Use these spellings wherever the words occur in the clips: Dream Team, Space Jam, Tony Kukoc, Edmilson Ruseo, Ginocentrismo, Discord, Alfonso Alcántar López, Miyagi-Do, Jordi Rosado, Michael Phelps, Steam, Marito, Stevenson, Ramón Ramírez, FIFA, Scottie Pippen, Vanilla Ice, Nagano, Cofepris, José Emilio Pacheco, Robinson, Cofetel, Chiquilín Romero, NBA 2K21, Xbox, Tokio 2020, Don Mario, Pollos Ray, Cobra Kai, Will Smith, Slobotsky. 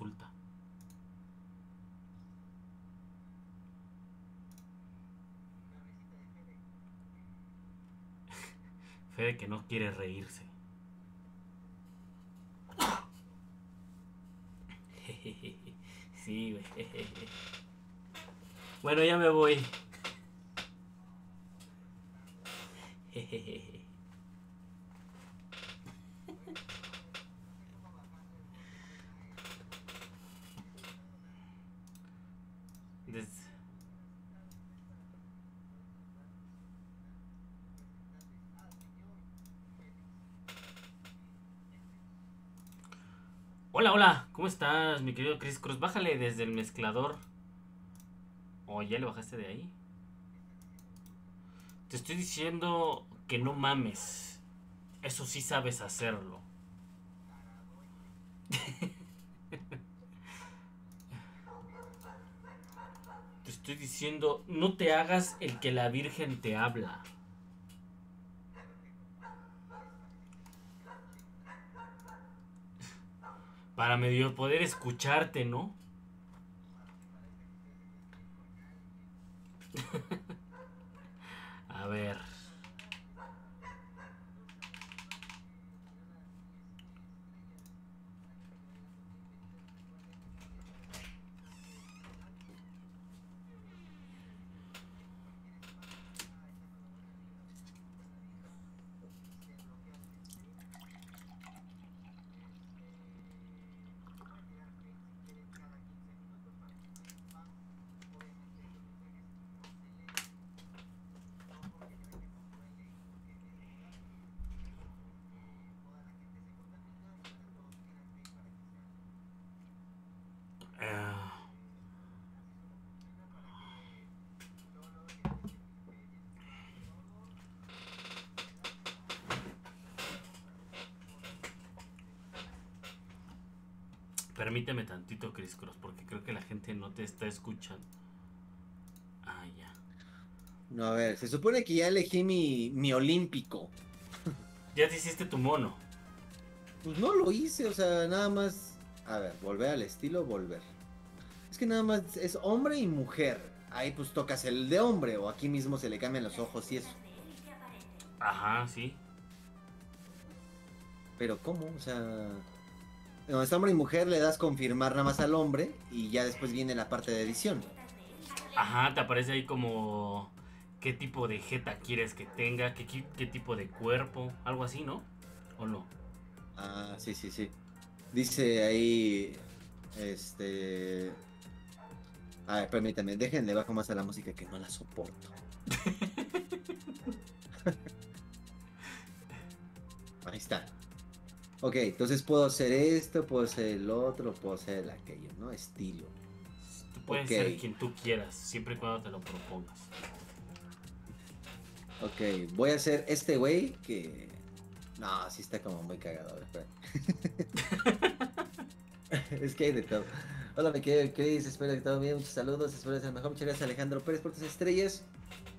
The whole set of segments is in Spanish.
consulta. Fede que no quiere reírse. Sí, güey. Bueno, ya me voy. Hola, hola, ¿cómo estás, mi querido Criss Cross? Bájale desde el mezclador. ¿O ya le bajaste de ahí? Te estoy diciendo que no mames. Eso sí sabes hacerlo. Te estoy diciendo, no te hagas el que la Virgen te habla. Para medio poder escucharte, ¿no? A ver. Permíteme tantito, Criss Cross, porque creo que la gente no te está escuchando. Ah, ya. No, a ver, se supone que ya elegí mi olímpico. ¿Ya te hiciste tu mono? Pues no lo hice, o sea, nada más... A ver, volver al estilo, volver. Es que nada más es hombre y mujer. Ahí pues tocas el de hombre, o aquí mismo se le cambian los ojos y eso. Ajá, sí. Pero ¿cómo? O sea... Cuando es hombre y mujer le das confirmar nada más al hombre y ya después viene la parte de edición. Ajá, te aparece ahí como qué tipo de jeta quieres que tenga, qué tipo de cuerpo, algo así, ¿no? ¿O no? Ah, sí, sí, sí. Dice ahí, A ver, permítame, déjenle bajo más a la música que no la soporto. Ahí está. Ok, entonces puedo hacer esto, puedo hacer el otro, puedo hacer aquello, ¿no? Estilo. Tú puedes ser quien tú quieras, siempre y cuando te lo propongas. Ok, voy a hacer este güey que... No, sí está como muy cagado, es que hay de todo. Hola, mi querido Criss, espero que todo bien, muchos saludos, espero que sea mejor. Muchas gracias, Alejandro Pérez, por tus estrellas.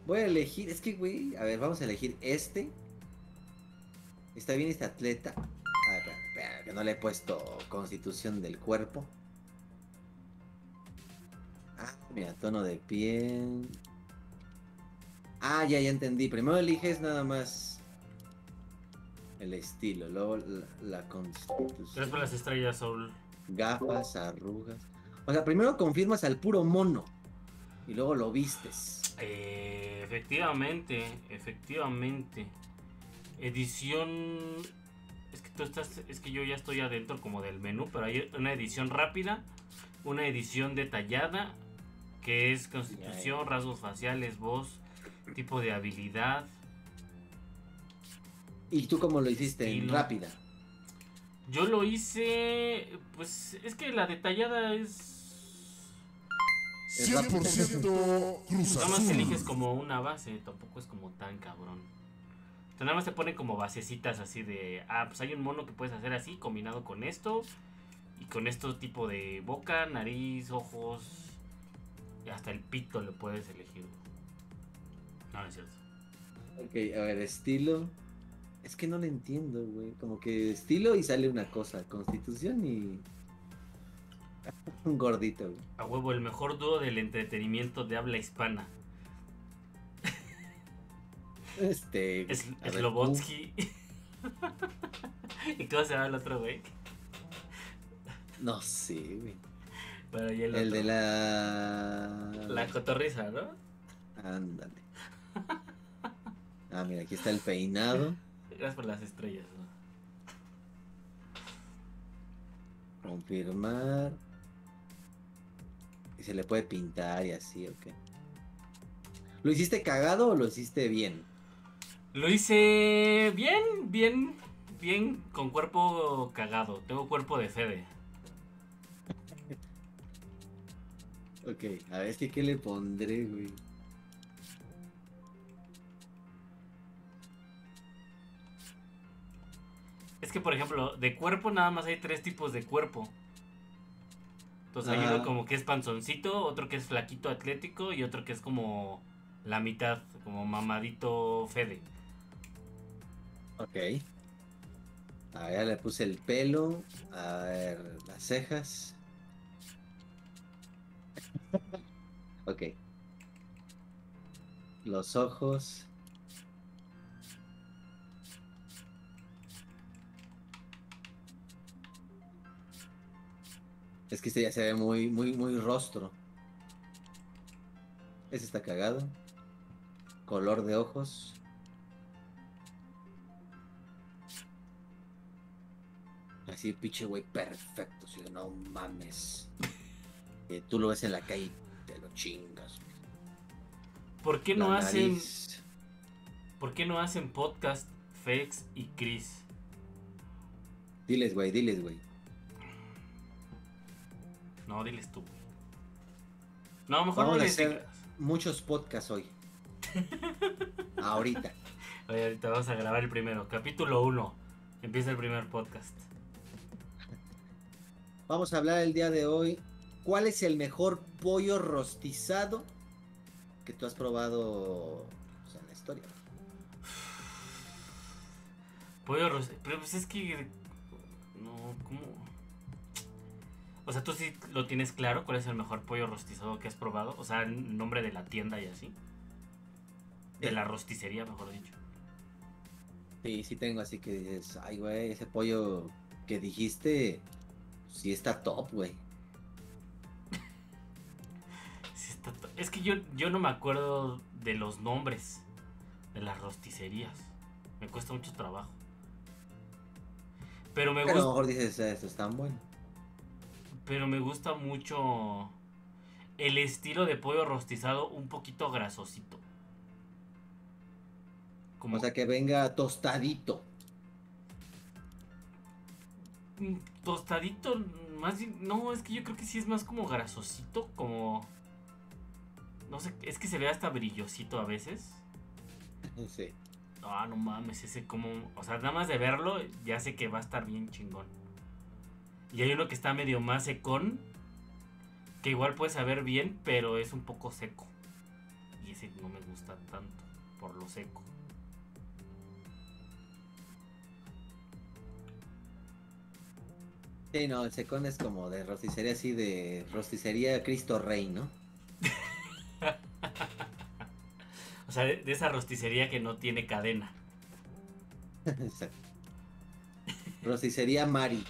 Voy a elegir, es que güey, a ver, vamos a elegir este. Está bien este atleta. A ver, espera, que no le he puesto constitución del cuerpo. Ah, mira, tono de piel. Ah, ya entendí. Primero eliges nada más el estilo, luego la constitución. Gracias por las estrellas, Saúl. Gafas, arrugas. O sea, primero confirmas al puro mono y luego lo vistes. Efectivamente. Edición... Es que tú estás, es que yo ya estoy adentro como del menú, pero hay una edición rápida, una edición detallada, que es constitución, rasgos faciales, voz, tipo de habilidad. ¿Y tú cómo lo hiciste en rápida? Yo lo hice, pues es que la detallada es... 100% Cruz Azul. Nada más eliges como una base, tampoco es como tan cabrón. Nada más te ponen como basecitas así de... Ah, pues hay un mono que puedes hacer así, combinado con esto. Y con esto tipo de boca, nariz, ojos... Y hasta el pito lo puedes elegir. No, no es cierto. Ok, a ver, estilo... Es que no lo entiendo, güey. Como que estilo y sale una cosa. Constitución y... Un gordito, güey. A huevo, el mejor dúo del entretenimiento de habla hispana. Slobotsky. ¿Y cómo se llama el otro, güey? No sé, güey. Bueno, y el de la cotorriza, ¿no? Ándale. Ah, mira, aquí está el peinado. Gracias por las estrellas, ¿no? Confirmar. Y se le puede pintar y así, ok. ¿Lo hiciste cagado o lo hiciste bien? Lo hice bien, con cuerpo cagado. Tengo cuerpo de Fede. Ok, a ver, es que ¿qué le pondré, güey? Es que, por ejemplo, de cuerpo nada más hay tres tipos de cuerpo. Entonces hay uno como que es panzoncito, otro que es flaquito atlético y otro que es como la mitad, como mamadito Fede. Ok. A ver, le puse el pelo. A ver, las cejas. Ok. Los ojos. Es que este ya se ve muy rostro. Ese está cagado. Color de ojos. Así, pinche güey, perfecto. Si no mames. Tú lo ves en la calle y te lo chingas. ¿Por qué no hacen? ¿Por qué no hacen podcast Fex y Criss? Diles, güey, diles, güey. No, diles tú. No, mejor vamos no a hacer digas. Muchos podcasts hoy. Ahorita. Oye, ahorita vamos a grabar el primero. Capítulo 1. Empieza el primer podcast. Vamos a hablar el día de hoy. ¿Cuál es el mejor pollo rostizado que tú has probado, pues, en la historia? Pollo rostizado. Pero pues es que... No, ¿cómo...? O sea, ¿tú sí lo tienes claro? ¿Cuál es el mejor pollo rostizado que has probado? O sea, el nombre de la tienda y así. De la rosticería, mejor dicho. Sí, sí tengo, así que dices, ay, güey, ese pollo que dijiste, sí está top, güey. Sí está top. Es que yo no me acuerdo de los nombres de las rosticerías. Me cuesta mucho trabajo. Pero me gusta... A lo mejor dices, esto es tan bueno. Pero me gusta mucho el estilo de pollo rostizado un poquito grasosito. Como... O sea, que venga tostadito. Tostadito, más bien... No, es que yo creo que sí es más como grasosito, como... No sé, es que se ve hasta brillosito a veces. Sí. Ah, no mames, ese como... O sea, nada más de verlo ya sé que va a estar bien chingón. Y hay uno que está medio más secón, que igual puedes saber bien, pero es un poco seco. Y ese no me gusta tanto, por lo seco. Sí, no, el secón es como de rosticería, así de rosticería Cristo Rey, ¿no? O sea, de esa rosticería que no tiene cadena. Exacto. Rosticería Mari.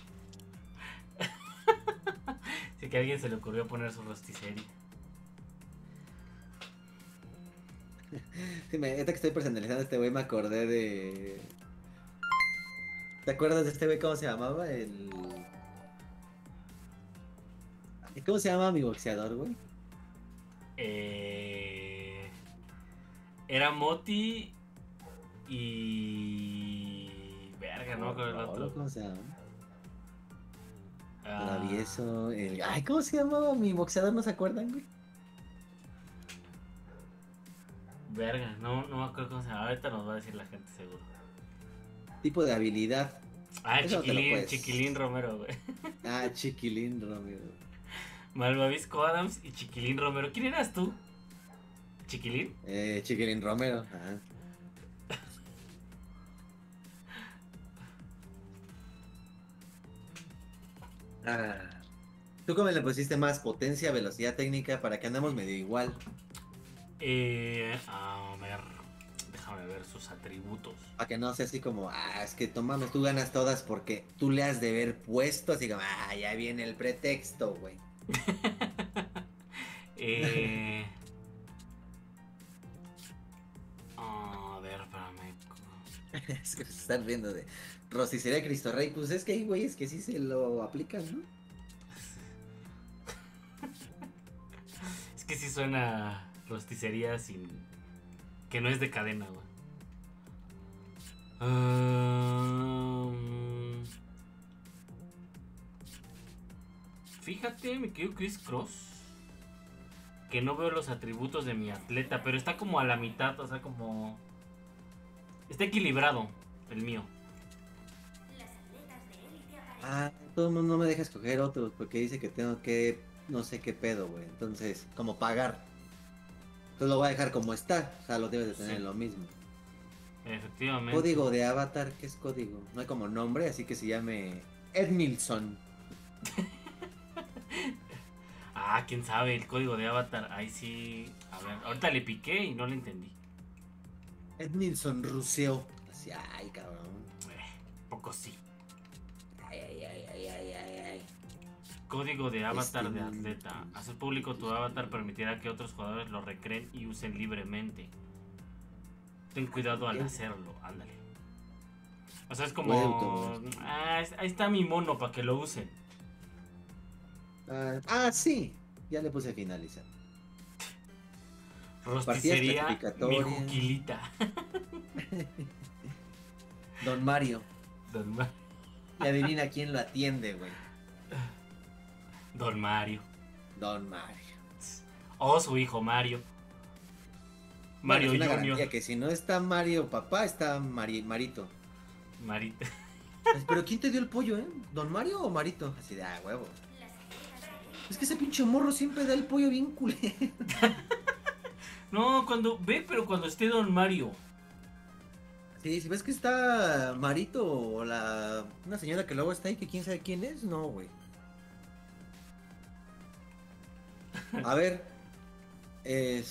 Sí, que a alguien se le ocurrió poner su rosticería. Sí, ahorita que estoy personalizando a este güey me acordé de... ¿Te acuerdas de este güey? ¿Cómo se llamaba? ¿Cómo se llama mi boxeador, güey? Era Moti y... Verga, no con el otro. ¿Cómo se llama? Travieso, el... Ay, ¿cómo se llamaba mi boxeador? ¿No se acuerdan, güey? Verga, no me acuerdo cómo se llama. Ahorita nos va a decir la gente, seguro. Tipo de habilidad. Ah, Chiquilín Romero, güey. Ah, Chiquilín Romero. Malvavisco Adams y Chiquilín Romero. ¿Quién eras tú? ¿Chiquilín? Chiquilín Romero, ajá. Ah, ¿Tú cómo le pusiste más? ¿Potencia, velocidad, técnica? Para que andamos medio igual. A ver, déjame ver sus atributos. Para que no sea así como, ah, es que tómame, tú ganas todas porque tú le has de ver puesto. Así como, ah, ya viene el pretexto, güey. A ver, espérame. Es que se están riendo de Rosicería Cristo Rey. Pues es que hay güeyes que sí se lo aplican, ¿no? Que sí suena rosticería sin... que no es de cadena, güey. Fíjate, me quedo Criss Cross, que no veo los atributos de mi atleta, pero está como a la mitad, o sea, como... está equilibrado el mío. Ah, todo el mundo no me deja escoger otros porque dice que tengo que... no sé qué pedo, güey. Entonces, como pagar. Entonces lo voy a dejar como está. O sea, lo debes de tener sí, lo mismo. Efectivamente. Código de avatar. ¿Qué es código? No hay como nombre, así que se llame... Edmilson. Ah, quién sabe. El código de avatar. Ahí sí... a ver, ahorita le piqué y no le entendí. Edmilson Ruseo. Así, ay, cabrón. Poco sí. Ay. Código de avatar de atleta. Hacer público tu avatar permitirá que otros jugadores lo recreen y usen libremente. Ten cuidado al hacerlo. Ándale. O sea, es como... ah, ahí está mi mono para que lo usen. Sí. Ya le puse finalizar. Rosticería mi juquilita. Don Mario. Don Mario. Y adivina quién lo atiende, güey. Don Mario. Don Mario. O su hijo Mario. Mario Junior. Bueno, que si no está Mario papá, está Marito. Marito. Pero ¿quién te dio el pollo, eh? ¿Don Mario o Marito? Así de, huevo. Es que ese pinche morro siempre da el pollo bien culé. No, pero cuando esté Don Mario. Sí, si ves que está Marito o una señora que luego está ahí que quién sabe quién es, no, güey. A ver, y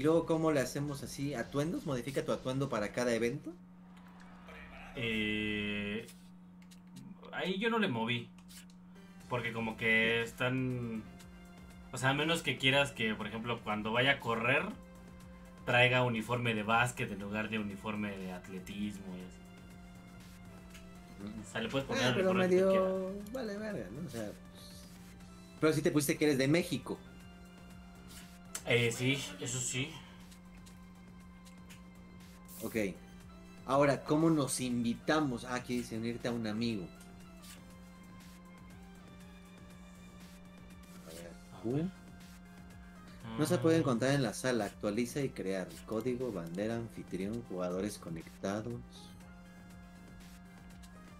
luego cómo le hacemos así, atuendos, modifica tu atuendo para cada evento. Ahí yo no le moví, porque como que están, o sea, a menos que quieras que, por ejemplo, cuando vaya a correr, traiga uniforme de básquet en lugar de uniforme de atletismo y así. O sea, le puedes poner pero medio, vale, verga, ¿no? O sea... pero sí te pusiste que eres de México. Sí, eso sí. Ok. Ahora, ¿cómo nos invitamos? Ah, quieres unirte a un amigo. A ver. No se puede encontrar en la sala. Actualiza y crear. Código, bandera, anfitrión, jugadores conectados.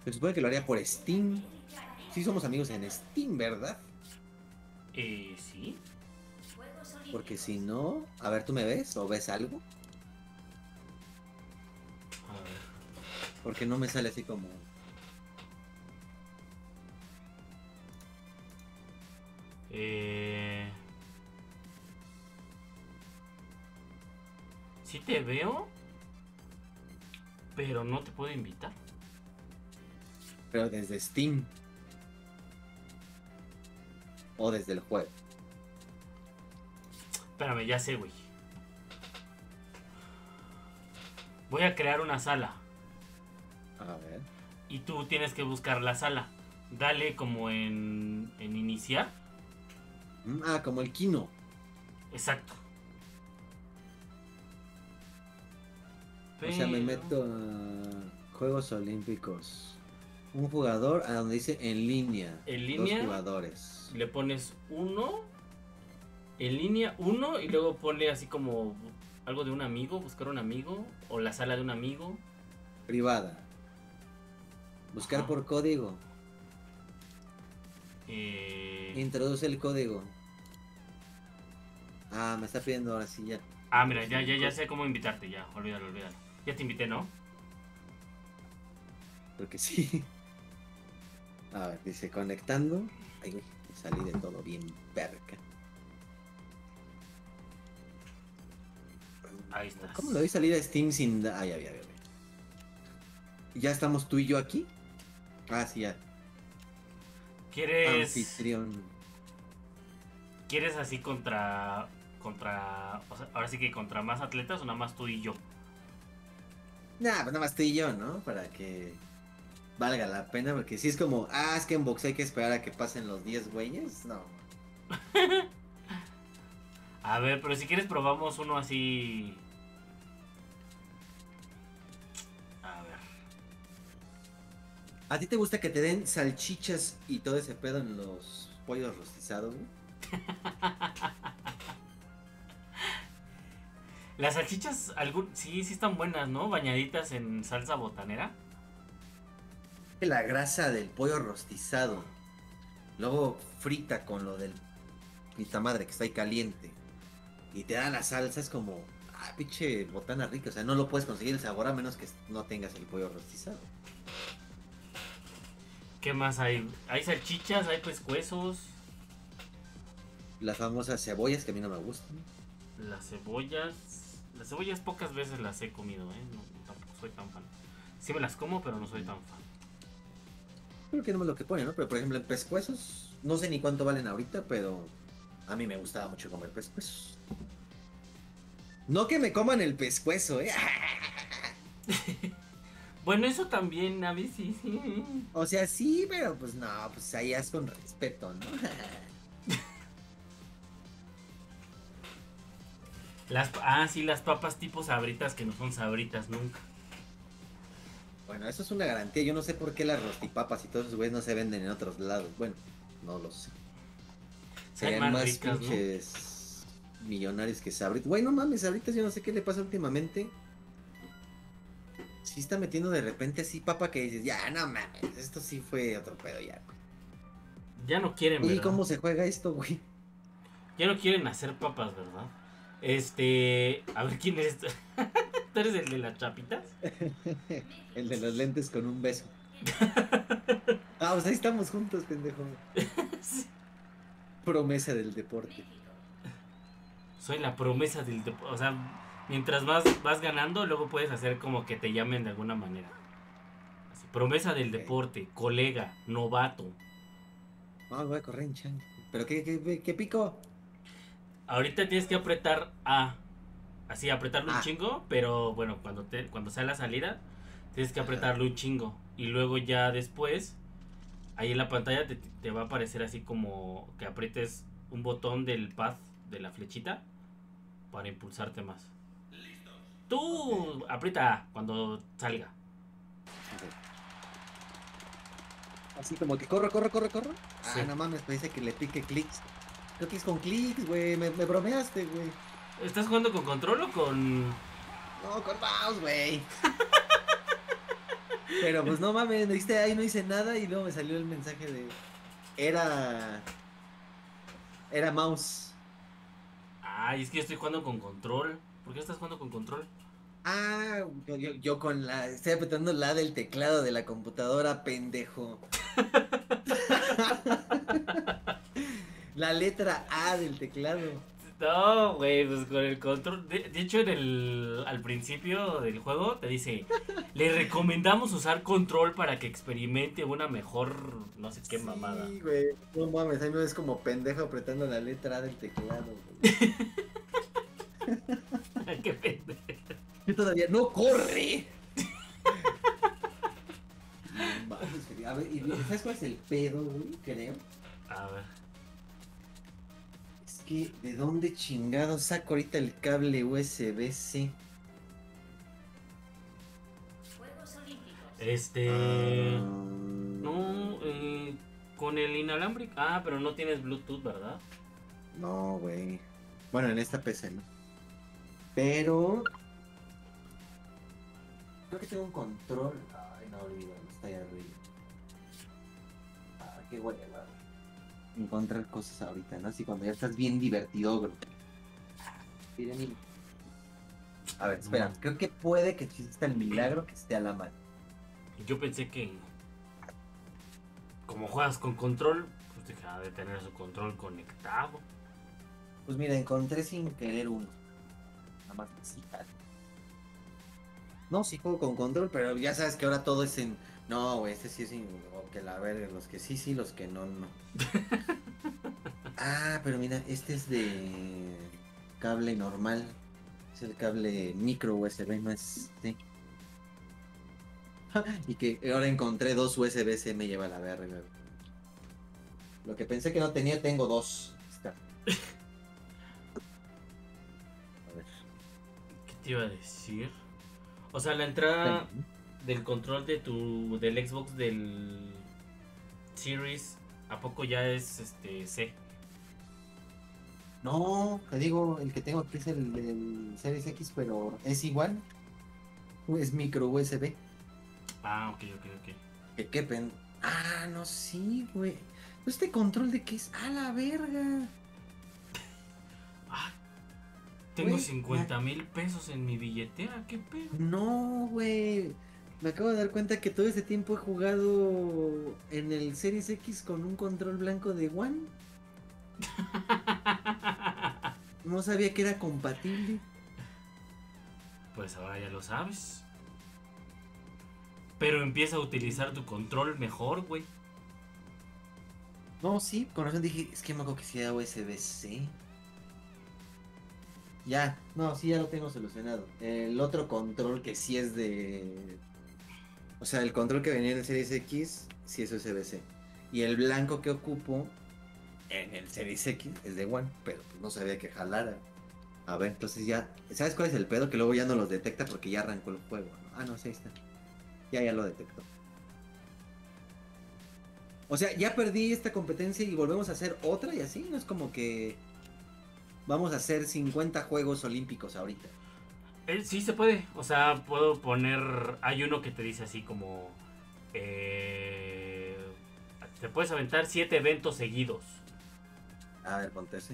Se supone que lo haría por Steam. Sí somos amigos en Steam, ¿verdad? Sí. Porque si no... a ver, ¿tú me ves? ¿O ves algo? A ver. Porque no me sale así como... sí te veo, pero no te puedo invitar. Pero desde Steam. O desde el juego. Espérame, ya sé, güey. Voy a crear una sala. A ver. Y tú tienes que buscar la sala. Dale como en iniciar. Ah, como el Kino. Exacto. Pero... o sea, me meto a Juegos Olímpicos. Un jugador a donde dice en línea. En línea. Dos jugadores. Le pones uno. En línea uno. Y luego ponle así como algo de un amigo. Buscar un amigo. O la sala de un amigo. Privada. Buscar por código. Introduce el código. Ah, me está pidiendo ahora sí ya. Ah, mira, ya sé cómo invitarte. Ya, olvídalo. Ya te invité, ¿no? Porque sí. A ver, dice conectando. Ay, salí de todo bien perca. Ahí estás. ¿Cómo le doy salida a Steam sin...? Ay, ay, ay, ay. ¿Ya estamos tú y yo aquí? Ah, sí, ya. ¿Quieres...? Anfitrión. ¿Quieres así contra...? O sea, ahora sí que contra más atletas o nada más tú y yo. Nah, nada más tú y yo, ¿no? Para que valga la pena, porque si es como, ah, es que en box hay que esperar a que pasen los 10 güeyes, no. A ver, pero si quieres probamos uno así. A ver. ¿A ti te gusta que te den salchichas y todo ese pedo en los pollos rostizados, güey? Las salchichas, sí, sí están buenas, ¿no? Bañaditas en salsa botanera. La grasa del pollo rostizado, luego frita con lo del pita madre que está ahí caliente, y te da la salsa, es como, ah, pinche botana rica, o sea, no lo puedes conseguir el sabor a menos que no tengas el pollo rostizado. ¿Qué más hay? Hay salchichas, hay pescuezos. Las famosas cebollas que a mí no me gustan. Las cebollas pocas veces las he comido, ¿eh? No, tampoco soy tan fan. Sí me las como, pero no soy tan fan. Creo que no es lo que pone, ¿no? Pero por ejemplo en pescuezos, no sé ni cuánto valen ahorita, pero a mí me gustaba mucho comer pescuezos. No que me coman el pescuezo, ¿eh? Bueno, eso también, a mí sí, sí. O sea, sí, pero pues no, pues ahí haz con respeto, ¿no? Sí, las papas tipo sabritas que no son sabritas nunca. Bueno, eso es una garantía. Yo no sé por qué las rostipapas y todos esos güeyes no se venden en otros lados. Bueno, no lo sé. Serían más pinches, ¿no? Millonarios que sabritas. Güey, no mames, sabritas yo no sé qué le pasa últimamente. Sí está metiendo de repente así papa que dices, ya, no mames, esto sí fue otro pedo ya, güey. Ya no quieren, ¿verdad? ¿Y cómo se juega esto, güey? Ya no quieren hacer papas, ¿verdad? A ver quién es. ¿Tú eres el de las chapitas? El de los lentes con un beso. Ah, pues ahí estamos juntos, pendejo. Sí. Promesa del deporte. Soy la promesa del deporte. O sea, mientras vas ganando, luego puedes hacer como que te llamen de alguna manera. Así, promesa del deporte, colega, novato. Ah, voy a correr en chan. ¿Pero qué pico? Ahorita tienes que apretar A. Así, apretarlo un chingo, pero bueno, cuando sea la salida, tienes que apretarlo un chingo. Y luego ya después, ahí en la pantalla te va a aparecer así como que aprietes un botón del pad de la flechita para impulsarte más. Listo. Tú aprieta cuando salga. Okay. Así como que corro. Sí. Ah, no mames, me dice que le pique clics. Creo que es con clics, güey, me bromeaste, güey. ¿Estás jugando con control o con...? No, con mouse, güey. Pero pues no mames, viste, ahí no hice nada y luego me salió el mensaje de... Era mouse. Ay, es que yo estoy jugando con control. ¿Por qué estás jugando con control? Ah, yo con la... Estoy apretando la del teclado de la computadora, pendejo. La letra A del teclado. No, güey, pues con el control. De hecho, al principio del juego te dice, le recomendamos usar control para que experimente una mejor, no sé qué mamada. Sí, güey, no mames, ahí me ves como pendejo apretando la letra A del teclado, güey. Qué pendejo. Yo todavía no corre. No mames, a ver, ¿sabes cuál es el pedo, güey? Creo. A ver. ¿De dónde chingado saco ahorita el cable USB-C? Juegos Olímpicos. No, con el inalámbrico. Ah, pero no tienes Bluetooth, ¿verdad? No, güey. Bueno, en esta PC no. Pero... Creo que tengo un control... Ay, no, olvídalo, está ahí arriba. Ah, qué guay, ¿verdad? Encontrar cosas ahorita, ¿no? Así cuando ya estás bien divertido, bro. Miren. A ver, espera. Creo que puede que exista el milagro que esté a la mano. Yo pensé que... Como juegas con control, pues ha de tener su control conectado. Pues mira, encontré sin querer uno. Nada más que sí. No, sí juego con control, pero ya sabes que ahora todo es en... No, güey, este sí es en... Que la verga, los que sí, los que no, no. Ah, pero mira, este es de cable normal. Es el cable micro USB, no es... Sí. Y que ahora encontré dos USB, se me lleva la verga. Lo que pensé que no tenía, tengo dos. Está. A ver. ¿Qué te iba a decir? O sea, la entrada del control de del Xbox del Series, ¿a poco ya es C? No, te digo, el que tengo aquí es el Series X, pero es igual. Es micro USB. Ah, ok. Que quepen. Ah, no, sí, güey. ¿Este control de qué es? ¡A la verga! Ah, tengo 50,000 pesos en mi billetera, ¿qué pedo? No, güey. Me acabo de dar cuenta que todo este tiempo he jugado en el Series X con un control blanco de One. No sabía que era compatible. Pues ahora ya lo sabes. Pero empieza a utilizar tu control mejor, güey. No, sí, con razón dije, es que me hago que sea USB-C. Ya, no, sí, ya lo tengo solucionado. El otro control que sí es de... O sea, el control que venía en el Series X, sí es USB-C. Y el blanco que ocupo en el Series X es de One, pero no sabía que jalara. A ver, entonces ya... ¿Sabes cuál es el pedo? Que luego ya no los detecta porque ya arrancó el juego, ¿no? Ah, no, sí, ahí está. Ya lo detectó. O sea, ya perdí esta competencia y volvemos a hacer otra y así. No es como que vamos a hacer 50 Juegos Olímpicos ahorita. Sí se puede. O sea, puedo poner... Hay uno que te dice así como... te puedes aventar 7 eventos seguidos. A ver, ponte ese.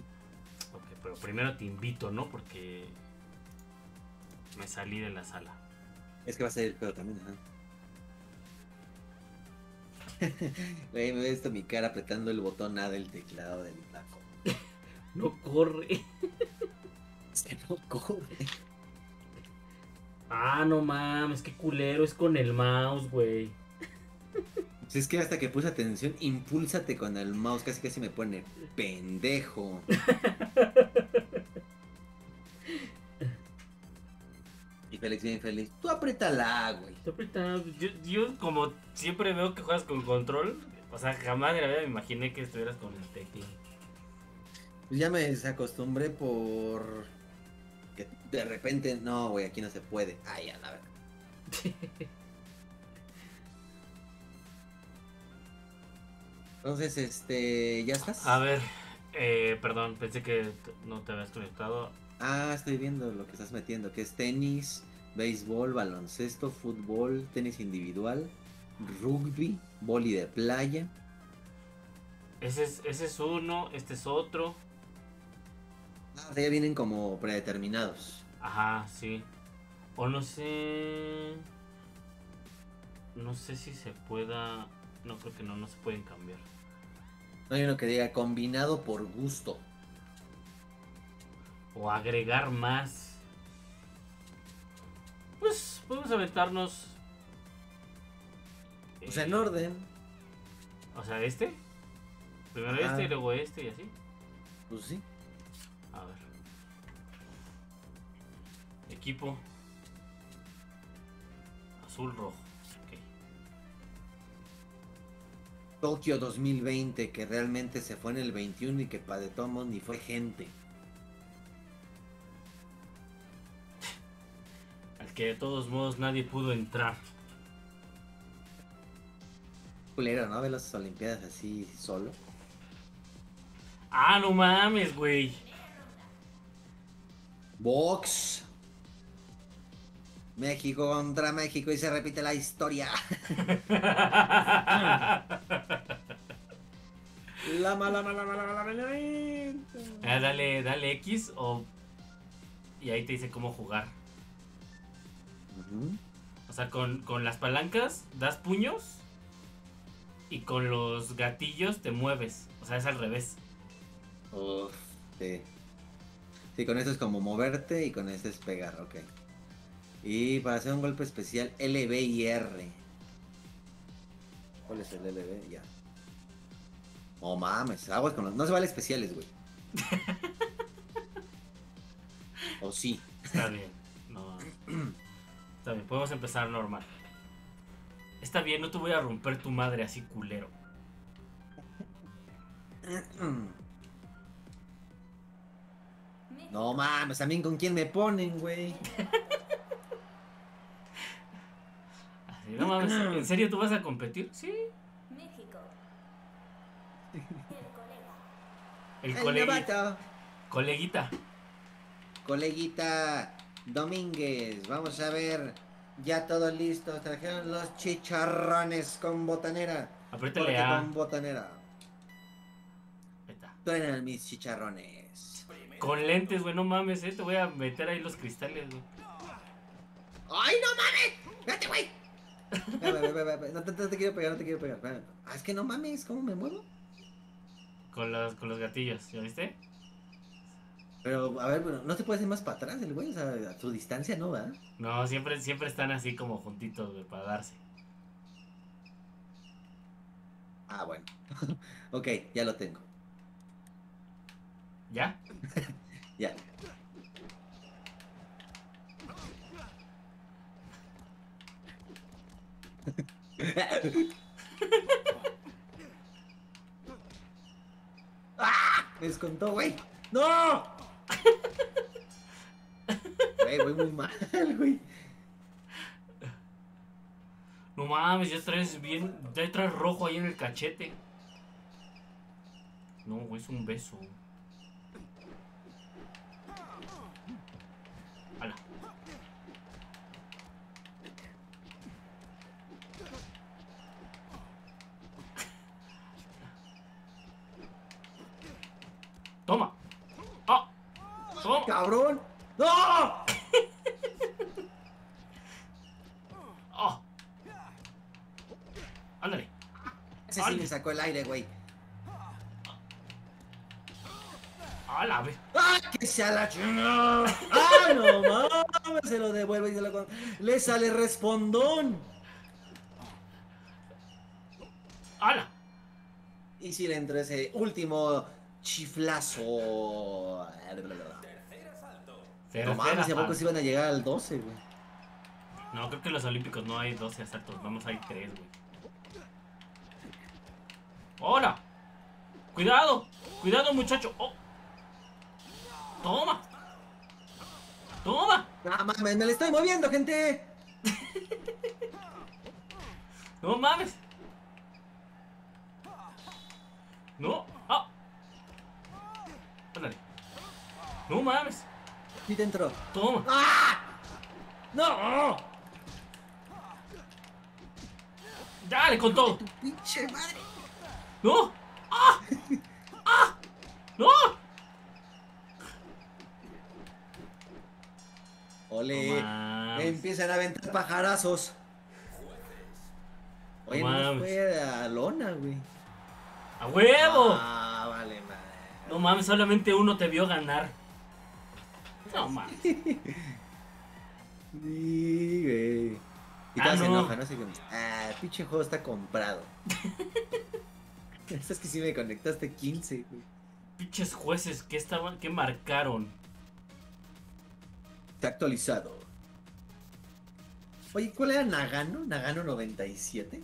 Ok, pero primero te invito, ¿no? Porque me salí de la sala. Es que va a salir el pedo también, ¿no? Güey, me he visto mi cara apretando el botón A del teclado del taco. No corre. Se no corre. Ah, no mames, qué culero es con el mouse, güey. Si es que hasta que puse atención, impúlsate con el mouse, casi me pone pendejo. Y Félix bien feliz. Tú apriétala, güey. Tú apriétala. Yo como siempre veo que juegas con control, o sea, jamás en la vida me imaginé que estuvieras con el teclado. Pues ya me desacostumbré por... Que de repente, no, güey, aquí no se puede. Ay, a la verdad. Entonces, ¿ya estás? A ver, perdón, pensé que no te habías conectado. Ah, estoy viendo lo que estás metiendo, que es tenis, béisbol, baloncesto, fútbol, tenis individual, rugby, vóley de playa. Ese es uno, este es otro. Ah, ya vienen como predeterminados. Ajá, sí. O no sé... No sé si se pueda... No, creo que no se pueden cambiar. No hay uno que diga combinado por gusto. O agregar más. Pues podemos aventarnos. Pues en orden. O sea, este. Primero este y luego este y así. Pues sí. A ver. Equipo. Azul rojo. Ok. Tokio 2020, que realmente se fue en el 21 y que para de todos ni fue gente. Que de todos modos nadie pudo entrar. Culero, ¿no? Ver las Olimpiadas así solo. Ah, no mames, güey. Box. México contra México y se repite la historia. La mala. Dale X o... Y ahí te dice cómo jugar. O sea, con las palancas das puños y con los gatillos te mueves. O sea, es al revés. Uf, sí. Sí, con esto es como moverte y con este es pegar, ok. Y para hacer un golpe especial, LB y R. ¿Cuál es el LB? Ya. Oh, mames, aguas con los... No se vale especiales, güey. O sí. Está bien, no. Está bien, podemos empezar normal. Está bien, no te voy a romper tu madre así, culero. No mames, también con quién me ponen, güey. Así, no mames, ¿en serio tú vas a competir? Sí. México. El colega. El colega. Coleguita. Coleguita Domínguez, vamos a ver. Ya todos listos, trajeron los chicharrones con botanera. Apriétale a... con botanera. Suenan mis chicharrones. Con lentes, güey, no mames, te voy a meter ahí los cristales, güey. ¡Ay, no mames! ¡Vete, güey! No te quiero pegar, no te quiero pegar. Ah, es que no mames, ¿cómo me muevo? Con los gatillos, ¿ya viste? Pero, a ver, bueno, no se puede hacer más para atrás el güey, o sea, a su distancia no, ¿verdad? No, siempre están así como juntitos, güey, para darse. Ah, bueno. Ok, ya lo tengo. ¿Ya? Ya. ¡Ah! Me descontó, güey. ¡No! Güey, voy muy mal, güey. No mames, ya traes bien. Ya traes rojo ahí en el cachete. No, güey, es un beso. Hala. Toma. ¡Ah! ¡Oh! ¡Toma! ¡Cabrón! ¡No! ¡Oh! ¡Ándale! Ese sí me sacó el aire, güey. ¡A la vez! ¡Ah! ¡Que sea la chingada! ¡Ah, no mames! Se lo devuelve y se lo... ¡Le sale respondón! ¡Hala! Y si le entró ese último... Chiflazo. Tercer asalto. No mames, ¿a poco se iban a llegar al 12, güey? No, creo que en los olímpicos no hay 12 asaltos. Vamos, hay 3, güey. ¡Hola! ¡Cuidado! ¡Cuidado, muchacho! ¡Oh! ¡Toma! ¡Toma! ¡No mames, me le estoy moviendo, gente! ¡No mames! ¡No! ¡Ah! Ándale. No mames. Sí te entró. Toma. ¡Ah! ¡No! Dale con todo. ¡Tu pinche madre! ¡No! ¡Ah! ¡Ah! ¡No! Ole. No empiezan a aventar pajarazos. Oye, no fue a lona, güey. ¡A huevo! Ah, vale, madre. No mames, solamente uno te vio ganar. No mames. Sí, güey. Y todas se enojan, no sé qué. Ah, pinche juego está comprado. Es que sí me conectaste 15, güey. Pinches jueces que estaban, que marcaron. Está actualizado. Oye, ¿cuál era Nagano? ¿Nagano 97?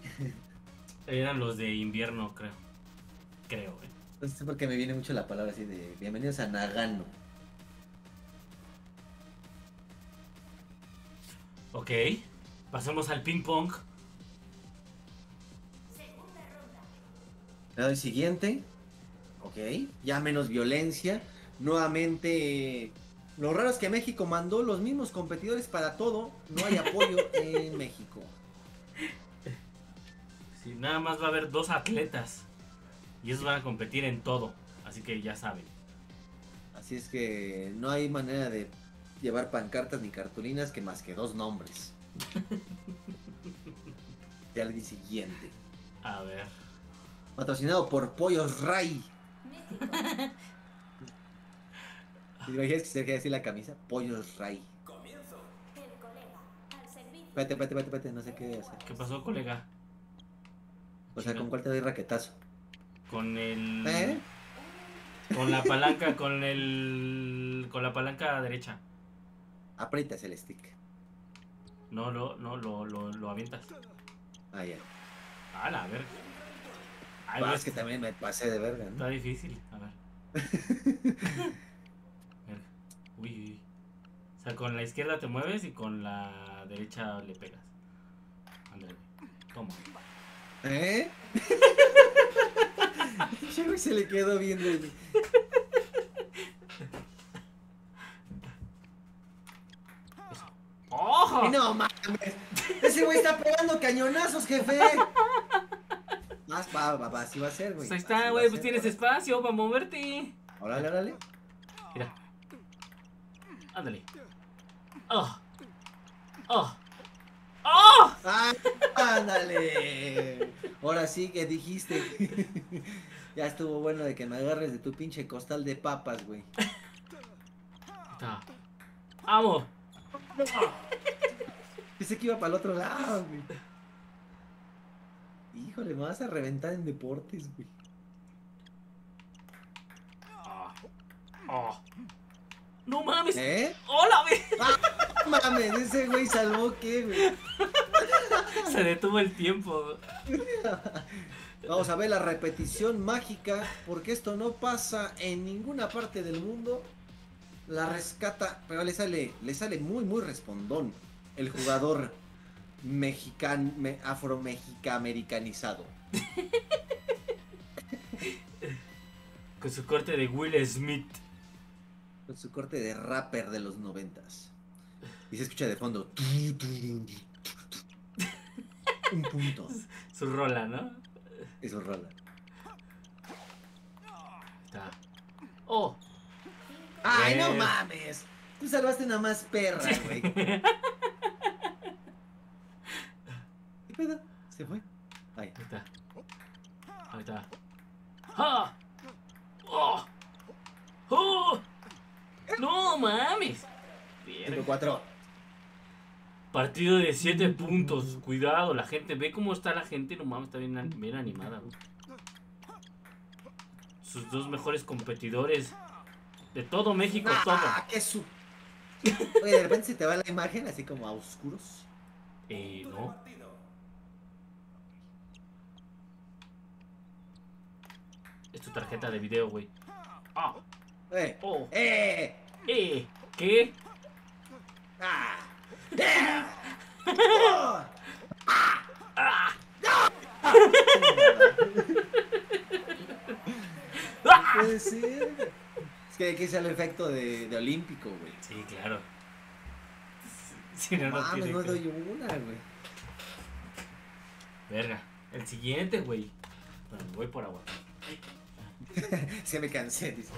Eran los de invierno, creo. Creo, güey. No sé por qué me viene mucho la palabra así de bienvenidos a Nagano. Ok, pasemos al ping pong. Segunda ronda. Le doy siguiente. Ok, ya menos violencia. Nuevamente, lo raro es que México mandó los mismos competidores para todo. No hay apoyo en México. Sí, nada más va a haber 2 atletas. Y ellos van a competir en todo, así que ya saben. Así es que no hay manera de llevar pancartas ni cartulinas que más que 2 nombres. Ya le di siguiente. A ver. Patrocinado por Pollos Ray. ¿Te imaginas que se quede así la camisa? Pollos Ray. Comienzo. Espérate, no sé qué hacer. ¿Qué pasó, colega? O sea, ¿con cuál te doy raquetazo? Con el... ¿Eh? Con la palanca, con el... Con la palanca derecha. Aprietas el stick. No, lo avientas. Ah, ya. Ah, la verga. Ay, es que también me pasé de verga, ¿no? Está difícil, a ver. Verga. Uy. O sea, con la izquierda te mueves y con la derecha le pegas. Ándale. Toma. ¿Eh? Yo se le quedó viendo. ¡Oh! No mames. Ese güey está pegando cañonazos, jefe. Más va, así va a ser, güey. Ahí está, güey, pues tienes espacio para moverte. Órale. Mira. Ándale. ¡Oh! Ah, ándale. Ahora sí que dijiste. Ya estuvo bueno de que me agarres de tu pinche costal de papas, güey. ¡Vamos! Pensé que iba para el otro lado, güey. Híjole, me vas a reventar en deportes, güey. No mames. ¿Eh? ¡Hola, güey! No mames, ese güey salvó qué, güey. Se detuvo el tiempo. Vamos a ver la repetición mágica, porque esto no pasa en ninguna parte del mundo. La rescata, pero le sale muy, muy respondón el jugador afro-mexica-americanizado. Con su corte de Will Smith. Con su corte de rapper de los 90s. Y se escucha de fondo. Un punto. Su rola, ¿no? Es su rola. Está. ¡Oh! ¡Ay, no mames! Tú salvaste nada más perra, güey. ¿Qué pedo? ¿Se fue? Ahí. Ahí está. ¡Ah! ¡Oh! ¡Oh! ¡No mames! 5-4. Partido de 7 puntos. Cuidado, la gente. Ve cómo está la gente. No mames, está bien animada, güey. Sus dos mejores competidores. De todo México, todo. ¡Qué su! Oye, de repente se te va la imagen así como a oscuros. No. Es tu tarjeta de video, güey. ¡Ah! ¡Oh! ¿Qué? ¡Ah! ¡Ah! ¡Ah! ¡Ah! Puede ser. Es que aquí sale el efecto de olímpico, güey. Sí, claro. Si no, no tiene. No doy una, güey. Verga. El siguiente, güey. Bueno, voy por agua. Se me cansé, dice.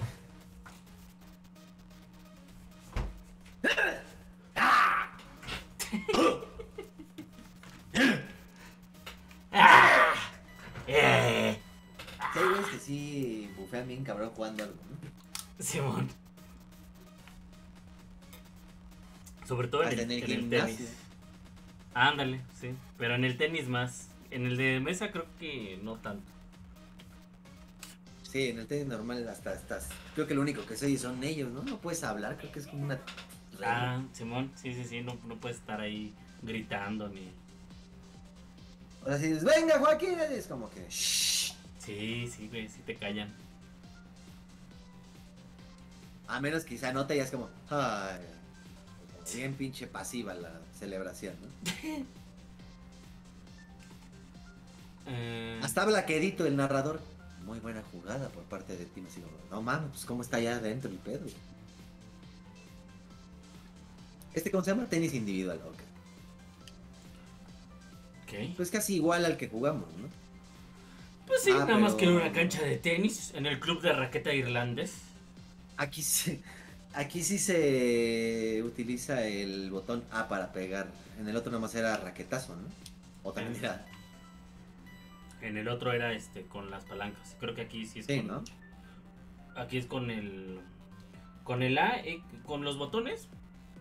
Sí, güey, es que sí bufean bien cabrón jugando algo, ¿no? Simón. Sobre todo en el tenis. Ándale, sí. Pero en el tenis más. En el de mesa creo que no tanto. Sí, en el tenis normal hasta estás. Creo que lo único que se oye son ellos, ¿no? No puedes hablar, creo que es como una... Ah, Simón, sí, no puedes estar ahí gritando ni... O sea, si dices, venga Joaquín, es como que... Shh. Sí, güey, sí te callan. A menos quizá no te hayas como... Ay, bien pinche pasiva la celebración, ¿no? Hasta habla quedito el narrador. Muy buena jugada por parte de Tim. No mames, pues cómo está allá adentro el pedo. ¿Cómo se llama? Tenis individual, ok. Pues casi igual al que jugamos, ¿no? Pues sí, nada más que en una cancha de tenis, en el club de raqueta irlandés. Aquí sí se utiliza el botón A para pegar. En el otro nomás era raquetazo, ¿no? O también era... En el otro era con las palancas. Creo que aquí sí es sí, con, ¿no? Aquí es con el con los botones,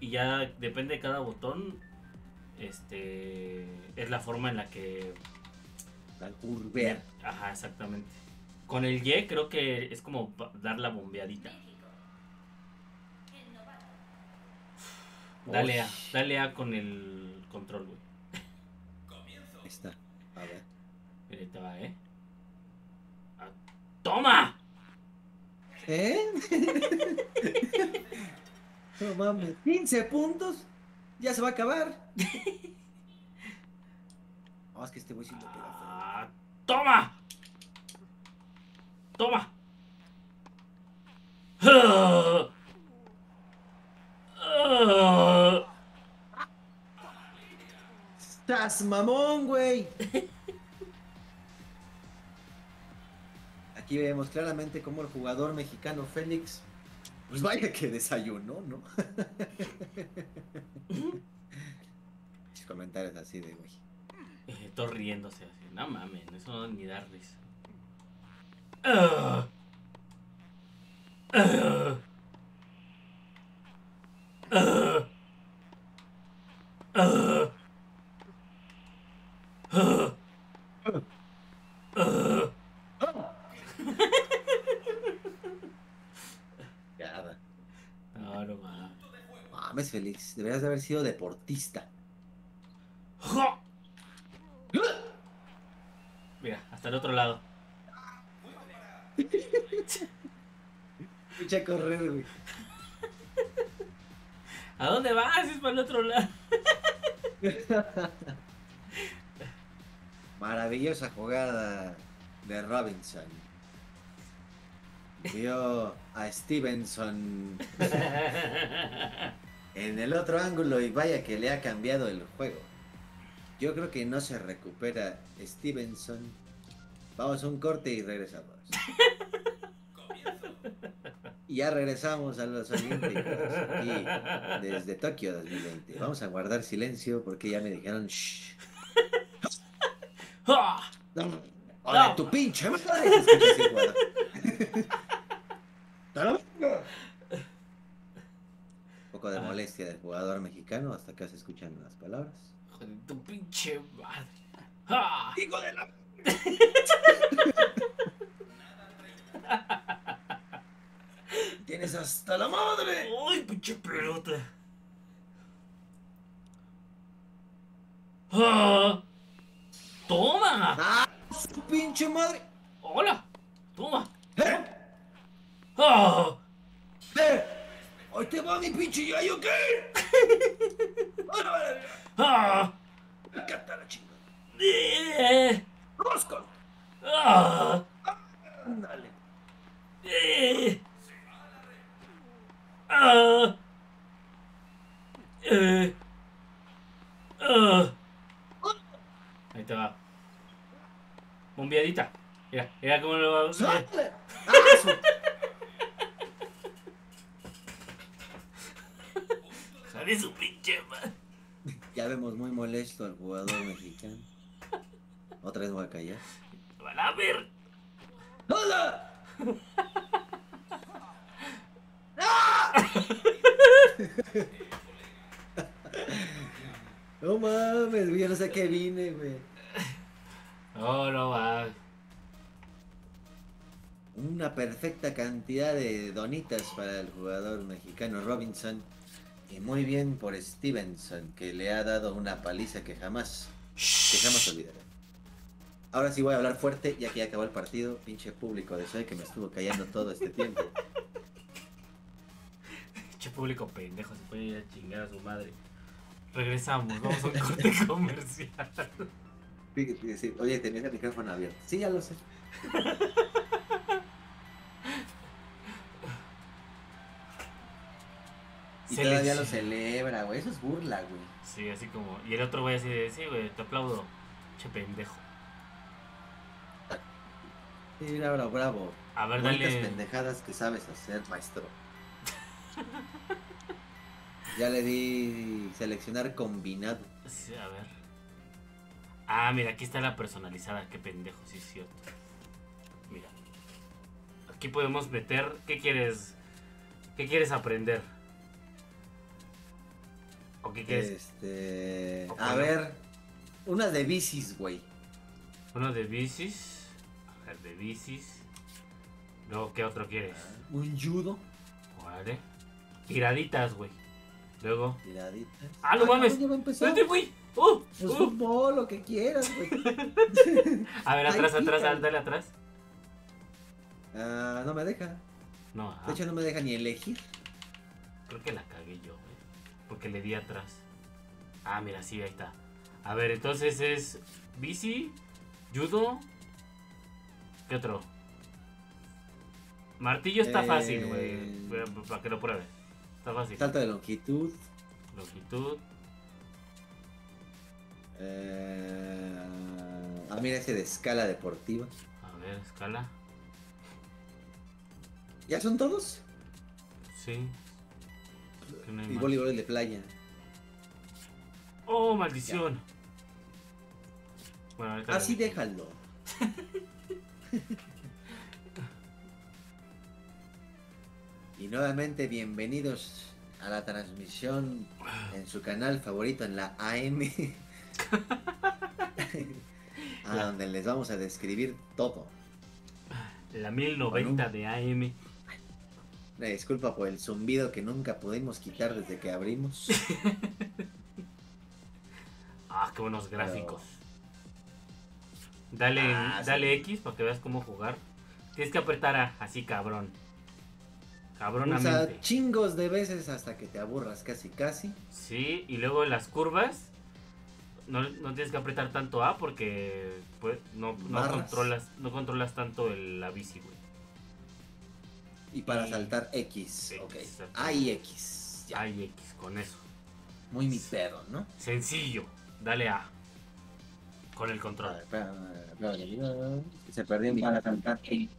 y ya depende de cada botón es la forma en la que la curvea. Ajá, exactamente. Con el Y creo que es como dar la bombeadita. Dale A, dale A con el control, güey. Ahí está. A ver. Mira, te va, ah, ¡toma! No mames. 15 puntos. Ya se va a acabar. No, es que este güey siento pedazo. Ah, ¡toma! ¡Toma! ¡Estás mamón, güey! Aquí vemos claramente cómo el jugador mexicano Félix, pues vaya que desayunó, ¿no? Comentarios así de, güey. Todo riéndose así. No mames, eso no ni dar risa. No, no mames, Félix, deberías de haber sido deportista. Mira, hasta el otro lado. Escucha correr, güey. ¿A dónde vas? Es para el otro lado. Maravillosa jugada de Robinson. Vio a Stevenson en el otro ángulo y vaya que le ha cambiado el juego. Yo creo que no se recupera Stevenson. Vamos a un corte y regresamos. Y ya regresamos a los Olímpicos aquí desde Tokio 2020. Vamos a guardar silencio porque ya me dijeron shh. ¡Hola, tu pinche madre! Un poco de molestia del jugador mexicano. Hasta acá se escuchan las palabras. ¡Joder, tu pinche madre! ¡Ah! ¡Hijo de la... ¡Tienes hasta la madre! ¡Ay, pinche pelota! ¡Ah! ¡Toma! ¡Ah, su pinche madre! ¡Hola! ¡Toma! ¡Ah! ¡Ahí te va mi pinche yayo, qué! ¡Ah! ¡Me encanta la chingada! ¡Rosco! ¡Ah! ¡Ándale! ¡Ah! Ahí te va. Bombeadita. Mira, mira cómo lo va a usar. ¡Sale su pinche madre! Ya vemos muy molesto al jugador mexicano. Otra vez voy a callar. ¡Van a ver! ¡Hola! ¡Ah! No mames, güey, yo no sé qué vine, güey. No, no mames. Una perfecta cantidad de donitas para el jugador mexicano Robinson. Y muy bien por Stevenson, que le ha dado una paliza que jamás olvidará. Ahora sí voy a hablar fuerte, ya que ya acabó el partido. Pinche público de Soy que me estuvo callando todo este tiempo. Pinche público pendejo, se puede ir a chingar a su madre. Regresamos, vamos a un corte comercial. Sí. Oye, tenías el micrófono abierto. Sí, ya lo sé. Y todavía lo celebra, güey. Eso es burla, güey. Sí, así como... Y el otro güey así de... Sí, güey, te aplaudo. Che pendejo. Sí, bravo, bravo. A ver, dale... ¿Cuántas pendejadas que sabes hacer, maestro? Ya le di... Seleccionar combinado. Sí, a ver. Ah, mira, aquí está la personalizada. Qué pendejo, sí es cierto. Mira. Aquí podemos meter... ¿Qué quieres? ¿Qué quieres aprender? ¿O qué quieres? Okay. A ver. Una de bicis, güey. Una de bicis. A ver, de bicis. Luego, ¿qué otro quieres? Un judo. Vale. Tiraditas, güey. Luego. Tiraditas. ¡Ah, no mames! ¡Vete, güey! Pues fútbol, lo que quieras, güey. A ver, atrás, atrás, dale atrás. No me deja. No, ajá. De hecho, no me deja ni elegir. Creo que la cagué yo, güey. Porque le di atrás. Ah, mira, sí, ahí está. A ver, entonces es bici, judo. ¿Qué otro? Martillo está fácil, güey. Para que lo pruebes. Está fácil. Salto de longitud. Longitud. Mira ese de escala deportiva. A ver, escala. ¿Ya son todos? Sí. No, y voleibol de playa. ¡Oh, maldición! Bueno, ahorita así voy. Déjalo. Y nuevamente bienvenidos a la transmisión en su canal favorito en la AM. A donde les vamos a describir todo. La 1090 de AM. Una disculpa por el zumbido que nunca pudimos quitar desde que abrimos. Ah, qué buenos gráficos. Pero... dale, dale sí. X para que veas cómo jugar. Tienes que apretar A, así cabrón. Cabronamente. O sea, chingos de veces hasta que te aburras casi casi. Sí, y luego en las curvas no tienes que apretar tanto A porque pues, no controlas tanto la bici, güey. Y para saltar X, ok. A y X. A y X, con eso. Muy mi pedo, ¿no? Sencillo, dale A. Con el control. Se perdió mi para saltar X.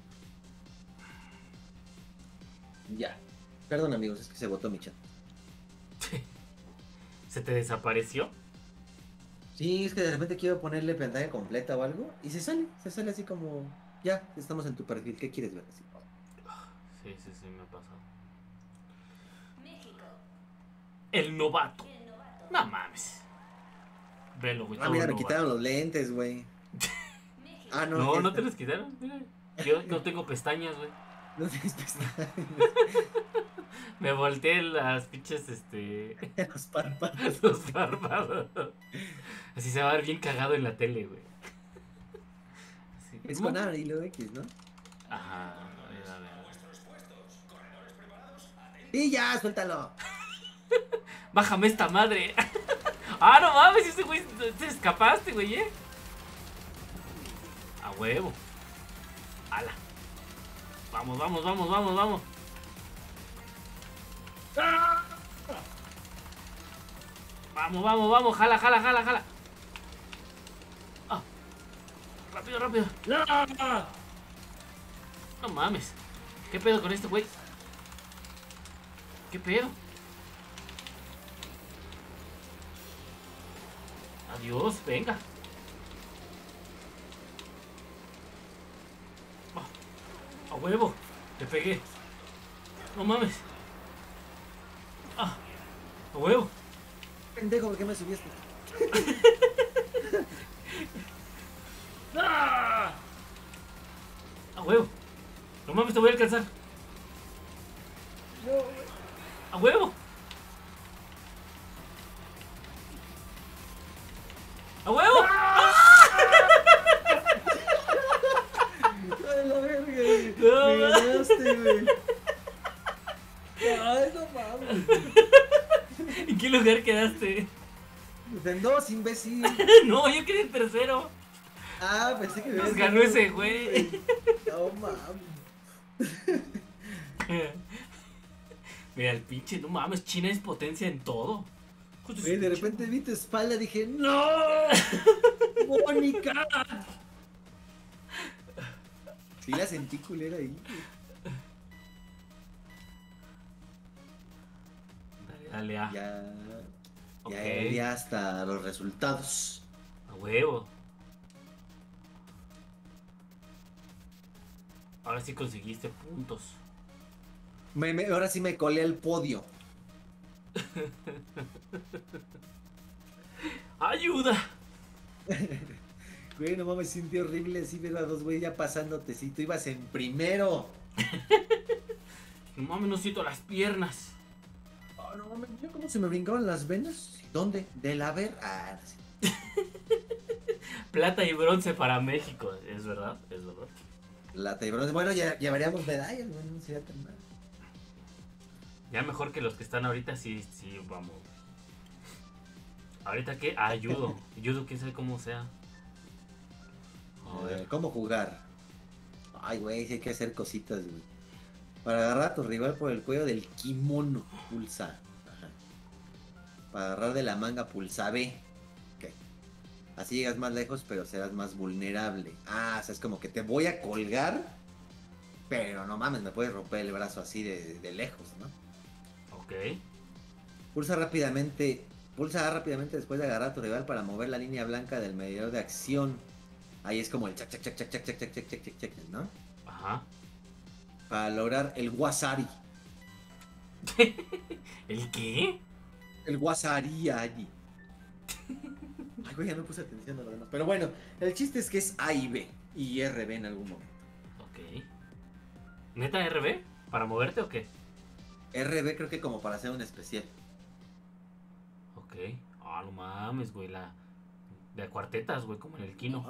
Ya. Perdón, amigos, es que se botó mi chat. ¿Se te desapareció? Sí, es que de repente quiero ponerle pantalla completa o algo. Y se sale así como... Ya, estamos en tu perfil, ¿qué quieres ver? Así. Sí, me ha pasado. México. El novato. No mames. Velo, güey. Ah, mira, me quitaron los lentes, güey. Ah, no. No, no te los quitaron, mira. Yo no tengo pestañas, güey. No tienes pestañas. Me volteé las pinches, los párpados. Los párpados. Así se va a ver bien cagado en la tele, güey. Así. Es con A y lo X, ¿no? Ajá, a ver. Y ya, suéltalo. Bájame esta madre. Ah, no mames, ese güey te escapaste, güey, A huevo. Ala. Vamos. Vamos. Jala. Ah. Rápido. No mames. ¿Qué pedo con este güey? ¿Qué pedo? Adiós, venga. Oh, a huevo, te pegué. No mames. Ah, a huevo. Pendejo, ¿por qué me subiste? Ah, a huevo. No mames, te voy a alcanzar. No. ¡A huevo! ¡A huevo! ¡Ah! ¡Ay, la verga! ¡Me ganaste, güey! ¡Ay, no mames! ¿En qué lugar quedaste? En dos, imbécil. No, yo quedé en tercero. Ah, pensé que... nos ganó ese, güey. No mames. Mira, el pinche, no mames, China es potencia en todo. Oye, de repente vi tu espalda y dije, ¡no! ¡Mónica! Sí, la sentí culera ahí. Dale A. Ya, okay. Ya hasta los resultados. A A huevo. Ahora sí conseguiste puntos. Ahora sí me colé el podio. ¡Ayuda! Güey, no mames, sentí horrible así ver a dos güey ya pasándote. Si tú ibas en primero. No mames, no siento las piernas. Oh, no mames, yo como se me brincaban las venas. ¿Dónde? De la ver. Ah, sí. Plata y bronce para México, es verdad, es verdad. Plata y bronce. Bueno, ya llevaríamos medallas, güey, no sería tan mal. Ya mejor que los que están ahorita, sí, vamos. ¿Ahorita qué? Ah, judo. Judo, quién sabe cómo sea. Joder. ¿Cómo jugar? Ay, güey, hay que hacer cositas, güey. Para agarrar a tu rival por el cuello del kimono, pulsa. Ajá. Para agarrar de la manga, pulsa B. Okay. Así llegas más lejos, pero serás más vulnerable. Ah, o sea, es como que te voy a colgar, pero no mames, me puedes romper el brazo así de lejos, ¿no? Ok. Pulsa A rápidamente después de agarrar a tu rival para mover la línea blanca del medidor de acción. Ahí es como el chac, chac, chac, chac, chac, chac, chac, chac, chac, chac, ¿no? Ajá. Para lograr el wasari. ¿El qué? El wasari. Ay, güey, ya no puse atención a lo demás. Pero bueno, el chiste es que es A y B y RB en algún momento. Ok. ¿Neta RB? ¿Para moverte o qué? RB creo que como para hacer un especial. Ok. Ah, oh, no mames, güey, la... De cuartetas, güey, como en el Kino.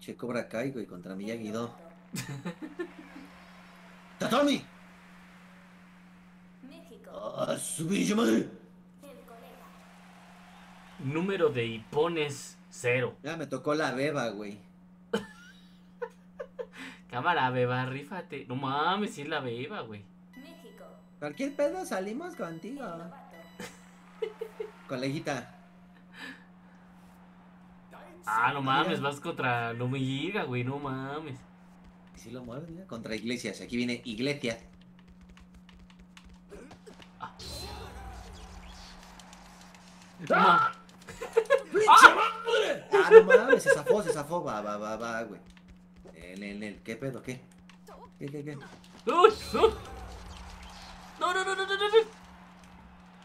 Che, Cobra Kai, güey, contra Miyagi-Do. ¡Tatami! México. ¡Ah, subí, madre! Número de hipones, 0. Ya me tocó la beba, güey. Cámara, beba, rífate. No mames, sí es la beba, güey. México. Cualquier pedo salimos contigo. Coleguita. Ah, no mames, vas contra... No me llega, güey, no mames. ¿Y si lo mueves, ya? Contra Iglesias, aquí viene Iglesias. ¡Ah! ¡Ah! ¡Ah! ¡Ah, no mames! Se zafó, va, güey. ¿Qué pedo, qué? ¿Qué? ¡Uy! ¡No!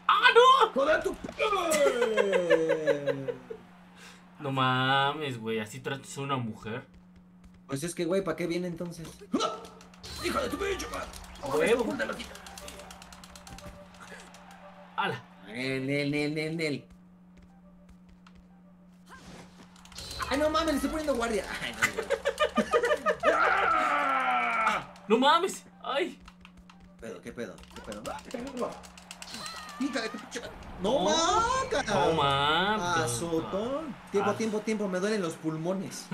¡Ah, no! ¡Joder, tu p... No mames, güey, así tratas a una mujer. Pues es que, güey, ¿para qué viene entonces? ¡Hijo de tu bicho, man! ¡Hala! ¡El! ¡Ay, no mames! ¡Le estoy poniendo guardia! ¡Ay, no! ¡No mames! ¡Ay! ¿Qué pedo? No, no mames. Azotón. Tiempo, me duelen los pulmones.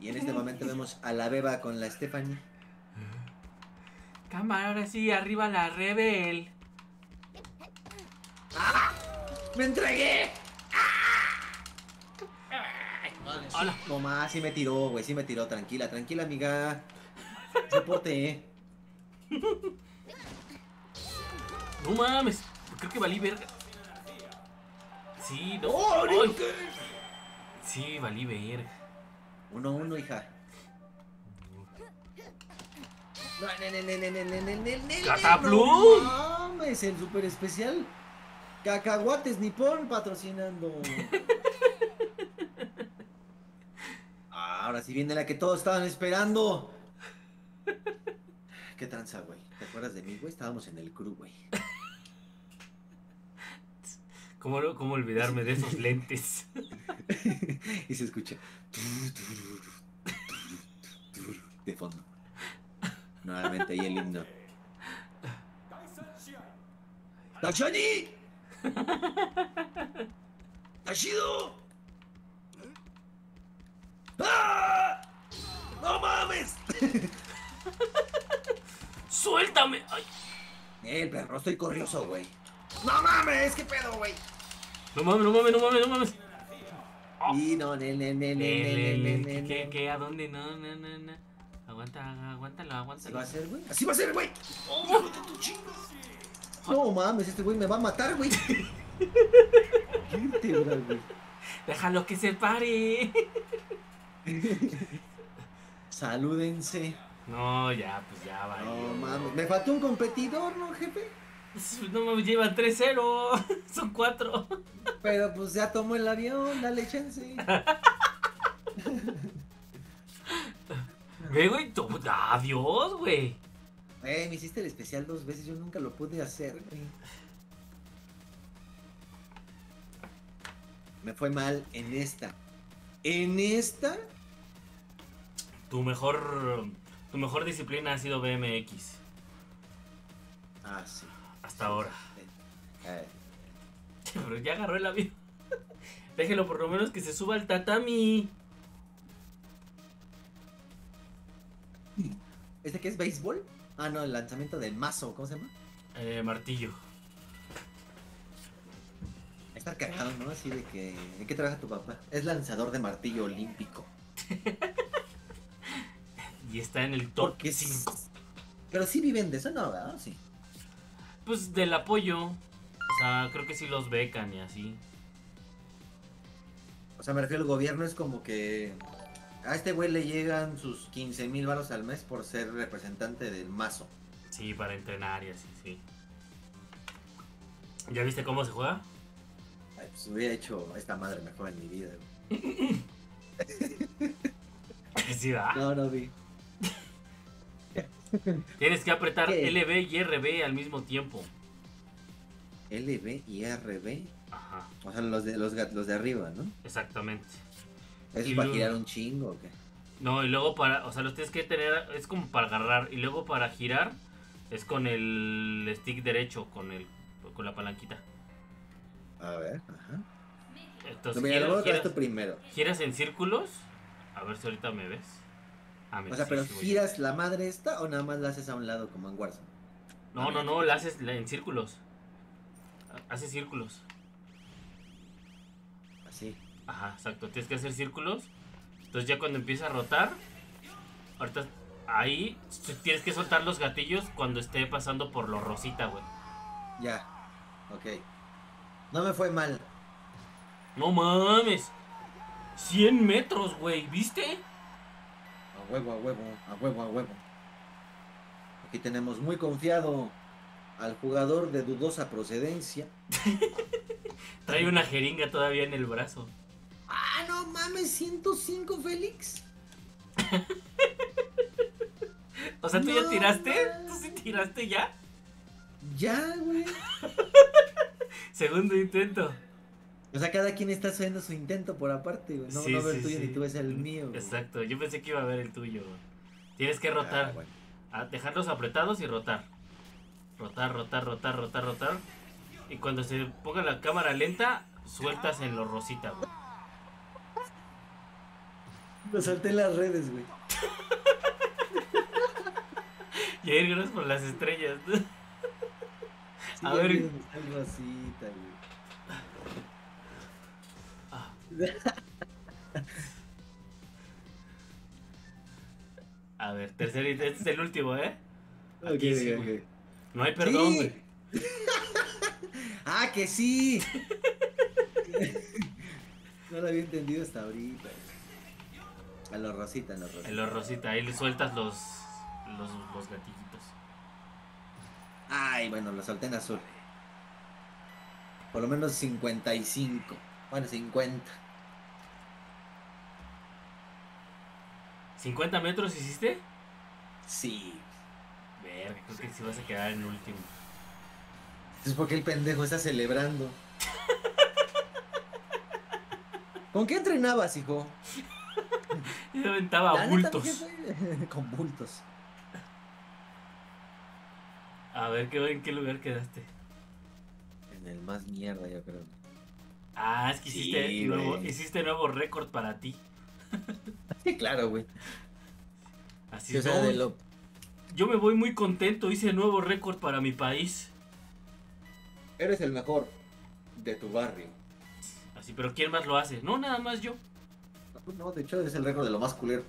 Y en este momento vemos a la beba con la Stephanie. Cámara, ahora sí, arriba la Rebel. ¡Ah! ¡Me entregué! ¡Ah! No más, sí me tiró, güey, sí me tiró. Tranquila, amiga. Soporte, No mames, creo que valí verga. Sí, no. ¡Oh, ay! Sí, valí verga. 1-1, hija. ¡Cataplum! No mames, el super especial. Cacahuates Nippon patrocinando. Ahora sí viene la que todos estaban esperando. ¿Qué tranza, güey? ¿Te acuerdas de mí, güey? Estábamos en el crew, güey. ¿Cómo olvidarme de esos lentes? Y se escucha de fondo. Nuevamente ahí el himno. ¡Tachani! ¡Tashido! ¡Ah! ¡No mames! ¡Suéltame! Ay. El perro, estoy corrioso, güey. ¡No mames! ¿Qué pedo, güey? ¡No mames! Oh. Y no, ¿Qué? ¿A dónde? No. Aguántalo. ¿Así va a ser, güey? ¡Así va a ser, güey! ¡Oh, no te chingas! No mames, este güey me va a matar, güey. Déjalo que se pare. Salúdense. No, ya, pues ya va. No mames, me faltó un competidor, ¿no, jefe? No me lleva 3-0, son 4. Pero pues ya tomó el avión, dale chance. Ve, güey, adiós, güey. Me hiciste el especial 2 veces, yo nunca lo pude hacer, güey. Me fue mal en esta. En esta. Tu mejor disciplina ha sido BMX. Ah, sí. Hasta ahora. Pero ya agarró el avión. Déjelo por lo menos que se suba al tatami. ¿Este qué es? ¿Béisbol? Ah, no, el lanzamiento del mazo. ¿Cómo se llama? Martillo. Está cagado, ¿no? Así de que... ¿En qué trabaja tu papá? Es lanzador de martillo olímpico. Y está en el top 5. Pero sí viven de eso, ¿no? ¿Verdad? Sí. Pues del apoyo. O sea, creo que sí los becan y así. O sea, me refiero al gobierno, es como que... A este güey le llegan sus 15,000 varos al mes por ser representante del mazo. Sí, para entrenar y así, sí. ¿Ya viste cómo se juega? Ay, pues hubiera hecho esta madre mejor en mi vida, güey. ¿Sí va? No, no vi. Tienes que apretar LB y RB al mismo tiempo. ¿LB y RB? Ajá. O sea, los de arriba, ¿no? Exactamente. ¿Es para girar un chingo o qué? No, y luego para... O sea, los tienes que tener... Es como para agarrar. Y luego para girar es con el stick derecho, con la palanquita. A ver, ajá. Entonces, no, mira, luego giras esto primero. Giras en círculos. A ver si ahorita me ves. Ah, mira, o sea, sí, pero sí, ¿giras la madre esta o nada más la haces a un lado como en Warzone? No, no, no, la haces en círculos. Haces círculos. Así. Ajá, exacto, tienes que hacer círculos. Entonces ya cuando empieza a rotar, ahorita ahí tienes que soltar los gatillos cuando esté pasando por lo rosita, güey. Ya, ok. No me fue mal. No mames. 100 metros, güey, ¿viste? A huevo, a huevo, a huevo, a huevo. Aquí tenemos muy confiado al jugador de dudosa procedencia. Trae una jeringa todavía en el brazo. ¡Ah, no mames! 105, Félix. O sea, ¿tú ya tiraste? ¿Tú sí tiraste ya? Ya, güey. Segundo intento. O sea, cada quien está haciendo su intento por aparte, güey. No, sí, no veo el tuyo, sí, ni tú ves el mío. Exacto, güey. Yo pensé que iba a ver el tuyo, güey. Tienes que rotar. Bueno. A dejarlos apretados y rotar. Rotar, rotar, rotar, rotar, rotar. Y cuando se ponga la cámara lenta, sueltas en lo rosita, güey. Lo salté en las redes, güey. Y ahí gracias por las estrellas. Sí, a ver. Rosita, güey. Ah. A ver, tercer intento. Este es el último, ¿eh? Aquí okay, sí, okay, okay. No hay perdón, güey. ¿Sí? ¡Ah, que sí! No lo había entendido hasta ahorita. En los rosita, en los rosita. En los rosita, ahí le sueltas los gatillitos. Ay, bueno, lo solté en azul. Por lo menos 55. Bueno, 50. ¿50 metros hiciste? Sí. Verga, creo que sí vas a quedar en último. Es porque el pendejo está celebrando. ¿Con qué entrenabas, hijo? Yo aventaba bultos. Con bultos. A ver, ¿en qué lugar quedaste? En el más mierda, yo creo. Ah, es que sí, hiciste nuevo récord para ti. Sí, claro, güey. Así es. Yo me voy muy contento, hice nuevo récord para mi país. Eres el mejor de tu barrio. Así, pero ¿quién más lo hace? No, nada más yo. No, de hecho, es el récord de lo más culero.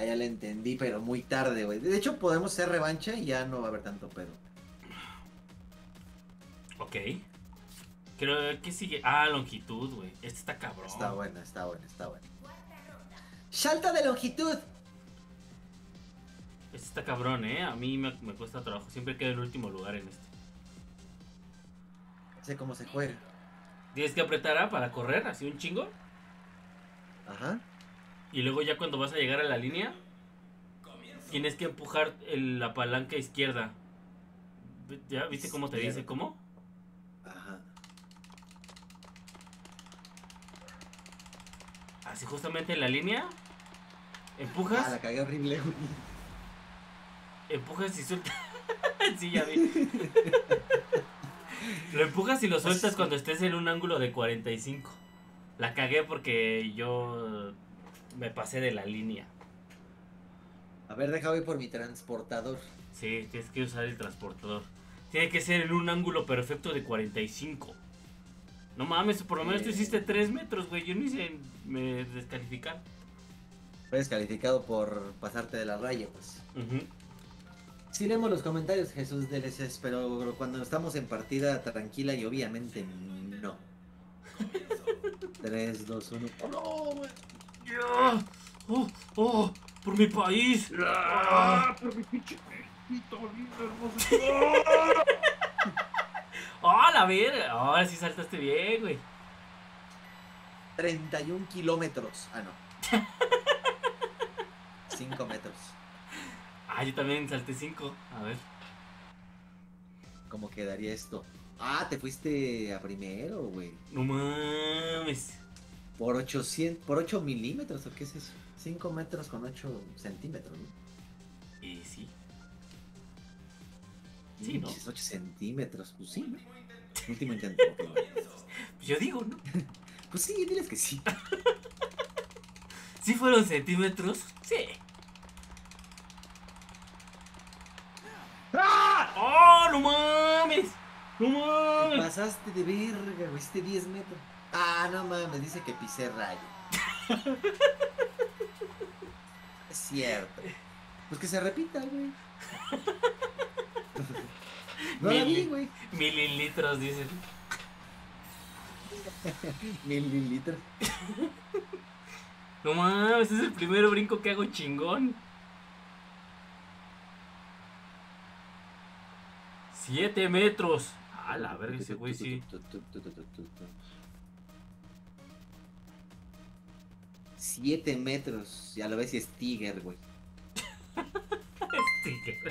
Ya le entendí, pero muy tarde, güey. De hecho, podemos hacer revancha y ya no va a haber tanto pedo. Ok. Creo que sigue. Ah, longitud, güey. Este está cabrón. Está bueno, está bueno, está bueno. ¡Salta de longitud! Este está cabrón, ¿eh? A mí me cuesta trabajo. Siempre quedo en último lugar en este. Sé cómo se juega. Tienes que apretar A para correr, así un chingo. Ajá. Y luego ya cuando vas a llegar a la línea, tienes que empujar la palanca izquierda. ¿Ya viste cómo te dice? ¿Cómo? Ajá. Así justamente en la línea. Empujas. Ah, la cagué horrible. Empujas y sueltas. Sí, ya vi. Lo empujas y lo sueltas cuando estés en un ángulo de 45. La cagué porque yo me pasé de la línea. A ver, déjame ir por mi transportador. Sí, tienes que usar el transportador. Tiene que ser en un ángulo perfecto de 45. No mames, por lo menos tú hiciste 3 metros, güey. Yo no hice... me descalificar. Fue descalificado por pasarte de la raya, pues. Uh-huh. Sí, leemos los comentarios, Jesús DLCs, pero cuando estamos en partida tranquila y obviamente no. 3, 2, 1... ¡Oh, no, güey! Yeah. ¡Oh, oh! ¡Por mi país! Yeah. ¡Por mi pinche pejito lindo, hermoso! ¡Oh, la verga! Ahora sí saltaste bien, güey. 31 kilómetros. Ah, no. 5 metros. Ah, yo también salté 5. A ver. ¿Cómo quedaría esto? Ah, te fuiste a primero, güey. No mames. Por 800, por 8 milímetros, ¿o qué es eso? 5 metros con 8 centímetros, ¿no? Y sí. Sí, ¿no? 8 centímetros, pues sí. Último intento. Yo digo, ¿no? Pues sí, diles que sí. ¿Sí fueron centímetros? Sí. ¡Ah! ¡Oh, no mames! ¡No mames! Te pasaste de verga, güey, este 10 metros. Ah, no mames, dice que pisé rayo. Es cierto. Pues que se repita, güey. No la vi, güey. Mililitros, dicen. Mililitros. No mames, es el primer brinco que hago chingón. 7 metros. Ah, la verga, ese güey sí. 7 metros. Ya lo ves, y es Tiger, güey. Tiger.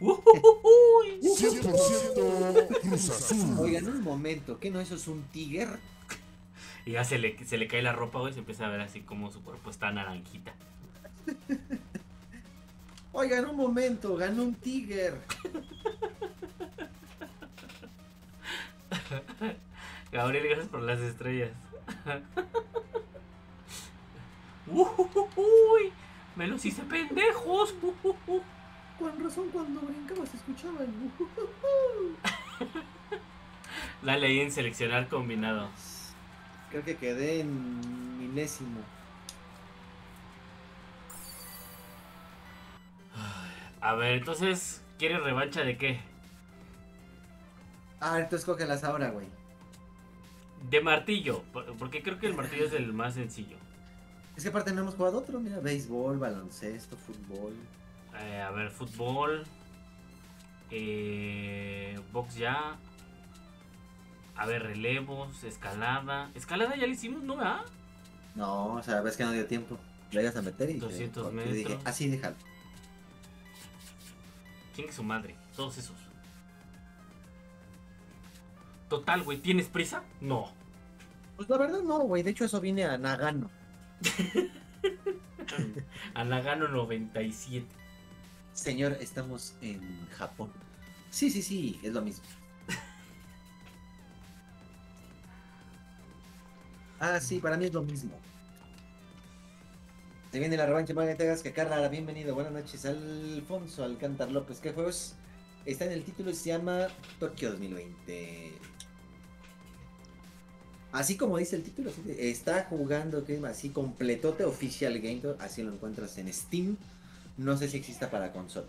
Uy, 100% Cruz Azul. Oigan, un momento, ¿qué no eso es un Tiger? Y ya se le cae la ropa, güey, se empieza a ver así como su cuerpo está naranjita. Oigan, un momento, ganó un Tiger. Gabriel, gracias por las estrellas. Uy, me los hice pendejos. Con razón, cuando brincaba se escuchaba el Dale ahí en seleccionar combinado. Creo que quedé en milésimo. A ver, entonces, ¿quieres revancha de qué? Ah, entonces cógelas ahora, güey. De martillo, porque creo que el martillo es el más sencillo. Es que aparte no hemos jugado otro, mira, béisbol, baloncesto, fútbol. A ver, fútbol, box ya. A ver, relevos, escalada. ¿Escalada ya le hicimos? ¿No, verdad? No, o sea, ves que no dio tiempo. Le ibas a meter y 200 metros. Dije, así déjalo. ¿Quién es su madre? Todos esos. Total, güey, ¿tienes prisa? No. Pues la verdad no, güey, de hecho eso viene a Nagano. A Nagano 97. Señor, estamos en Japón. Sí, sí, sí, es lo mismo. Ah, sí, para mí es lo mismo. Se viene la revancha, para que te hagas que Carla, bienvenido, buenas noches, Alfonso Alcántar López. ¿Qué juegos? Está en el título y se llama Tokio 2020. Así como dice el título, está jugando game así, completote, Official Game, así lo encuentras en Steam. No sé si exista para consola.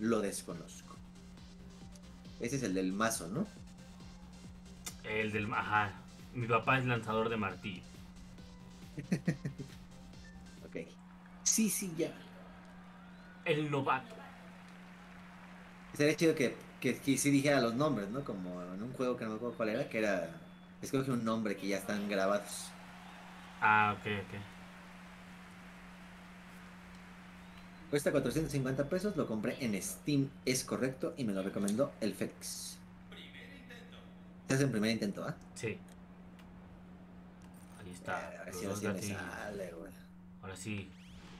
Lo desconozco. Ese es el del mazo, ¿no? El del... Ajá. Mi papá es lanzador de martillo. Ok. Sí, sí, ya. El novato. Sería chido que sí dijera los nombres, ¿no? Como en un juego que no me acuerdo cuál era, que era... Escoge un nombre que ya están grabados. Ah, ok, ok. Cuesta 450 pesos, lo compré en Steam, es correcto, y me lo recomendó el Félix. ¿Estás en primer intento, ah? Sí. Ahí está. Ahora sí me sale, güey. Ahora sí.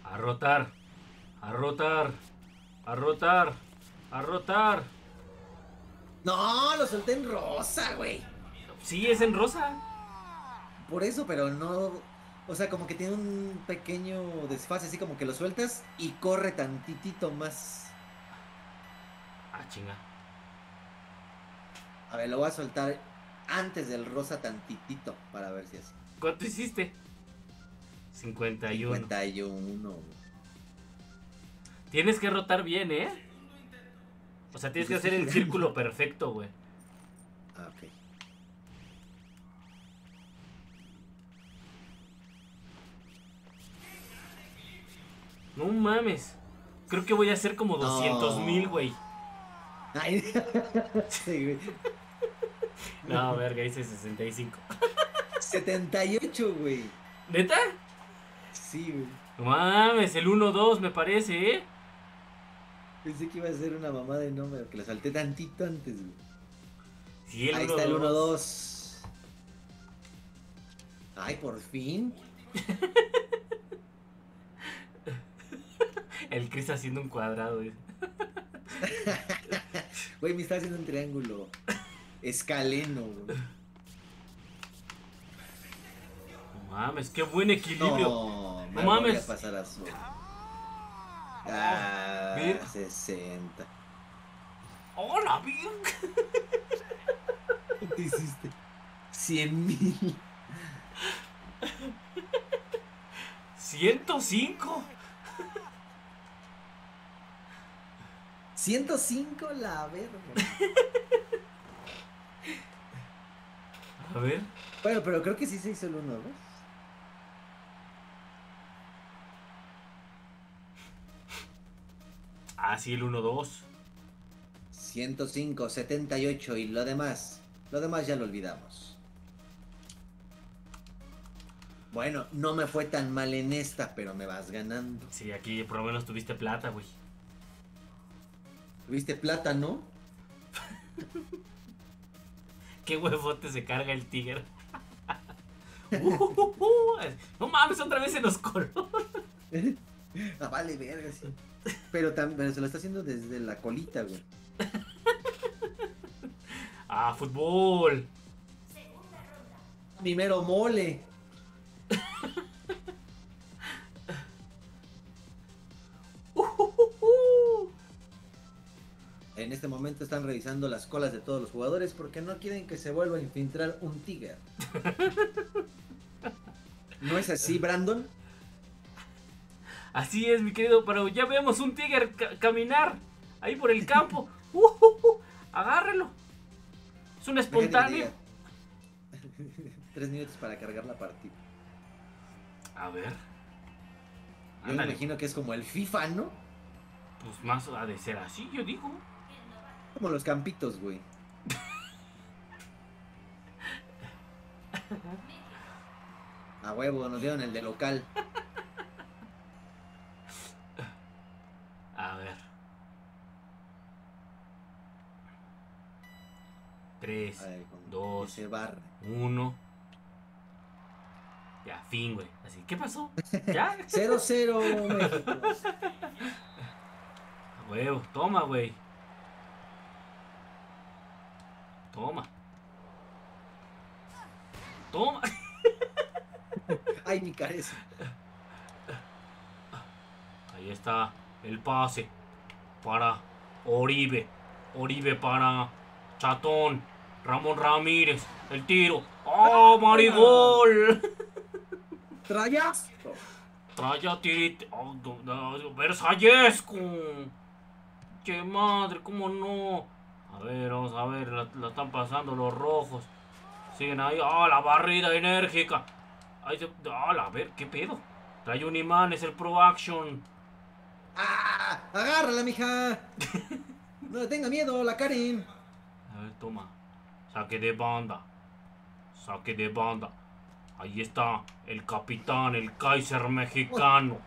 A rotar. A rotar. A rotar. A rotar. No, lo solté en rosa, güey. Sí, es en rosa. Por eso, pero no... O sea, como que tiene un pequeño desfase, así como que lo sueltas y corre tantitito más. Ah, chinga. A ver, lo voy a soltar antes del rosa tantitito para ver si es. ¿Cuánto hiciste? 51. 51. Tienes que rotar bien, ¿eh? O sea, tienes que hacer el círculo perfecto, güey. Ah, ok. No mames. Creo que voy a hacer como 200,000, güey. Ay. Sí, güey. No, verga, hice 65. 78, güey. ¿Neta? Sí, güey. No mames, el 1-2 me parece, ¿eh? Pensé que iba a ser una mamada de número, que la salté tantito antes, güey. Sí, ahí está el 1-2. Ay, por fin. El Criss haciendo un cuadrado, güey. Güey, me está haciendo un triángulo escaleno, güey. No mames, qué buen equilibrio. No, no mames. Voy a pasar a su... Ah, 60. Hola, bien. ¿Qué te hiciste? 100,000. 105. 105, la verga. A ver. Bueno, pero creo que sí se hizo el 1, ¿no? Ah, sí, el 1-2. 105, 78 y lo demás. Lo demás ya lo olvidamos. Bueno, no me fue tan mal en esta, pero me vas ganando. Sí, aquí por lo menos tuviste plata, güey. ¿Tuviste plata, no? Qué huevote se carga el tigre. No mames, otra vez se nos coló. Ah, vale, verga, sí. Pero también se lo está haciendo desde la colita, güey. Ah, fútbol. Segunda ronda. Primero mole. En este momento están revisando las colas de todos los jugadores porque no quieren que se vuelva a infiltrar un tigre. ¿No es así, Brandon? Así es, mi querido, pero ya vemos un tigre caminar ahí por el campo. Agárralo. Es un espontáneo. 3 minutos para cargar la partida. A ver. Yo me imagino que es como el FIFA, ¿no? Pues más ha de ser así, yo digo. Como los campitos, güey. A huevo, nos dieron el de local. A ver. 3, 2, 1. Ya, fin, güey. Así, ¿qué pasó? ¿Ya? 0-0, México. A huevo, toma, güey. Toma. Toma. Ay, mi cabeza. Ahí está el pase para Oribe. Oribe para Chatón. Ramón Ramírez. El tiro. ¡Oh, marigol! ¡Trayasco! ¡Trayate! ¡Versallesco! ¡Qué madre! ¿Cómo no? A ver, vamos a ver. La están pasando los rojos. Siguen ahí. ¡Ah, la barrida enérgica! Ahí se... ¡Ah, a ver! ¿Qué pedo? Trae un imán, es el Pro Action. ¡Ah! ¡Agárrala, mija! No le tenga miedo, la Karen. A ver, toma. Saque de banda. Saque de banda. Ahí está el capitán, el Kaiser mexicano.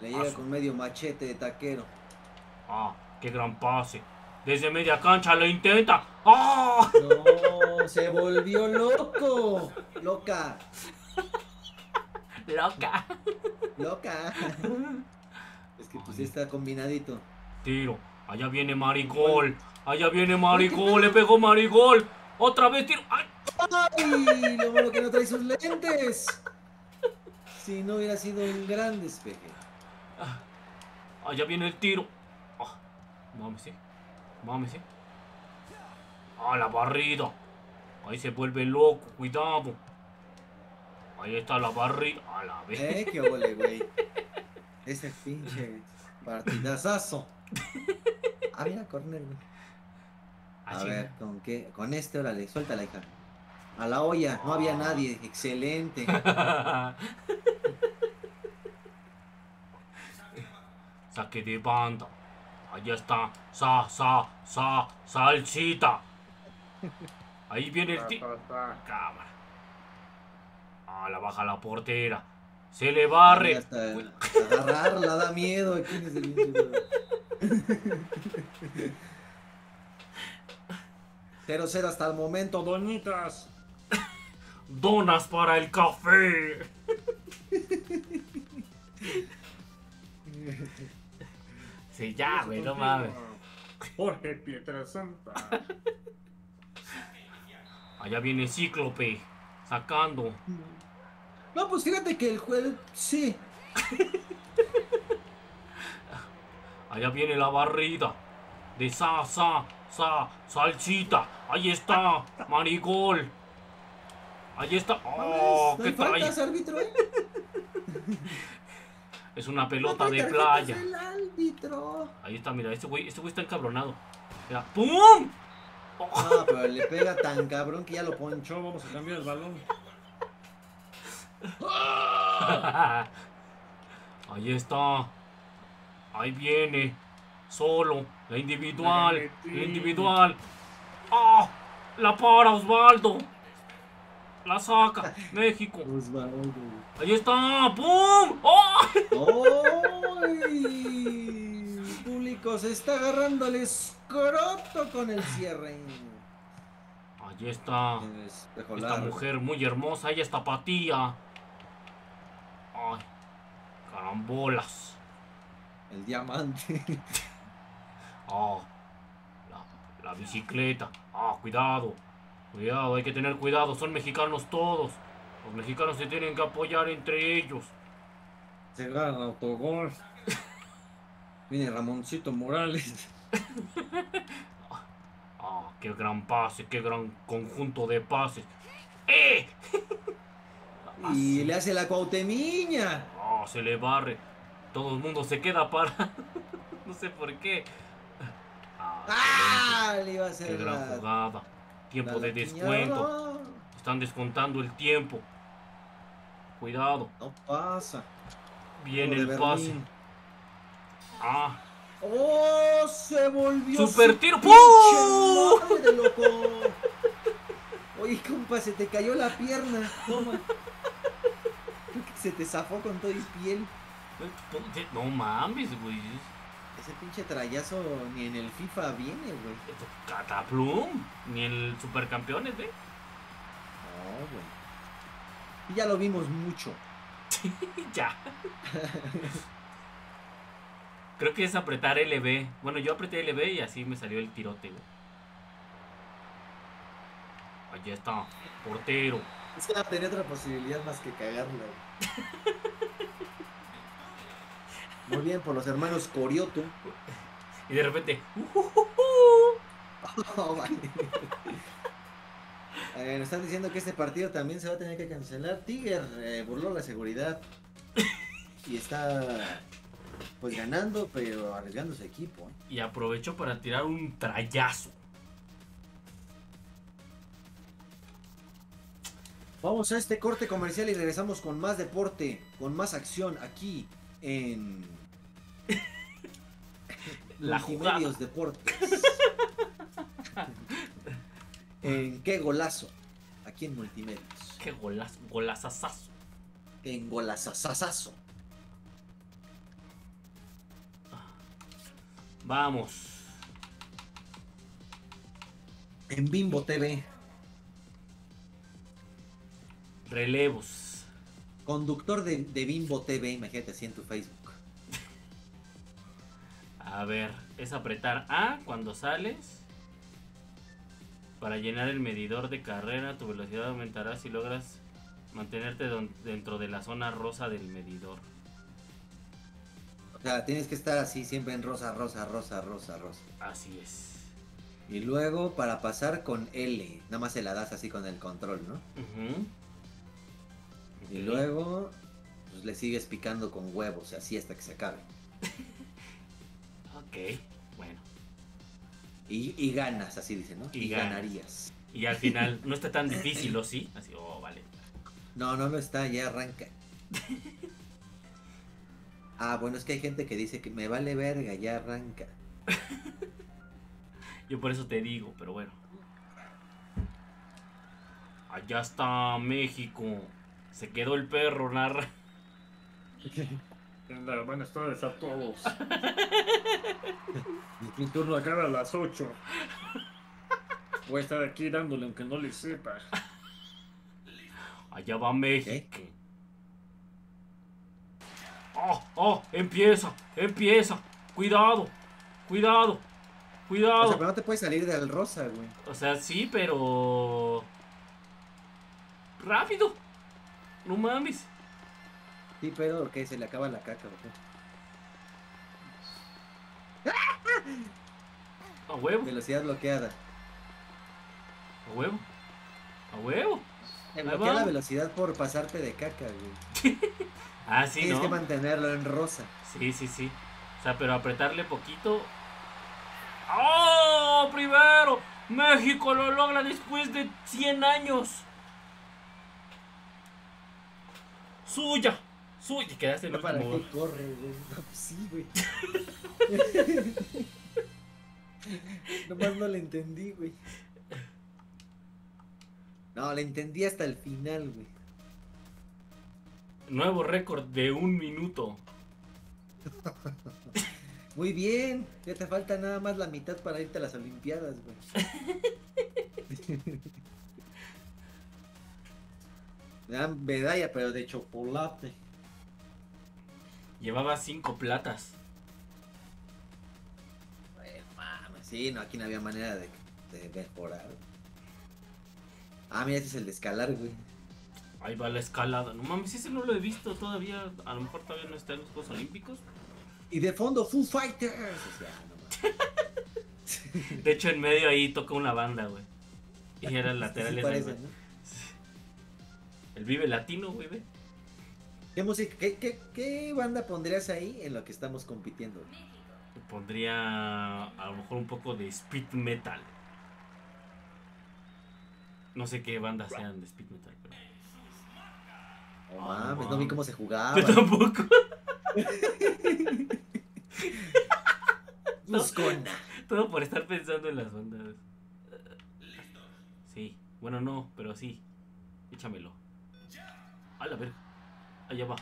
Le llega con medio machete de taquero. Ah, qué gran pase. Desde media cancha lo intenta. ¡Ah! No, se volvió loco. Loca. Loca. Loca. Es que pues está combinadito. Tiro. Allá viene Marigol. Allá viene Marigol. Le pegó Marigol. Otra vez tiro. ¡Ay! ¡Ay! Lo bueno que no trae sus lentes. Si no hubiera sido un gran despeje. Allá viene el tiro. Oh, mámese. Mámese. Ah, la barrida. Ahí se vuelve loco. Cuidado. Ahí está la barrida. A la vez. Qué ole, güey. Ese pinche partidazazo. Ah, mira, corner, güey. A ver, ¿con qué? Con este, órale, suéltala, hija. A la olla, no había nadie. Excelente. Saque de banda. Allá está. Salsita. Ahí viene el tío. Cámara. Ah, la baja la portera. Se le barre. Hasta agarrarla da miedo. ¿Quién es el 0-0 hasta el momento, donitas. Donas para el café. Sí, ya, güey, no mames. Jorge Pietrasanta. Allá viene Cíclope, sacando. No, pues fíjate que el juego, sí. Allá viene la barrida de Salsita. Ahí está Marigol. Ahí está. Oh, ¿qué trae? Es una pelota de playa. Ahí está, mira, este güey está encabronado. Mira, ¡pum! Ah, pero le pega tan cabrón que ya lo ponchó. Vamos a cambiar el balón. Ahí está. Ahí viene. Solo, la individual. ¡Ah! ¡Oh! La para Osvaldo. La saca, México. Osvaldo. Ahí está, ¡pum! ¡Oh! ¡Ay! El público se está agarrando el escroto con el cierre. Ahí está. Esta mujer muy hermosa, ella está patía. Ay, carambolas. El diamante. Oh, la bicicleta. Ah, oh, cuidado. Cuidado, hay que tener cuidado. Son mexicanos todos. Los mexicanos se tienen que apoyar entre ellos. Se gana el autogol. Viene Ramoncito Morales. Ah, oh, qué gran pase. Qué gran conjunto de pases. ¡Eh! Y le hace la Cuauhtemiña. Ah, oh, se le barre. Todo el mundo se queda para... No sé por qué. ¡Ah! Le iba a hacer qué gran jugada. Tiempo de descuento. Están descontando el tiempo. Cuidado. No pasa. Viene el pase. ¡Ah! ¡Oh! Se volvió... ¡Super tiro! ¡Pum! ¡De loco! Oye, compa, se te cayó la pierna. Toma. Se te zafó con todo y piel. No mames, güey. Ese pinche trayazo ni en el FIFA viene, güey. Cataplum. Ni en el Supercampeones, güey. No, güey. Y ya lo vimos mucho. Sí, ya. Creo que es apretar LB. Bueno, yo apreté LB y así me salió el tirote, güey. Allá está, portero. Es que no tenía otra posibilidad más que cagarla, güey. Muy bien, por los hermanos Corioto. Y de repente... Oh, vale. Nos están diciendo que este partido también se va a tener que cancelar. Tiger burló la seguridad y está pues ganando, pero arriesgando su equipo. Y aprovechó para tirar un trayazo. Vamos a este corte comercial y regresamos con más deporte, con más acción aquí en La Jugada Deportes. En Qué Golazo, aquí en Multimedios. Qué golazo, golazazazo. En golazazazazo. Vamos. En Bimbo TV. Relevos. Conductor de Bimbo TV, imagínate así en tu Facebook. A ver, es apretar A cuando sales. Para llenar el medidor de carrera, tu velocidad aumentará si logras mantenerte dentro de la zona rosa del medidor. O sea, tienes que estar así siempre en rosa, rosa, rosa, rosa, rosa. Así es. Y luego para pasar con L, nada más se la das así con el control, ¿no? Uh-huh. Y luego pues, le sigues picando con huevos, así hasta que se acabe. Ok, bueno. Y ganas, así dicen, ¿no? Y ganarías. Y al final, no está tan difícil, ¿o sí? Así, oh, vale. No, no lo está, ya arranca. Ah, bueno, es que hay gente que dice que me vale verga, ya arranca. Yo por eso te digo, pero bueno. Allá está México. Se quedó el perro, narra. Buenas tardes a todos. Mi turno acaba a las 8. Voy a estar aquí dándole aunque no le sepa. Allá va México. ¿Qué? Oh, oh, empieza, empieza. Cuidado, cuidado, cuidado. O sea, pero no te puedes salir del rosa, güey. O sea, sí, pero... Rápido. No mames. Sí, pero porque se le acaba la caca, ¿verdad? A huevo. Velocidad bloqueada. A huevo. A huevo. Te bloquea la velocidad por pasarte de caca, güey. Ah, sí, tienes, ¿no? Tienes que mantenerlo en rosa. Sí, sí, sí. O sea, pero apretarle poquito. ¡Oh! Primero. México lo logra después de 100 años. Suya. Uy, te quedaste en el último. ¿Para qué corre, güey? No, sí, güey. Nomás no le entendí, güey. No, le entendí hasta el final, güey. Nuevo récord de 1 minuto. Muy bien. Ya te falta nada más la mitad para irte a las Olimpiadas, güey. Me dan medalla, pero de chocolate. Llevaba 5 platas. Ay, mames, sí, no, aquí no había manera de mejorar. Ah, mira, este es el de escalar, güey. Ahí va la escalada. No mames, ese no lo he visto todavía. A lo mejor todavía no está en los Juegos Olímpicos. Y de fondo, Foo Fighters. O sea, no mames. De hecho, en medio ahí toca una banda, güey. Y eran laterales. Sí parece, ahí, ¿no? El Vive Latino, güey, ve. ¿Qué música? ¿Qué banda pondrías ahí en lo que estamos compitiendo? Pondría a lo mejor un poco de speed metal. No sé qué bandas sean de speed metal, pero... Oh, mames, no vi cómo se jugaba. Yo tampoco. Buscona. Todo por estar pensando en las bandas. Sí, bueno, no, pero sí. Échamelo. A la verga. Allá va.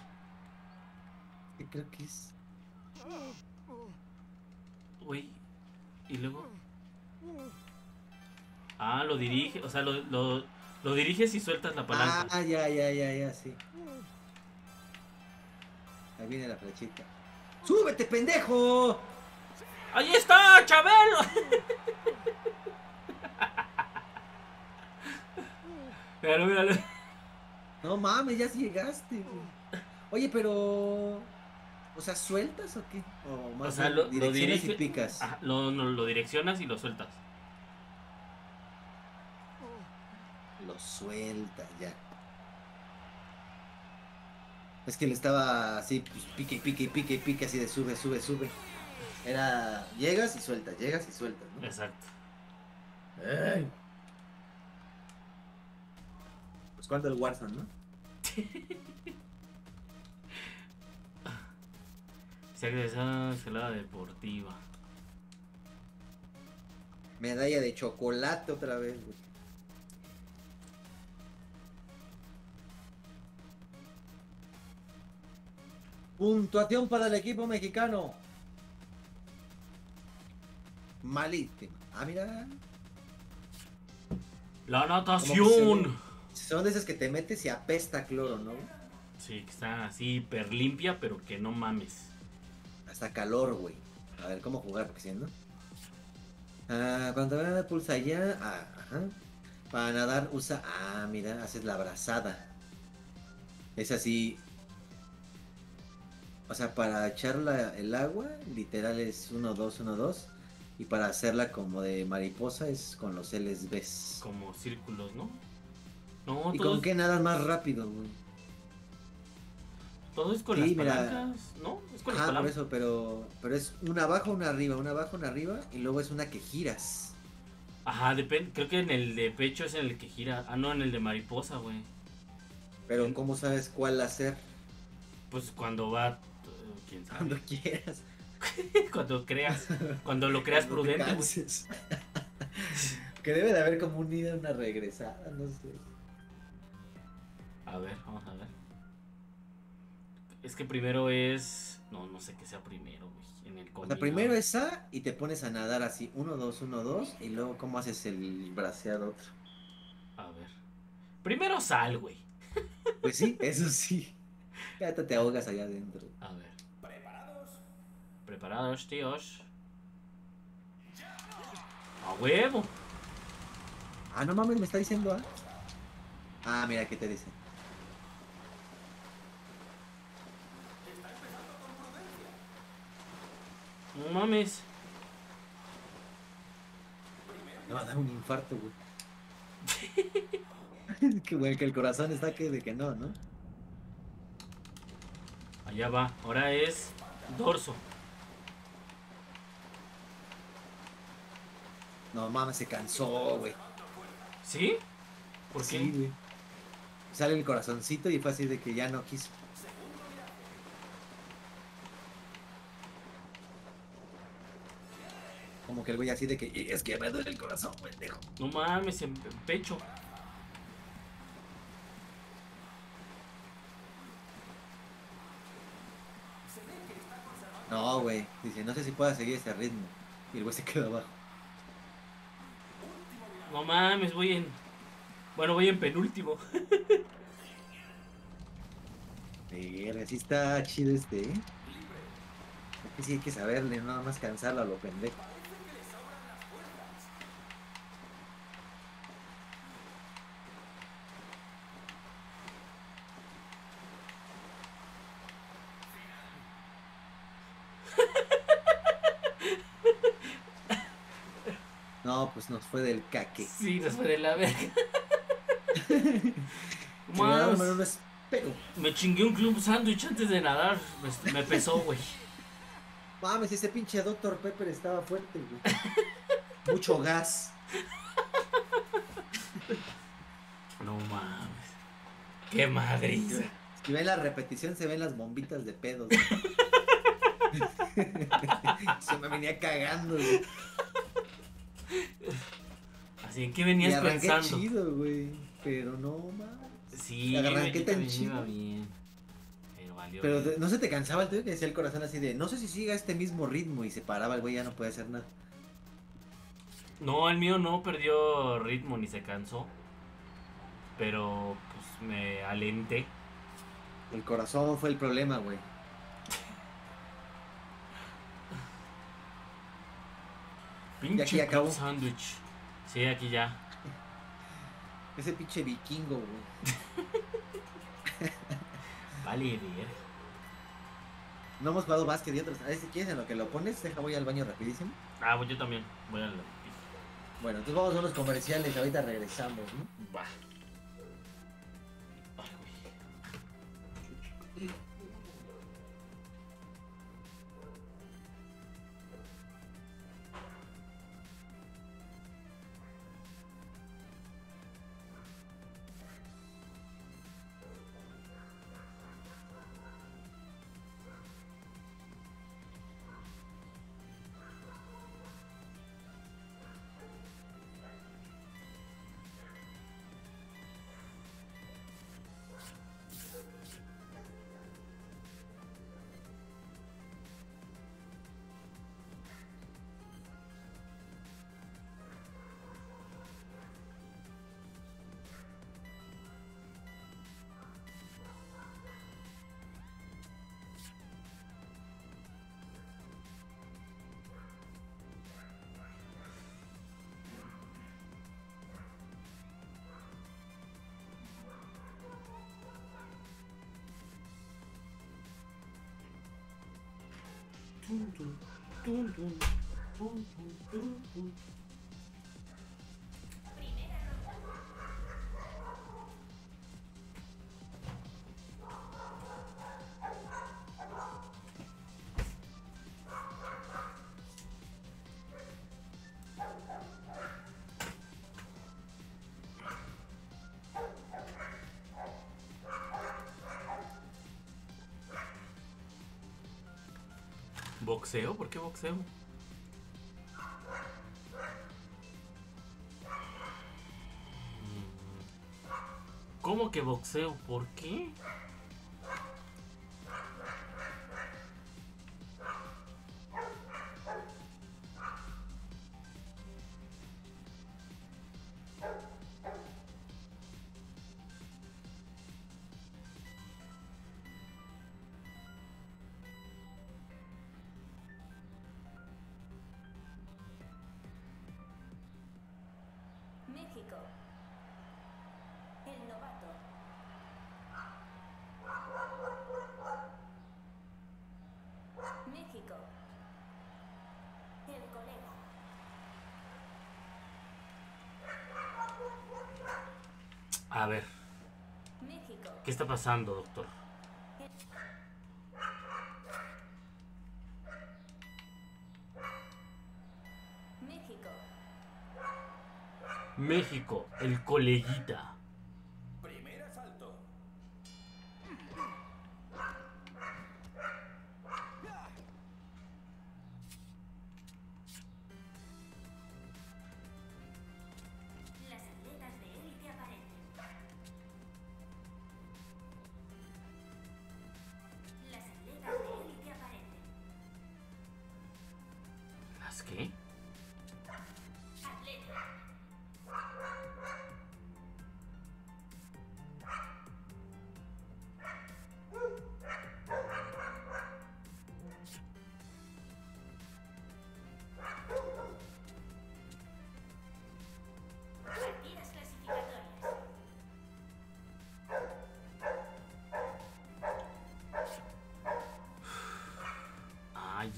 Creo que es... Uy. Y luego... Ah, lo dirige. O sea, lo diriges y sueltas la palanca. Ah, ya, ya, ya, ya, sí. Ahí viene la flechita. ¡Súbete, pendejo! ¡Ahí está, Chabelo! Pero míralo. No mames, ya llegaste, güey. Oye, pero... O sea, ¿sueltas o qué? O más, o sea, direccionas y picas. Ajá, lo direccionas y lo sueltas. Lo suelta ya. Es que le estaba así, pues, pique, así de sube. Era, llegas y sueltas, ¿no? Exacto. ¡Ey! Pues cuánto el Warzone, ¿no? Se ha regresado a la deportiva. Medalla de chocolate otra vez, güey. Puntuación para el equipo mexicano. Malísima. Ah, mira. La natación. Son de esas que te metes y apesta cloro, ¿no? Sí, que está así hiper limpia, pero que no mames. Hasta calor, güey. A ver cómo jugar, porque si no. Ah, cuando nada pulsa allá. Ah, ajá. Para nadar usa. Ah, mira, haces la brazada. Es así. O sea, para echarla el agua, literal es 1-2-1-2. Y para hacerla como de mariposa es con los LSBs. Como círculos, ¿no? No, ¿y todos... con qué nada más rápido, güey? Todo es con sí, las palancas, ¿no? Es con las palancas. Por eso, pero es una abajo, una arriba, y luego es una que giras. Ajá, depende, creo que en el de pecho es en el que gira. Ah, no, en el de mariposa, güey. Pero, ¿cómo sabes cuál hacer? Pues cuando va, quién sabe. Cuando quieras. Cuando lo creas prudente, güey. Que debe de haber como una regresada, no sé. A ver, vamos a ver. Es que primero es... No sé qué sea primero, güey. En el combinado. La primero es A y te pones a nadar así. 1-2, 1-2. Y luego, ¿cómo haces el braceado otro? A ver. Primero sal, güey. Pues sí, eso sí. Ya te ahogas allá adentro. A ver. Preparados, tíos. ¡A huevo! Ah, no mames, me está diciendo A. Ah, mira, ¿qué te dice? No mames. Me va a dar un infarto, güey. Que, güey, que el corazón está que de que no, ¿no? Allá va, ahora es dorso. No mames, se cansó, güey. ¿Sí? ¿Por qué? Sí, güey. Sale el corazoncito y fue así de que ya no quiso. Como que el güey así de que es que me duele el corazón, pendejo. No mames, en pecho. No, güey. Dice, no sé si pueda seguir ese ritmo. Y el güey se quedó abajo. No mames, voy en penúltimo. Sí está chido este, ¿eh? Sí hay que saberle, nada más cansarlo a lo pendejo. No, pues nos fue del caque. Sí, nos fue de la verga. Me chingué un club sándwich antes de nadar. Me pesó, güey. Mames, ese pinche Dr. Pepper estaba fuerte, güey. Mucho gas. No mames. Qué madriza. Si ven la repetición, se ven las bombitas de pedos. Se me venía cagando, güey. Así, ¿en qué venías pensando? Chido, güey. Pero no más. Sí, arranqué tan chido. Bien. Pero valió. Pero no se te cansaba el tuyo que decía el corazón así de, no sé si siga este mismo ritmo y se paraba el güey, ya no puede hacer nada. No, el mío no perdió ritmo ni se cansó. Pero pues me alenté. El corazón fue el problema, güey. Pinche acabó. Sándwich. Sí, aquí ya. Ese pinche vikingo, güey. Vale, bien. No hemos jugado básquet de otros. A ver si quieres en lo que lo pones, deja, voy al baño rapidísimo. Ah, pues yo también. Voy al... Bueno, entonces vamos a unos comerciales, ahorita regresamos, ¿no? Bah. Dun, dun, dun, dun, dun, dun, dun. ¿Boxeo? ¿Por qué boxeo? ¿Cómo que boxeo? ¿Por qué? A ver, ¿qué está pasando, doctor? México. México, el coleguita. Primer asalto.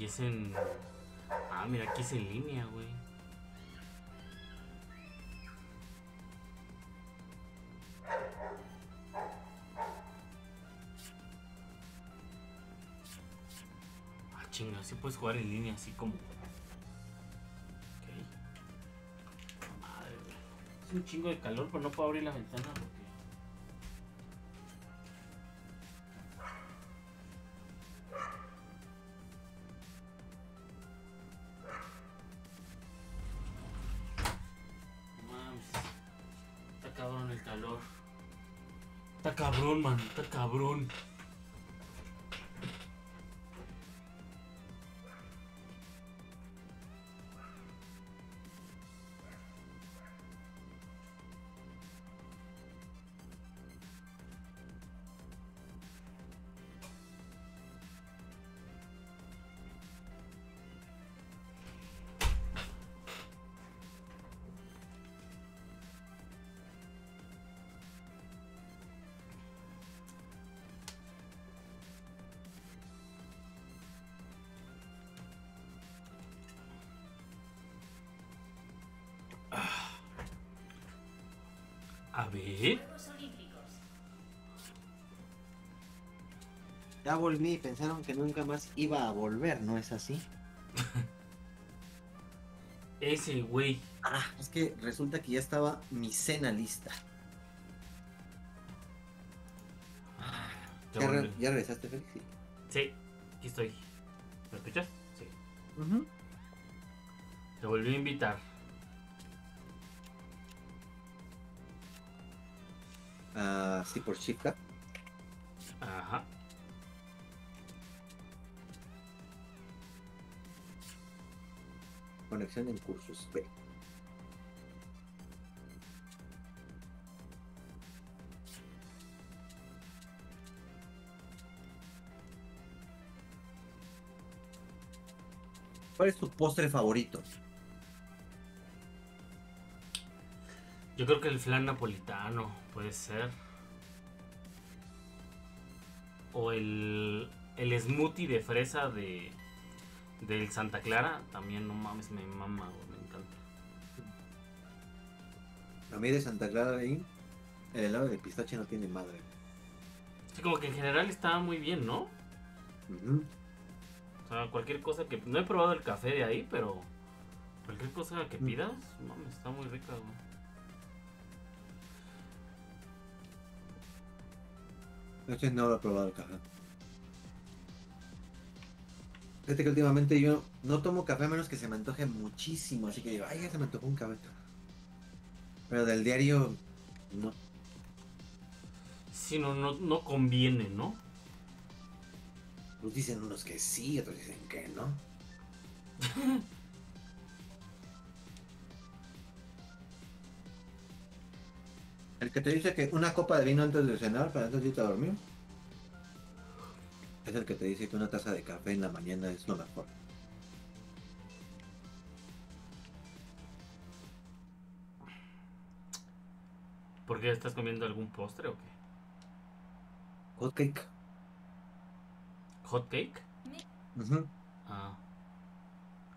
Y es en... Ah, mira, aquí es en línea, güey. Ah, chinga, sí puedes jugar en línea, así como... Okay. Madre, güey. Es un chingo de calor, pero no puedo abrir la ventana, güey. Cabrón, man, está cabrón. A ver. Juegos Olímpicos. Ya volví, pensaron que nunca más iba a volver, ¿no es así? Ese güey. Ah, es que resulta que ya estaba mi cena lista. Ah, ¿Ya regresaste, Félix? Sí. Sí, aquí estoy. ¿Me escuchas? Sí. Uh-huh. Te volví a invitar. Ah, sí, por chica. Ajá. Conexión en cursos B. ¿Cuál es tu postre favorito? Yo creo que el flan napolitano puede ser. O el smoothie de fresa de... del Santa Clara, también no mames, me mama, me encanta. A mí de Santa Clara ahí, el helado de pistache no tiene madre. Sí, como que en general está muy bien, ¿no? Uh-huh. O sea, cualquier cosa que... No he probado el café de ahí, pero... Cualquier cosa que pidas, mames, está muy rica, güey. Este no lo he probado el café. Fíjate que últimamente yo no tomo café a menos que se me antoje muchísimo, así que digo, ay, ya se me antojó un café. Pero del diario, no. Sí, no conviene, ¿no? Pues dicen unos que sí, otros dicen que no. El que te dice que una copa de vino antes de cenar, para antes de irte a dormir. Es el que te dice que una taza de café en la mañana es lo mejor. ¿Por qué estás comiendo algún postre o qué? Hot cake. ¿Hot cake? Uh-huh. Ah.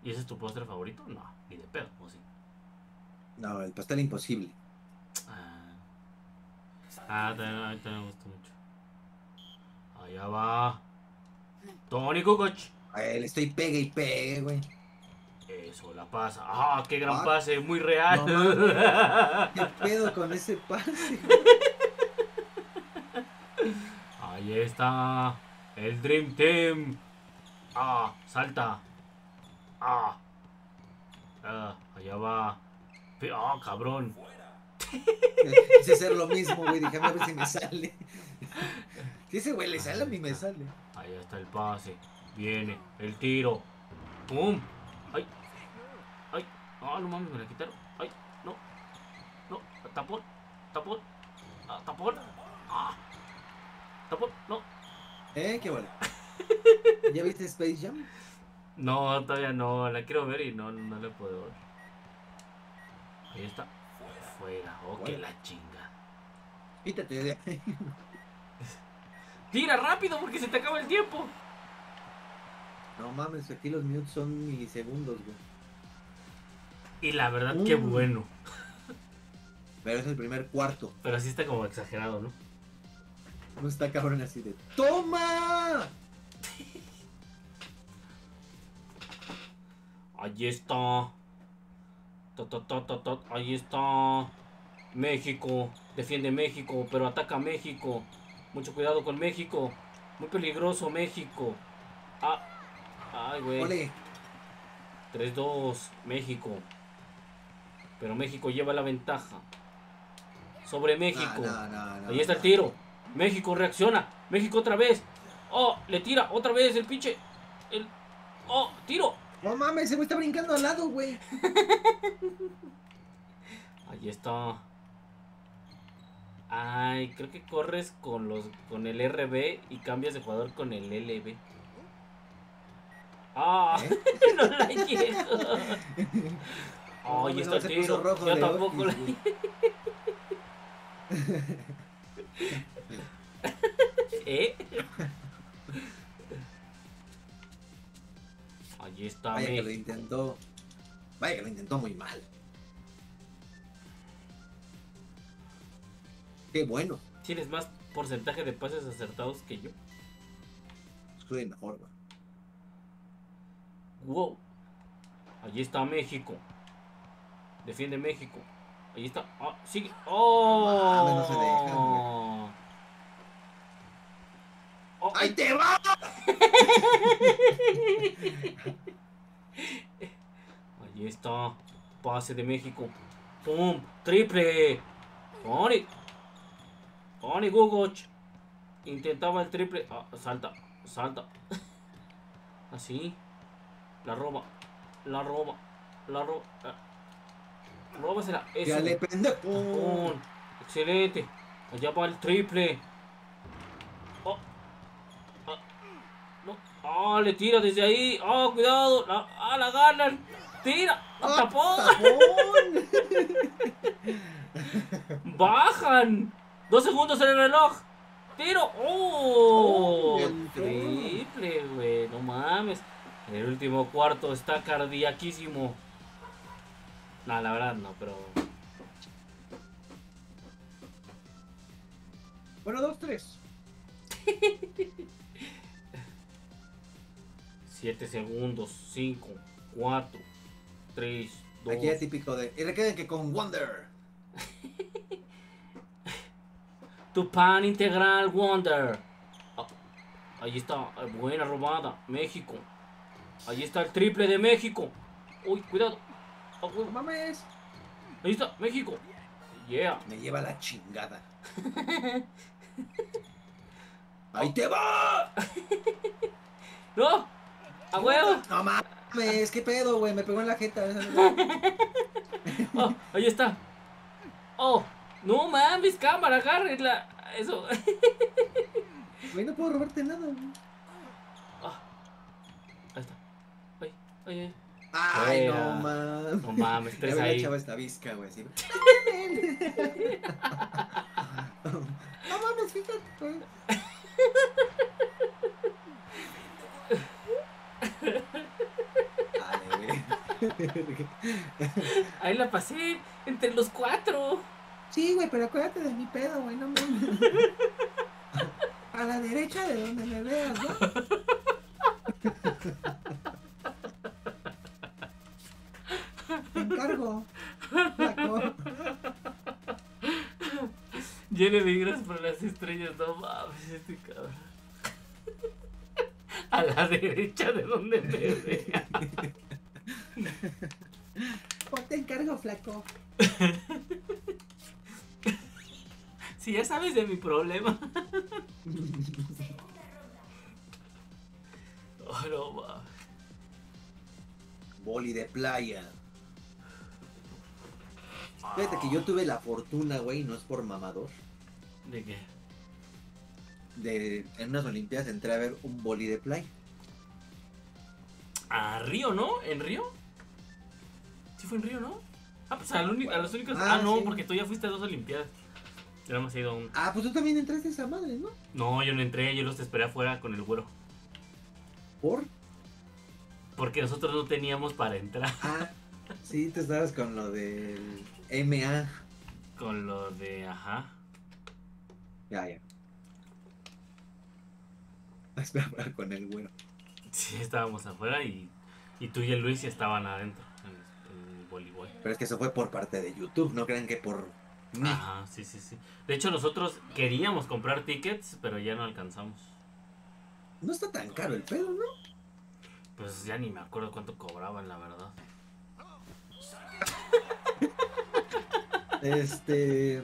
¿Y ese es tu postre favorito? No, ni de pedo, ¿o sí? No, el pastel imposible. Ah, también me gusta mucho. Allá va Tony Kukoc. Le estoy pegue y pegue, güey. Eso, la pasa. ¡Ah, qué gran pase! Muy real. No, ¿qué pedo con ese pase? Ahí está el Dream Team. ¡Ah, salta! ¡Ah! Allá va. ¡Ah, cabrón! Quise hacer lo mismo, güey. Dije, a ver si me sale. Si ese güey le sale, a mí me sale. Ahí está el pase. Viene el tiro. ¡Pum! ¡Ay! ¡Ay! ¡Ah, no mames! Me la quitaron. ¡Ay! ¡No! ¡No! ¡Tapón! ¡Tapón! ¡Ah, tapón! ¡Ah! ¡Tapón! ¡No! ¡Qué bueno! ¿Ya viste Space Jam? No, todavía no. La quiero ver y no la puedo ver. Ahí está. Fuera. ¡Oh, que la chinga! Quítate de ahí. Tira rápido porque se te acaba el tiempo. No mames, aquí los minutos son milisegundos, güey. Y la verdad, qué bueno. Pero es el primer cuarto. Pero así está como exagerado, ¿no? No está cabrón así de... ¡Toma! Ahí está. Ahí está. México. Defiende México, pero ataca México. Mucho cuidado con México. Muy peligroso México. Ah. Ay, güey. 3-2. México. Pero México lleva la ventaja. Sobre México. Ahí está el tiro. México reacciona. México otra vez. Oh, le tira otra vez el pinche. Oh, tiro. No mames, ese güey está brincando al lado, güey. Ahí está. Ay, creo que corres con el RB y cambias de jugador con el LB. ¡Ah! ¿Eh? No la quiero. Ay, está el tiro. Yo tampoco la quiero. ¿Eh? Allí está. Vaya que lo intentó. Vaya que lo intentó muy mal. Qué bueno. Tienes más porcentaje de pases acertados que yo. estudien mejor, güey. Wow. Allí está México. Defiende México. Allí está. Ah, sigue. ¡Oh! No, no se dejan, güey. Oh. ¡Ahí te va! Allí está. Pase de México. ¡Pum! ¡Triple! Tony Kukoc intentaba el triple. Ah, salta, salta. Así. La roba. La roba. La roba. Róbasela. Ya le prende. ¡Oh! Excelente. Allá va el triple. Oh. Ah. No. Ah, le tira desde ahí. Ah, oh, cuidado. Ah, la ganan. Tira. ¡Ah, tapón! ¡Tapón! Bajan. 2 segundos en el reloj. Tiro. ¡Oh! Triple, güey. No mames. El último cuarto está cardiaquísimo. No, la verdad no, pero... Bueno, 2-3. 7 segundos. 5, 4, 3, 2. Aquí es típico de... Y recuerden que con Wonder. Tu pan integral, Wonder. Oh, ahí está. Buena robada. México. Ahí está el triple de México. Uy, cuidado. Oh, no mames. Ahí está, México. Yeah. Me lleva la chingada. ¡Ahí te va! ¡No! ¡A huevo! ¡No mames! ¿Qué pedo, güey? Me pegó en la jeta. Oh, ahí está. ¡Oh! No mames, cámara, agárrenla. Eso. Güey, no puedo robarte nada. Ah, ahí está. Ay, ay, ay. Ay, no mames. No mames, tres ahí. Echaba esta visca, güey. ¿Sí? No mames, fíjate, güey. Ahí la pasé entre los 4. Sí, güey, pero acuérdate de mi pedo, güey, no mames. A la derecha de donde me veas, ¿no? Te encargo. Llene de gracias por las estrellas, no mames, este cabrón. A la derecha de donde me veas. Ponte encargo, flaco. Si ya sabes de mi problema. Oh, no va. Boli de playa. Fíjate que yo tuve la fortuna, güey, no es por mamador. ¿De qué? En unas Olimpiadas entré a ver un boli de playa. A Río, ¿no? ¿En Río? Sí fue en Río, ¿no? Ah, pues a, bueno, a los únicos... Ah, no, sí, porque tú ya fuiste a 2 Olimpiadas. Yo nada más he ido a un... Ah, pues tú también entraste a esa madre, ¿no? No, yo no entré, yo los esperé afuera con el güero. ¿Por? Porque nosotros no teníamos para entrar. Ah, sí, te estabas con lo del MA. Con lo de... Ajá. Ya, ya. Esperaba con el güero. Sí, estábamos afuera y tú y el Luis estaban adentro en el voleibol. Pero es que eso fue por parte de YouTube, no crean que por... Ajá, sí, sí, sí. De hecho, nosotros queríamos comprar tickets, pero ya no alcanzamos. No está tan caro el pedo, ¿no? Pues ya ni me acuerdo cuánto cobraban, la verdad. Este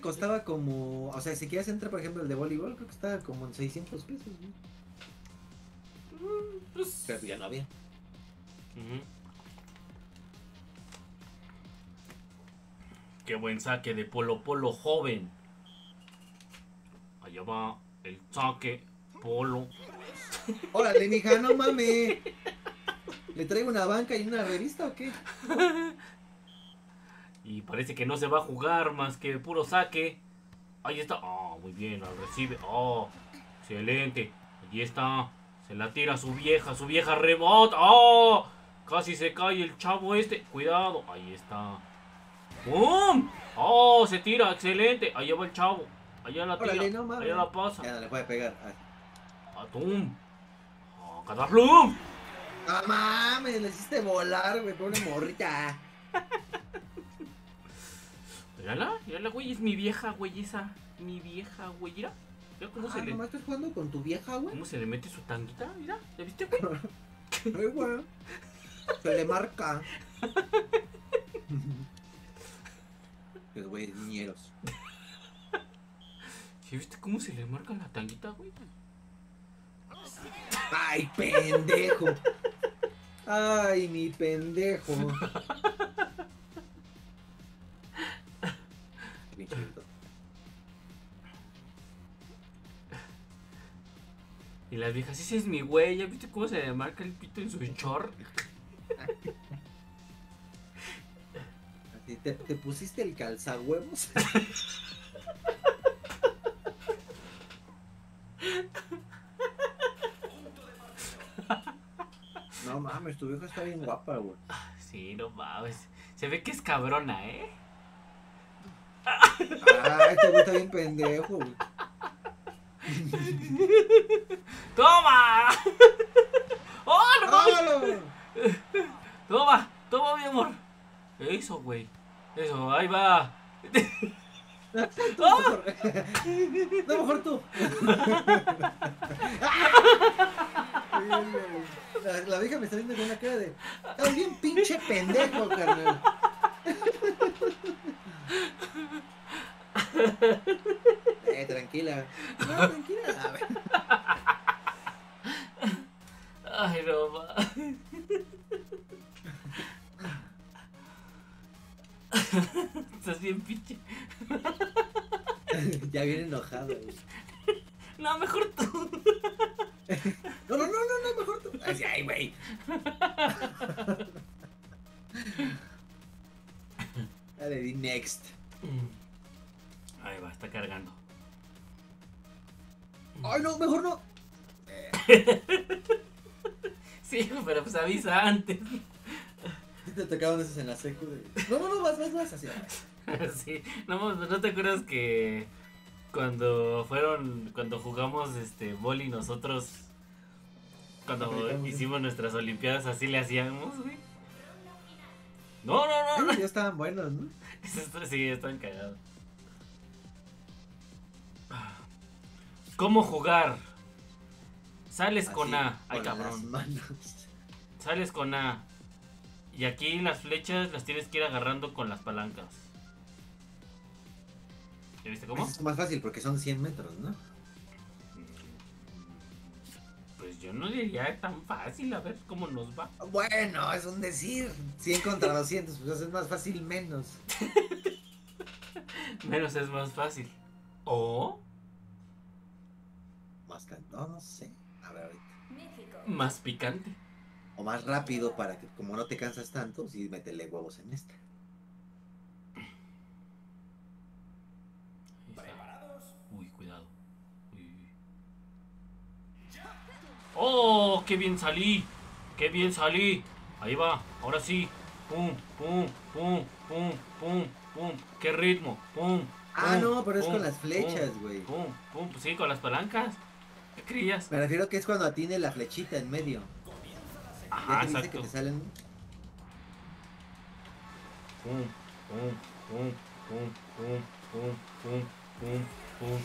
costaba como... O sea, si quieres entrar, por ejemplo, el de voleibol, creo que estaba como en 600 pesos, ¿no? Pues... Pero ya no había. Uh-huh. Qué buen saque de Polo Polo joven. Allá va el saque Polo. Órale, mija, no mames. ¿Le traigo una banca y una revista o qué? Y parece que no se va a jugar más que puro saque. Ahí está. Ah, muy bien, la recibe. Oh, excelente. Ahí está. Se la tira su vieja rebota. Oh, casi se cae el chavo este. Cuidado. Ahí está. ¡Bum! ¡Oh! Se tira, excelente. Allá va el chavo. Allá la tira. Órale, no, allá la pasa. Ya no le puede pegar. ¡Atum! ¡Cuadra Plum! ¡No mames! Le hiciste volar, güey, pobre morrita. Mírala, mírala, güey, es mi vieja, güey, esa. Mi vieja, güey, mira. Mira cómo se le... ¿Nomás estás jugando con tu vieja, güey? ¿Cómo se le mete su tanguita? Mira, ¿la viste, güey? Ay, güey. Se le marca. Los güeyes niñeros. ¿Sí viste cómo se le marca la tanguita, güey? ¡Ay, pendejo! ¡Ay, mi pendejo! Y las viejas, ese es mi güey, ¿ya viste cómo se le marca el pito en su short? ¿Te pusiste el calzahuevos? No mames, tu vieja está bien guapa, güey. Sí, no mames. Se ve que es cabrona, ¿eh? Ay, este güey está bien pendejo, güey. ¡Toma! ¡Oh, no mames! ¡Toma! ¡Toma, mi amor! Eso, güey. Eso, ahí va. Tú, ¡oh! Mejor. No, mejor tú. La vieja me está viendo con una cara de... ¡Estás bien pinche pendejo, carnal! Tranquila. No, tranquila. A ver. Ay, no mames. Estás bien pinche. Ya viene enojado, güey. No, mejor tú. No, mejor tú. Ay, güey. Dale, di next. Ahí va, está cargando. Ay, no, mejor no. Sí, pero pues avisa antes. Te tocaban esos en la secu de... No, vas así. Sí, no te acuerdas que cuando jugamos boli nosotros, cuando hicimos nuestras olimpiadas, así le hacíamos, güey. No. Ya estaban buenos, ¿no? Sí, ya estaban cagados. ¿Cómo jugar? Sales así, con A. Ay, cabrón. Sales con A. Y aquí las flechas las tienes que ir agarrando con las palancas. ¿Ya viste cómo? Pues es más fácil porque son 100 metros, ¿no? Pues yo no diría tan fácil, a ver cómo nos va. Bueno, es un decir. 100 contra 200, pues es más fácil menos. Menos es más fácil. O... más cantado, no sé. A ver ahorita. México. Más picante. O más rápido para que, como no te cansas tanto, sí, métele huevos en esta. ¿Preparados? Uy, cuidado. Uy. ¡Oh! ¡Qué bien salí! ¡Qué bien salí! Ahí va, ahora sí. ¡Pum, pum, pum, pum, pum, pum! ¡Qué ritmo! ¡Pum! Ah, pum, no, pero es pum, con las flechas, güey. ¡Pum, pum! Pues sí, con las palancas. ¿Qué creías? Me refiero que es cuando atine la flechita en medio. Ajá, exacto. Que te salen. Pum, pum, pum, pum, pum, pum, pum, pum, pum,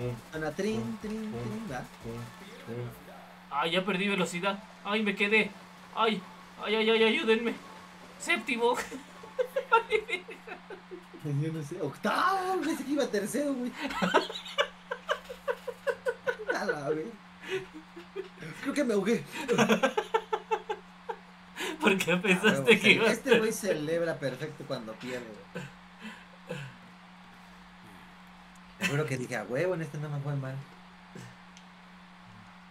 pum. Ana, trin, trin, trin, va. Ay, ya perdí velocidad. Ay, me quedé. Ay, ayúdenme. Séptimo. Yo no sé. Octavo, pensé que iba tercero, güey. Nada, güey. Creo que me ahogué. Porque pensaste que iba a... Este güey celebra perfecto cuando pierde. Seguro que dije, a huevo, en este no me fue mal.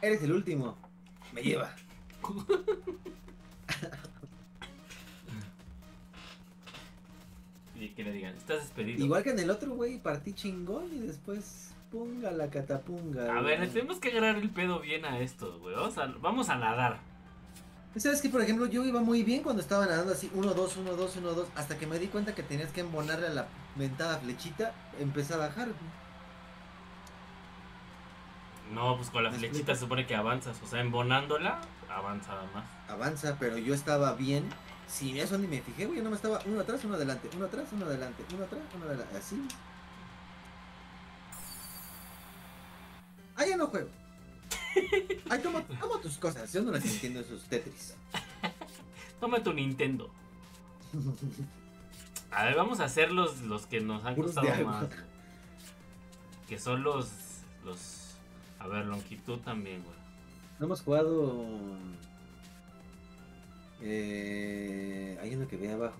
Eres el último. Me lleva. Y que le digan, estás despedido. Igual que en el otro, güey, partí chingón y después... punga la catapunga. A ver, tenemos que agarrar el pedo bien a estos, güey. Vamos a nadar. ¿Sabes que por ejemplo, yo iba muy bien cuando estaba nadando así 1, 2, 1, 2, 1, 2, hasta que me di cuenta que tenías que embonarle a la mentada flechita, empecé a bajar? No, pues con la flechita se supone que avanzas, o sea, embonándola, avanza más. Avanza, pero yo estaba bien. Sin eso ni me fijé, güey. Yo no me estaba uno atrás, uno adelante, uno atrás, uno adelante, uno atrás, uno adelante. Así. Ah, ya no juego. Ay, toma tus cosas. Yo no las entiendo, esos Tetris. Toma tu Nintendo. A ver, vamos a hacer los que nos han costado más. Que son los... A ver, longitud también, güey. No hemos jugado... hay uno que ve abajo.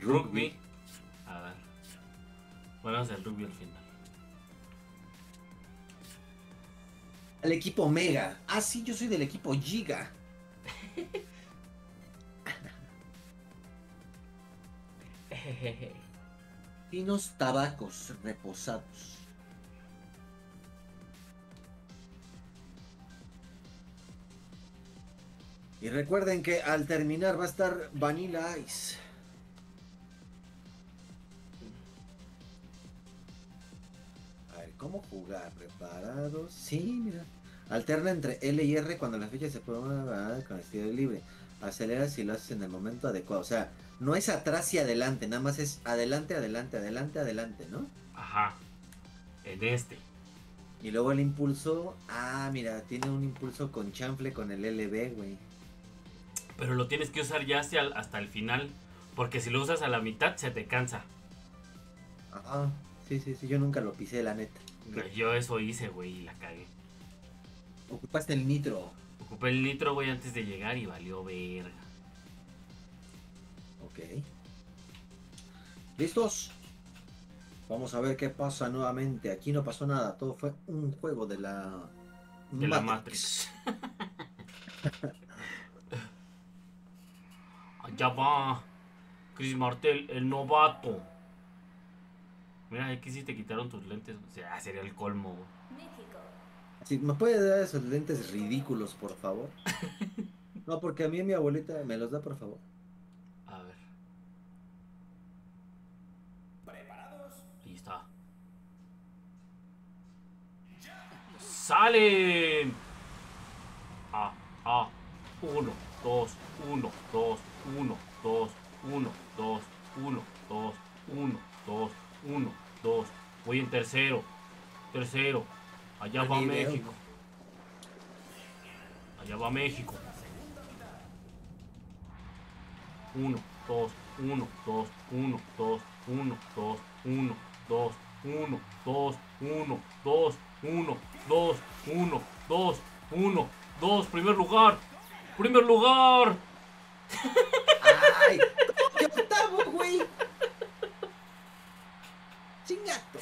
Rugby. A ver. Bueno, vamos al rugby al final. El equipo Mega. Ah, sí, yo soy del equipo Giga. Finos tabacos reposados. Y recuerden que al terminar va a estar Vanilla Ice. A ver, ¿cómo jugar? ¿Preparados? Sí, mira. Alterna entre L y R cuando la ficha se pone con estilo libre. Acelera si lo haces en el momento adecuado. O sea, no es atrás y adelante, nada más es adelante, adelante, adelante, adelante, ¿no? Ajá. En este. Y luego el impulso... Ah, mira, tiene un impulso con chanfle con el LB, güey. Pero lo tienes que usar ya hasta el final, porque si lo usas a la mitad se te cansa. Ajá. Sí, sí, sí, yo nunca lo pisé, la neta. No, yo eso hice, güey, y la cagué. Ocupaste el nitro. Ocupé el nitro, güey, antes de llegar y valió verga. Ok. ¿Listos? Vamos a ver qué pasa nuevamente. Aquí no pasó nada. Todo fue un juego de la... De la Matrix. Allá va. Chris Martel, el novato. Mira, aquí sí te quitaron tus lentes. O sea, sería el colmo. Sí, ¿me puedes dar esos lentes ridículos, por favor? No, porque a mí mi abuelita me los da, por favor. A ver. ¡Salen! Ah, 1, 2, 1, 2, 1, 2, 1, 2, 1, 2, 1, 2, 1, 2. Voy en tercero. Tercero. Allá va México. Allá va México. 1, 2, 1, 2, 1, 2, 1, 2, 1, 2, 1, 2, 1, 2. 1, 2, 1, 2, 1, 2, primer lugar. ¡Primer lugar! ¡Ay! ¡Qué octavo, güey! ¡Chingato!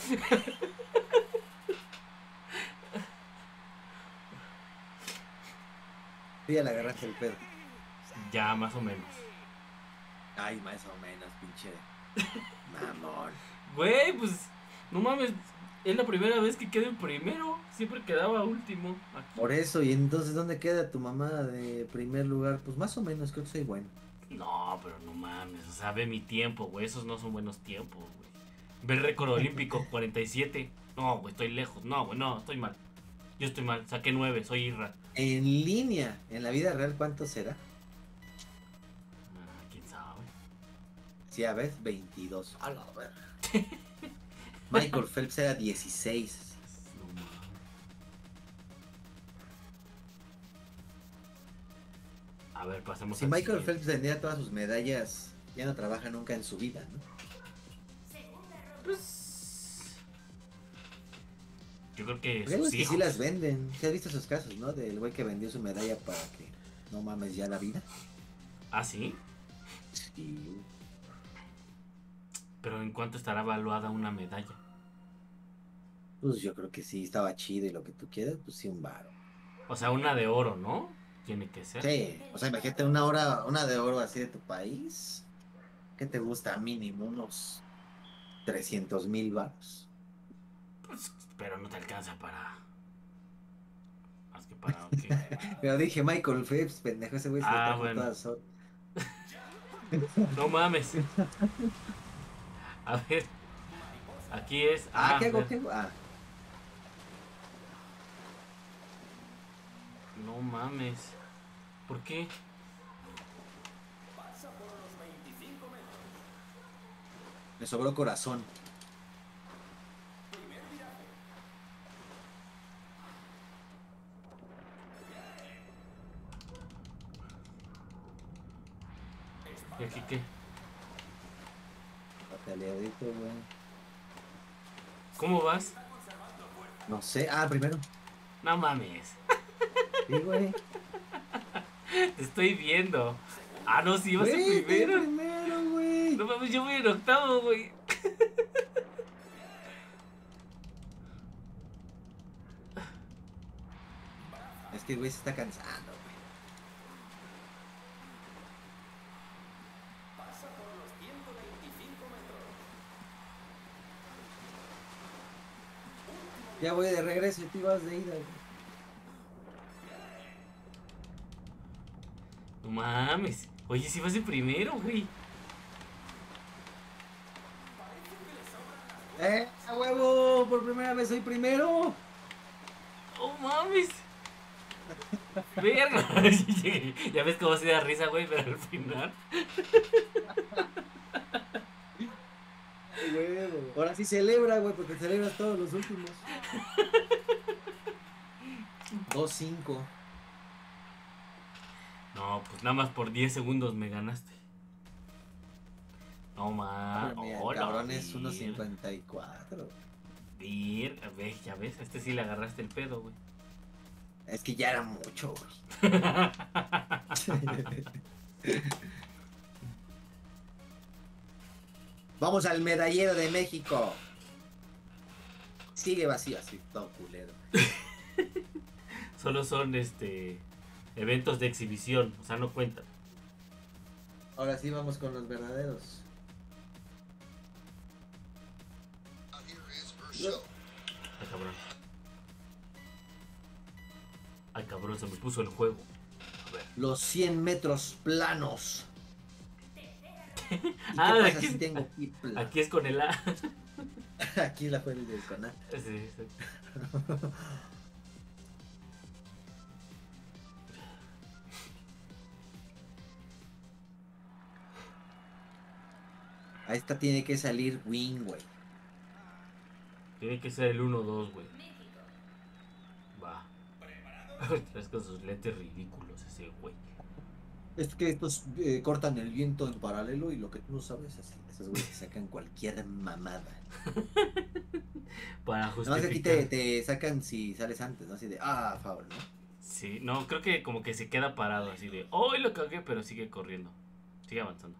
Tú ya le agarraste el pedo. Ya, más o menos. Ay, más o menos, pinche mamón. Güey, pues, no mames. Es la primera vez que quedo en primero. Siempre quedaba último aquí. Por eso, y entonces, ¿dónde queda tu mamá de primer lugar? Pues más o menos, creo que soy bueno. No, pero no mames, o sea, ve mi tiempo, güey. Esos no son buenos tiempos, güey. Ve el récord olímpico, 47. No, güey, estoy lejos, no, güey, no, estoy mal. Yo estoy mal, saqué 9, soy irra. En línea, en la vida real, ¿cuánto será? Ah, quién sabe. Sí, a ver, 22. A la verga. Michael Phelps era 16. A ver, pasemos. Si Michael Phelps tendría todas sus medallas, ya no trabaja nunca en su vida, ¿no? Pues... yo creo que sus hijos sí las venden. ¿Se ha visto esos casos, no? Del güey que vendió su medalla para que no mames ya la vida. ¿Ah, sí? Sí. Pero ¿en cuánto estará evaluada una medalla? Pues yo creo que sí, estaba chido y lo que tú quieras, pues sí, un varo. O sea, una de oro, ¿no? Tiene que ser. Sí, o sea, imagínate una de oro así de tu país. ¿Qué te gusta? Mínimo unos 300,000 varos. Pues, pero no te alcanza para... Más que para... Okay. Pero dije Michael Phelps, pendejo, ese güey se lo trajo todas horas. No mames. A ver, aquí es... ¿qué hago? ¿Qué hago? No mames. ¿Por qué? Pasa por los 25 metros. Le sobró corazón. ¿Y aquí qué? Pataleadito, güey. ¿Cómo vas? No sé. Ah, primero. No mames. Sí, güey. Te estoy viendo. Ah, no, sí, vas en primero. Güey. No mames, yo voy en octavo, güey. Es que, güey, se está cansando. Ya voy de regreso y tú vas de ida, güey. No mames. Oye, si vas de primero, güey. ¡A huevo! Por primera vez soy primero. ¡Oh, mames! Verga. Ya ves cómo se da risa, güey, pero al final. Güey, ahora sí celebra, güey, porque celebras todos los últimos. 2-5. No, pues nada más por 10 segundos me ganaste. No más. Oh, el cabrón es 1.54. Ya ves, este sí le agarraste el pedo, güey. Es que ya era mucho, güey. Vamos al medallero de México. Sigue vacío, así todo culero. Solo son eventos de exhibición, o sea, no cuentan. Ahora sí vamos con los verdaderos. Ay, cabrón. Ay, cabrón, se me puso el juego. A ver. Los 100 metros planos. Ah, aquí, si tengo aquí es con el A. Aquí la fue el del con A. Sí. A esta tiene que salir win, güey. Tiene que ser el 1-2, güey. Va. Traes con sus lentes ridículos ese güey. Es que estos cortan el viento en paralelo y lo que tú no sabes es que esos güeyes sacan cualquier mamada. Para justificar. Además aquí te sacan si sales antes, ¿no? Así de, ah, favor, ¿no? Sí, no, creo que como que se queda parado, así de, oh, lo cagué, pero sigue corriendo. Sigue avanzando.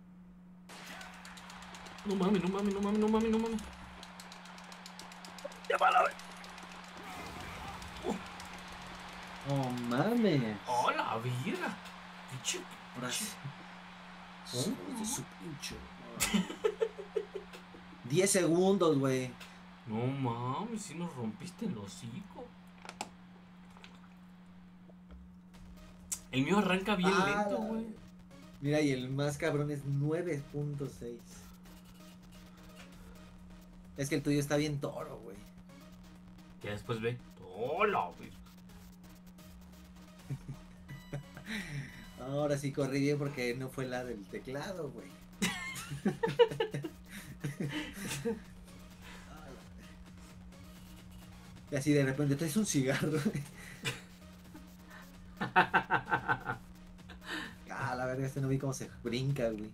No mames, no mames, no mames, no mames, no mames. Ya va la vez. Oh, mames. Oh, la vida. Pinche. ¿Eh? Su pincho. 10 segundos, güey. No mames, si nos rompiste el hocico. El mío arranca bien lento, güey. Mira, y el más cabrón es 9.6. Es que el tuyo está bien toro, güey. Ya después ve. ¡Hola, güey! Ahora sí corrí bien porque no fue la del teclado, güey. Y así de repente traes un cigarro. Ah, la verga, no vi cómo se brinca, güey.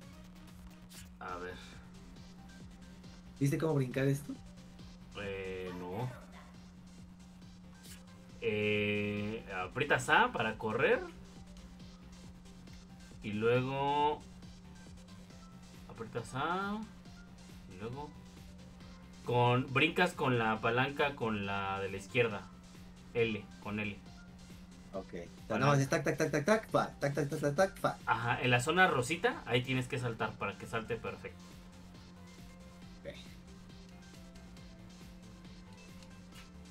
A ver. ¿Viste cómo brincar esto? No. Aprietas A para correr. Y luego aprietas A. Y luego brincas con la palanca con la de la izquierda. L, con L. Ok. Nada más es tac, tac, tac, tac, tac, pa. Tac, tac, tac, tac, tac, pa. Ajá, en la zona rosita, ahí tienes que saltar para que salte perfecto. Ok.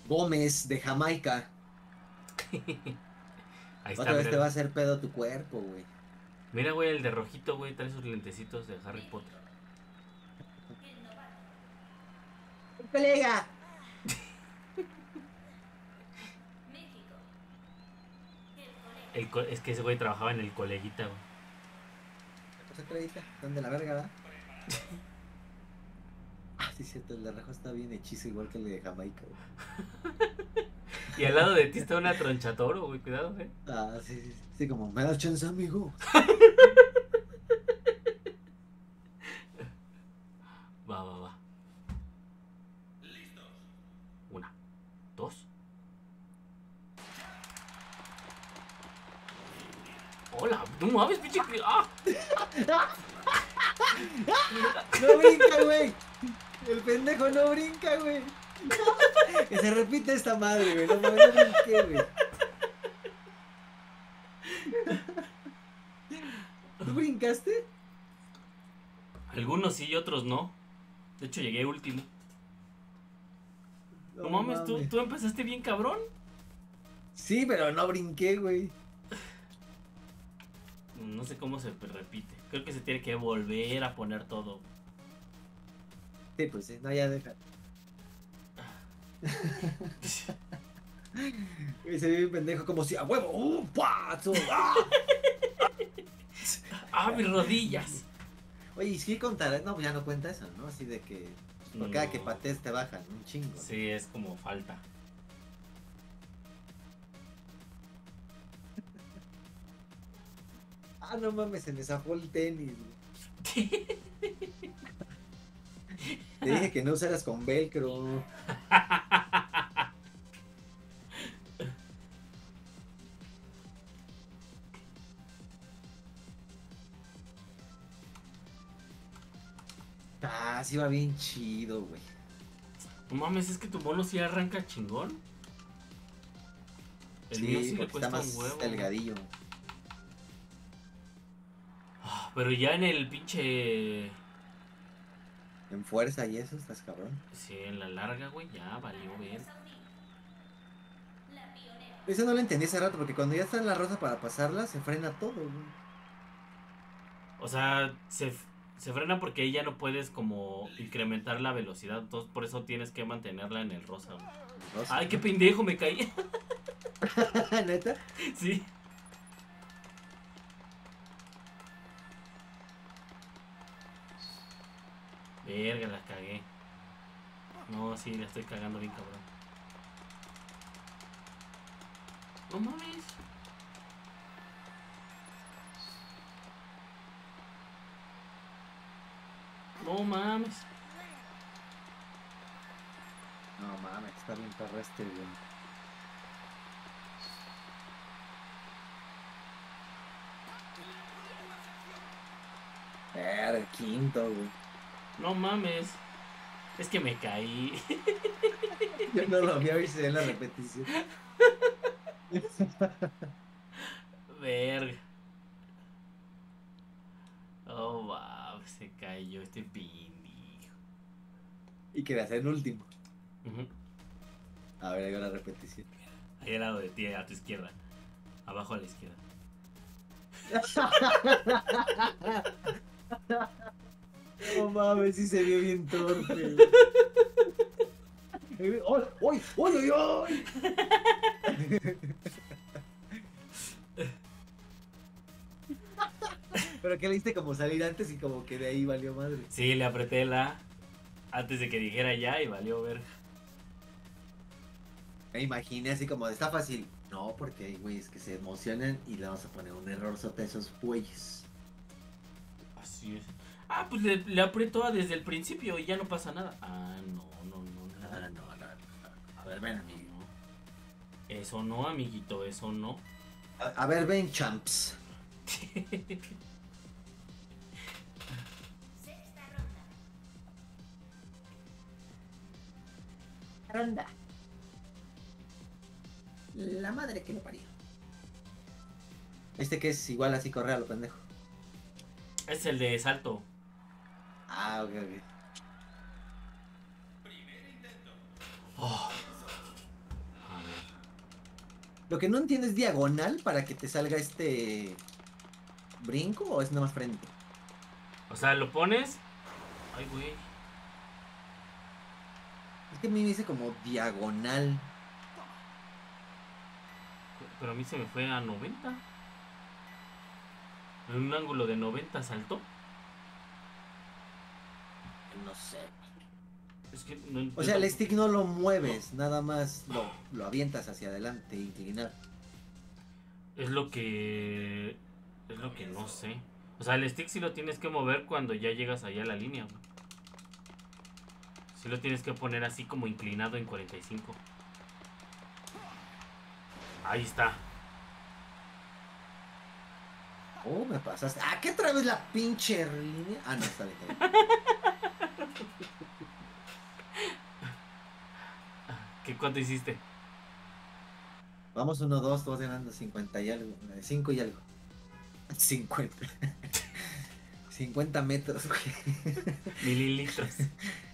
Gómez de Jamaica. Ahí está. Otra vez te va a hacer pedo tu cuerpo, güey. Mira, güey, el de rojito, güey, trae sus lentecitos de Harry Potter. ¡Colega! México. El colega. Es que ese güey trabajaba en el Coleguita, güey. ¿Qué Coleguita? ¿Dónde la verga, verdad? Ah, sí, cierto, el de Rajo está bien hechizo, igual que el de Jamaica, güey. Y al lado de ti está una tronchatoro, güey, cuidado, güey. Ah, sí, sí, sí, como, me da chance, amigo. Va. Listos. 1, 2. Hola, no mames, pinche. ¡Ah! No brinca, güey. El pendejo no brinca, güey. Que se repite esta madre, güey. No mames, no brinqué, güey. ¿Tú brincaste? Algunos sí y otros no. De hecho, llegué último. No mames, ¿tú empezaste bien cabrón? Sí, pero no brinqué, güey. No sé cómo se repite. Creo que se tiene que volver a poner todo. Sí, pues sí. No, ya deja. Y se ve un pendejo como si a huevo. ¡Pato! ¡Ah! ¡Ah, mis rodillas! Oye, ¿y si contará? No, ya no cuenta eso, ¿no? Así de que por cada que patees te bajan un chingo. Sí, es como falta. Ah, no mames, se me zafó el tenis, güey. Te dije que no usaras con velcro. Ah, sí va bien chido, güey. No mames, es que tu mono sí arranca chingón. El mío sí le cuesta un huevo. Delgadillo. Pero ya en el pinche... En fuerza y eso estás cabrón. Sí, en la larga, güey, ya valió bien. Eso no lo entendí hace rato, porque cuando ya está en la rosa para pasarla, se frena todo, güey. O sea, se frena porque ahí ya no puedes como incrementar la velocidad. Entonces por eso tienes que mantenerla en el rosa, güey. Rosa. Ay, qué pendejo, me caí. ¿Neta? Sí. Verga, la cagué. No, sí, la estoy cagando bien, cabrón. No mames. No mames. No mames, está bien perro este bien. El quinto, güey. No mames, es que me caí. Yo no lo vi a ver si en la repetición. Verga. Oh, wow, se cayó este pindijo. Y quería ser el último. A ver, ahí va la repetición. Ahí al lado de ti, a tu izquierda. Abajo a la izquierda. No mames, sí se vio bien torpe. ¡Oy! Pero que le diste como salir antes y como que de ahí valió madre. Sí, le apreté la antes de que dijera ya y valió verga. Me imaginé así como, está fácil. No, porque güey, es que se emocionan y le vamos a poner un error sobre esos bueyes. Así es. Ah, pues le apretó desde el principio y ya no pasa nada. Ah, no, nada, nada. A ver, ven, amigo. Eso no, amiguito, eso no. A ver, ven, champs. Ronda. La madre que lo parió. Este que es igual así corre a lo pendejo. Es el de salto. Ah, ok. Primer intento. Oh. A ver. Lo que no entiendo es diagonal para que te salga este brinco o es nada más frente. O sea, lo pones. Ay, güey. Es que a mí me dice como diagonal. pero a mí se me fue a 90. En un ángulo de 90 saltó. No sé. Es que no, o sea, el stick no lo mueves, nada más lo avientas hacia adelante, inclinar. Es lo que no sé. O sea, el stick sí lo tienes que mover cuando ya llegas allá a la línea, güey. Sí lo tienes que poner así como inclinado en 45. Ahí está. Oh, me pasaste. ¿Ah, qué otra vez la pinche línea? Ah, no, está bien. Está bien. ¿Qué cuánto hiciste? Vamos 1, 2, todos ganando 50 y algo. 5 y algo. 50. 50 metros, güey. Mililitros.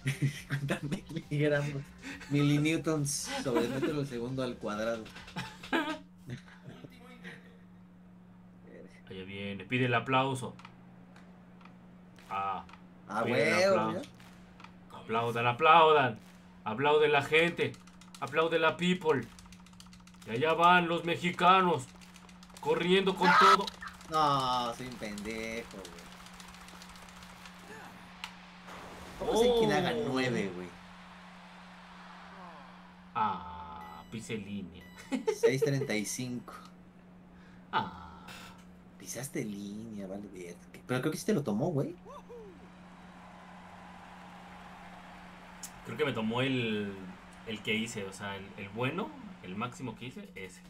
50 miligramos. Milinewtons sobre el metro del segundo al cuadrado. Allá viene, pide el aplauso. Ah, güey. Aplaudan, aplaudan. Aplaude la gente. Aplaude la people. Y allá van los mexicanos. Corriendo con todo. No, soy un pendejo, güey. ¿Cómo sé quién haga 9, güey? Ah, pise línea. 6.35. Ah. Pisaste línea, vale, bien. Pero creo que sí te lo tomó, güey. Creo que me tomó el que hice, o sea, el bueno, el máximo que hice, ese.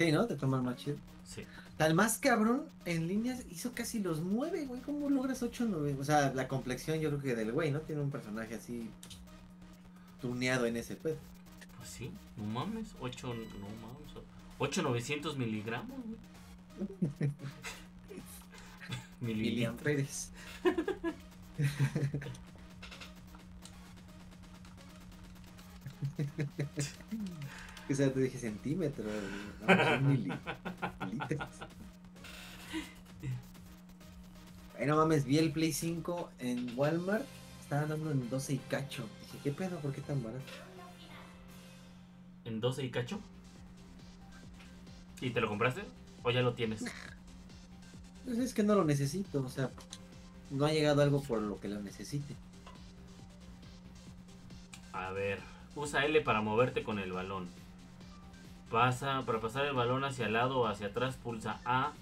Sí, ¿no? Te toma el más chido. Sí. Tal más cabrón, en líneas hizo casi los 9, güey. ¿Cómo logras 8 o 9? O sea, la complexión yo creo que del güey, ¿no? Tiene un personaje así tuneado en ese pedo. Pues sí, no mames, 8, no mames. 8, 900 miligramos, güey. Miligramos. Pérez. O sea, te dije centímetros, no, mililitros. No mames, vi el Play 5 en Walmart, estaban dando en 12 y cacho. Dije, ¿qué pedo? ¿Por qué tan barato? ¿En 12 y cacho? ¿Y te lo compraste? ¿O ya lo tienes? Pues es que no lo necesito, o sea, no ha llegado algo por lo que lo necesite. A ver, usa L para moverte con el balón. Para pasar el balón hacia el lado o hacia atrás, pulsa A.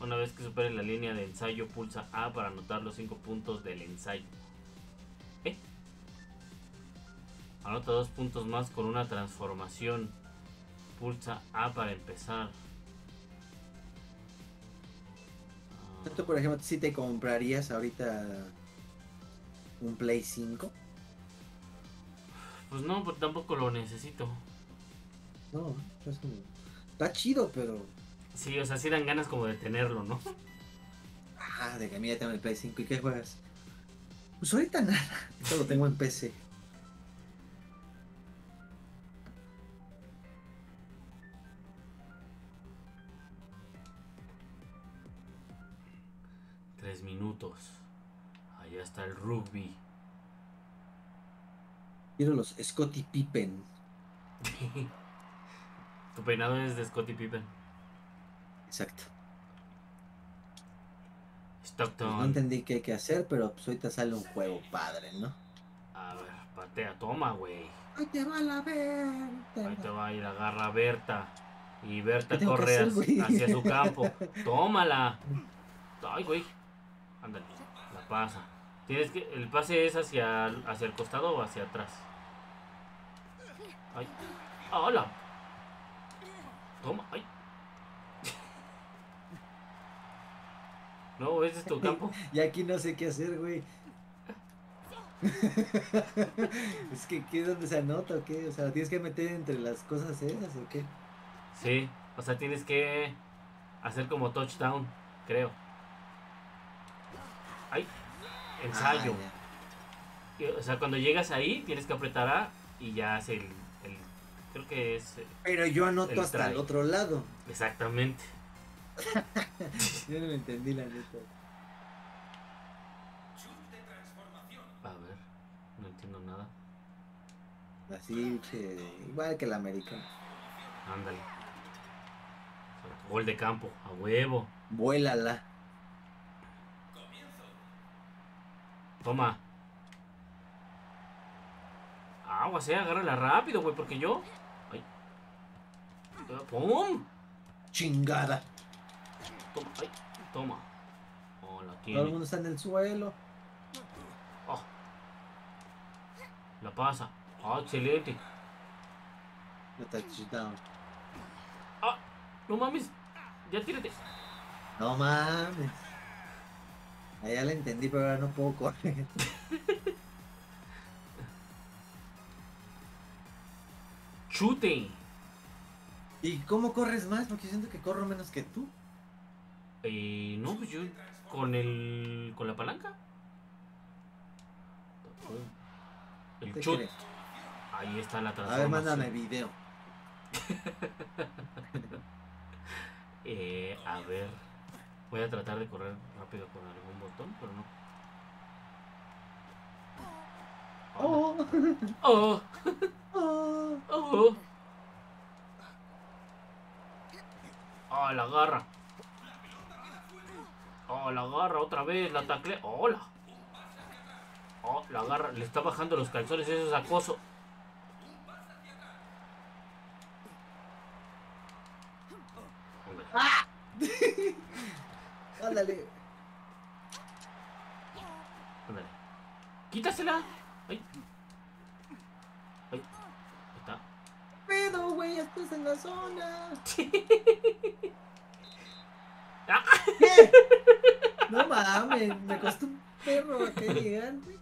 Una vez que supere la línea de ensayo, pulsa A para anotar los 5 puntos del ensayo. Anota 2 puntos más con una transformación. Pulsa A para empezar. ¿Tú, por ejemplo, si te comprarías ahorita un Play 5? Pues no, pues tampoco lo necesito. No, es como... Está chido, pero... Sí, o sea, sí dan ganas como de tenerlo, ¿no? Ah, de que mira, tengo el Play 5. ¿Y qué juegas? Pues ahorita nada. Esto lo tengo en PC. Tres minutos. Allá está el rugby. Quiero los Scottie Pippen. Tu peinado es de Scottie Pippen. Exacto. Stockton. Pues no entendí qué hay que hacer, pero pues ahorita sale un juego padre, ¿no? A ver, patea, toma, güey. Ahí te va la Berta. Ahí te va a ir, agarra a Berta. Y Berta corre hacia su campo. Tómala. Ay, güey. Ándale, la pasa. Tienes que... El pase es hacia el costado o hacia atrás. Ay. ¡Hola! Toma, ay. No, ese es tu campo. Y aquí no sé qué hacer, güey. Es que ¿qué es donde se anota o qué? O sea, tienes que meter entre las cosas esas o qué. Sí, o sea, tienes que hacer como touchdown, creo. Ay, ensayo. Ah, o sea, cuando llegas ahí tienes que apretar A y ya hace el creo que es. Pero yo anoto el hasta el otro lado. Exactamente. Yo no lo entendí, la neta. A ver, no entiendo nada. Así, igual que el americano. Ándale. Gol de campo, a huevo. Vuélala. Toma. Agua, agárrala rápido, güey, porque yo... Ay. ¡Pum! Chingada. Toma, ay, toma. Oh, la tiene. Todo el mundo está en el suelo. Oh. La pasa. Oh, excelente. No está chistado. Ah, no mames. Ya tírate. No mames. Allá la entendí, pero ahora no puedo correr. Chute. ¿Y cómo corres más? Porque yo siento que corro menos que tú. No, pues yo con el... con la palanca. El chute. Ahí está la transformación. A ver, mándame video. A ver. Voy a tratar de correr rápido con algún botón, pero no. Oh. Oh. Oh. Oh. Oh, la agarra. Oh, la agarra otra vez, la taclea. Hola. Oh, la agarra, le está bajando los calzones, eso es acoso. Hombre. ¡Ah! Ándale. Ándale. Quítasela. Ay. Ay. Ahí está. Pero, güey, estás en la zona. Ah. ¿Qué? No mames, me costó un perro acá llegar, güey.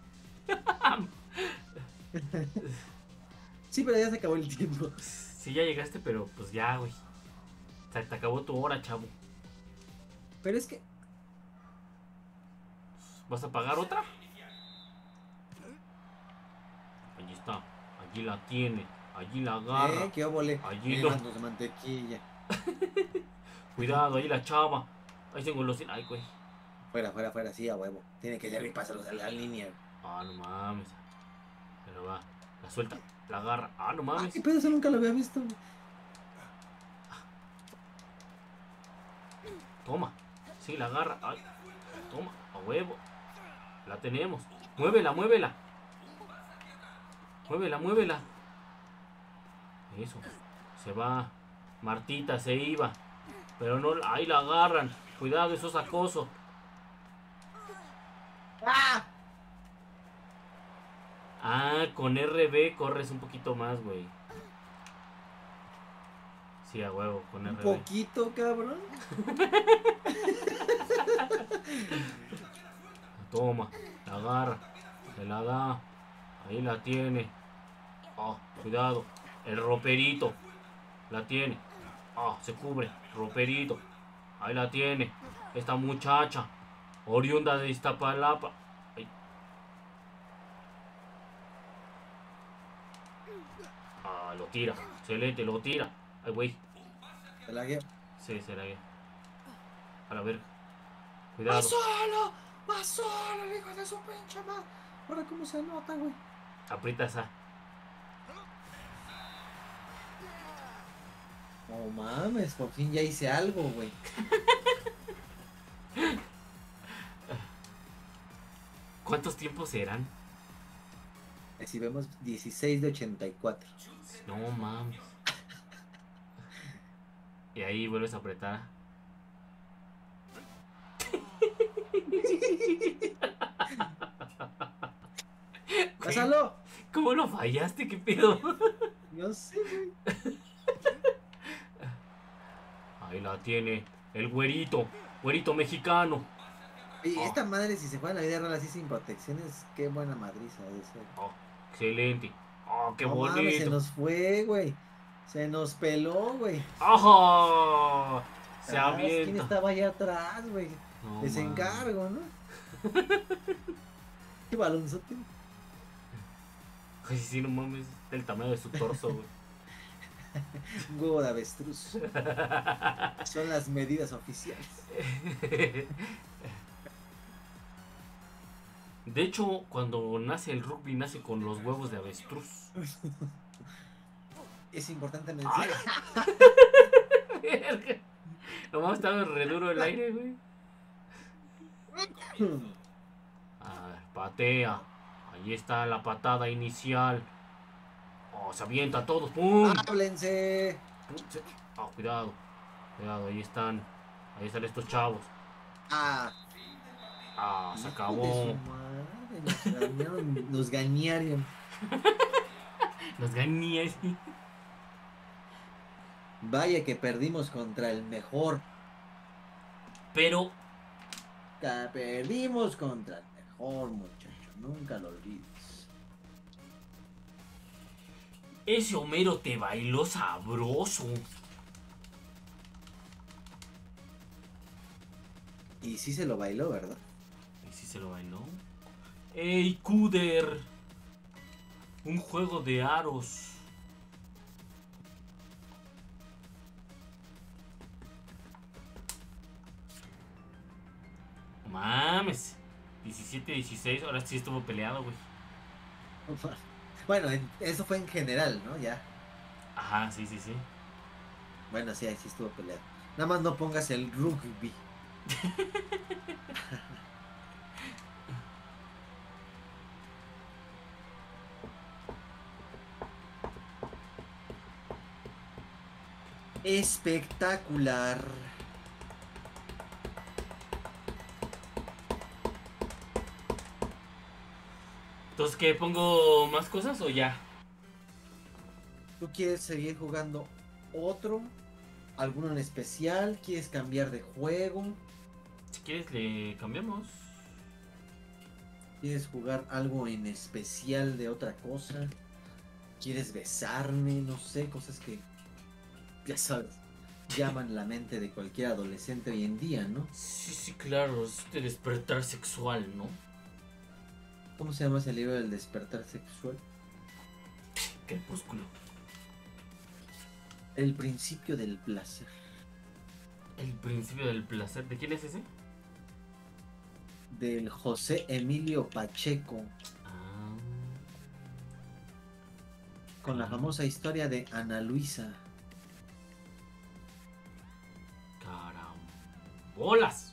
Sí, pero ya se acabó el tiempo. Sí, ya llegaste, pero pues ya, güey. Te acabó tu hora, chavo. Pero es que... ¿Vas a pagar otra? Allí está. Allí la tiene. Allí la agarra. Qué óvole. Allí lo... de mantequilla. Cuidado, ahí la chava. Ahí se engolosina. Ay, güey. Fuera, fuera, fuera. Sí, a huevo. Tiene que llevar y pasarlos a la línea. Ah, no mames. Pero va. La suelta. La agarra. Ah, no mames. Qué pedo, eso nunca lo había visto. Toma. Sí, la agarra. Ay, toma, a huevo. La tenemos. Muévela, muévela. Muévela, muévela. Eso. Se va. Martita se iba. Pero no. Ahí la agarran. Cuidado, eso es acoso. ¡Ah! Ah, con RB corres un poquito más, güey. Sí, a huevo, con RB. Un poquito, cabrón. Toma, la agarra, se la da, ahí la tiene. Oh, cuidado, el roperito, la tiene. Oh, se cubre, roperito, ahí la tiene. Esta muchacha, oriunda de Iztapalapa. Ay. Ah, lo tira, excelente, lo tira. Ay, güey. ¿Se la guía? Sí, se la guía. A la verga. Cuidado. ¡Más solo, hijo de su pinche madre! Ahora, ¿cómo se nota, güey? Aprieta esa. No mames, por fin ya hice algo, güey. ¿Cuántos tiempos eran? Si vemos 16 de 84. No mames. Y ahí vuelves a apretar. Pásalo. ¿Cómo lo fallaste? ¿Qué pedo? No sé, güey. Ahí la tiene el güerito. Güerito mexicano. Y esta madre, si se juega en la vida real así sin protecciones, qué buena madriza de ser. Oh, excelente. Oh, qué bonito. Mames, se nos fue, güey. Se nos peló, güey. ¡Ojo! Se abrió. ¿Quién estaba allá atrás, güey? No, desencargo, man. ¿No? Qué balonzote. Ay, sí, no mames, el tamaño de su torso, güey. Un huevo de avestruz. Son las medidas oficiales. De hecho, cuando nace el rugby, nace con los huevos de avestruz. es importante mencionar. Nomás estaba re duro el aire, güey. A ver, patea. Ahí está la patada inicial. Oh, se avienta a todos. ¡Pum! ¡Háblense! Oh, cuidado. Cuidado, ahí están. Ahí están estos chavos. Ah. Ah, se acabó. Nos gañaron. Nos gañaron. Vaya que perdimos contra el mejor. Pero perdimos contra el mejor, muchacho. Nunca lo olvides. Ese Homero te bailó sabroso. Y sí se lo bailó, ¿verdad? Y sí se lo bailó. ¡Ey, Cuder! Un juego de aros. Mames, 17-16, ahora sí estuvo peleado, güey. Bueno, eso fue en general, ¿no? Ya. Ajá, sí, sí, sí. Bueno, sí, ahí sí estuvo peleado. Nada más no pongas el rugby. Espectacular. Entonces, ¿qué? ¿Pongo más cosas o ya? ¿Tú quieres seguir jugando otro? ¿Alguno en especial? ¿Quieres cambiar de juego? Si quieres, le cambiamos. ¿Quieres jugar algo en especial de otra cosa? ¿Quieres besarme? No sé, cosas que, ya sabes, llaman la mente de cualquier adolescente hoy en día, ¿no? Sí, sí, claro, es de despertar sexual, ¿no? ¿Cómo se llama ese libro del despertar sexual? Crepúsculo. El principio del placer. El principio del placer. ¿De quién es ese? Del José Emilio Pacheco. Ah. Con la famosa historia de Ana Luisa. ¡Carambolas!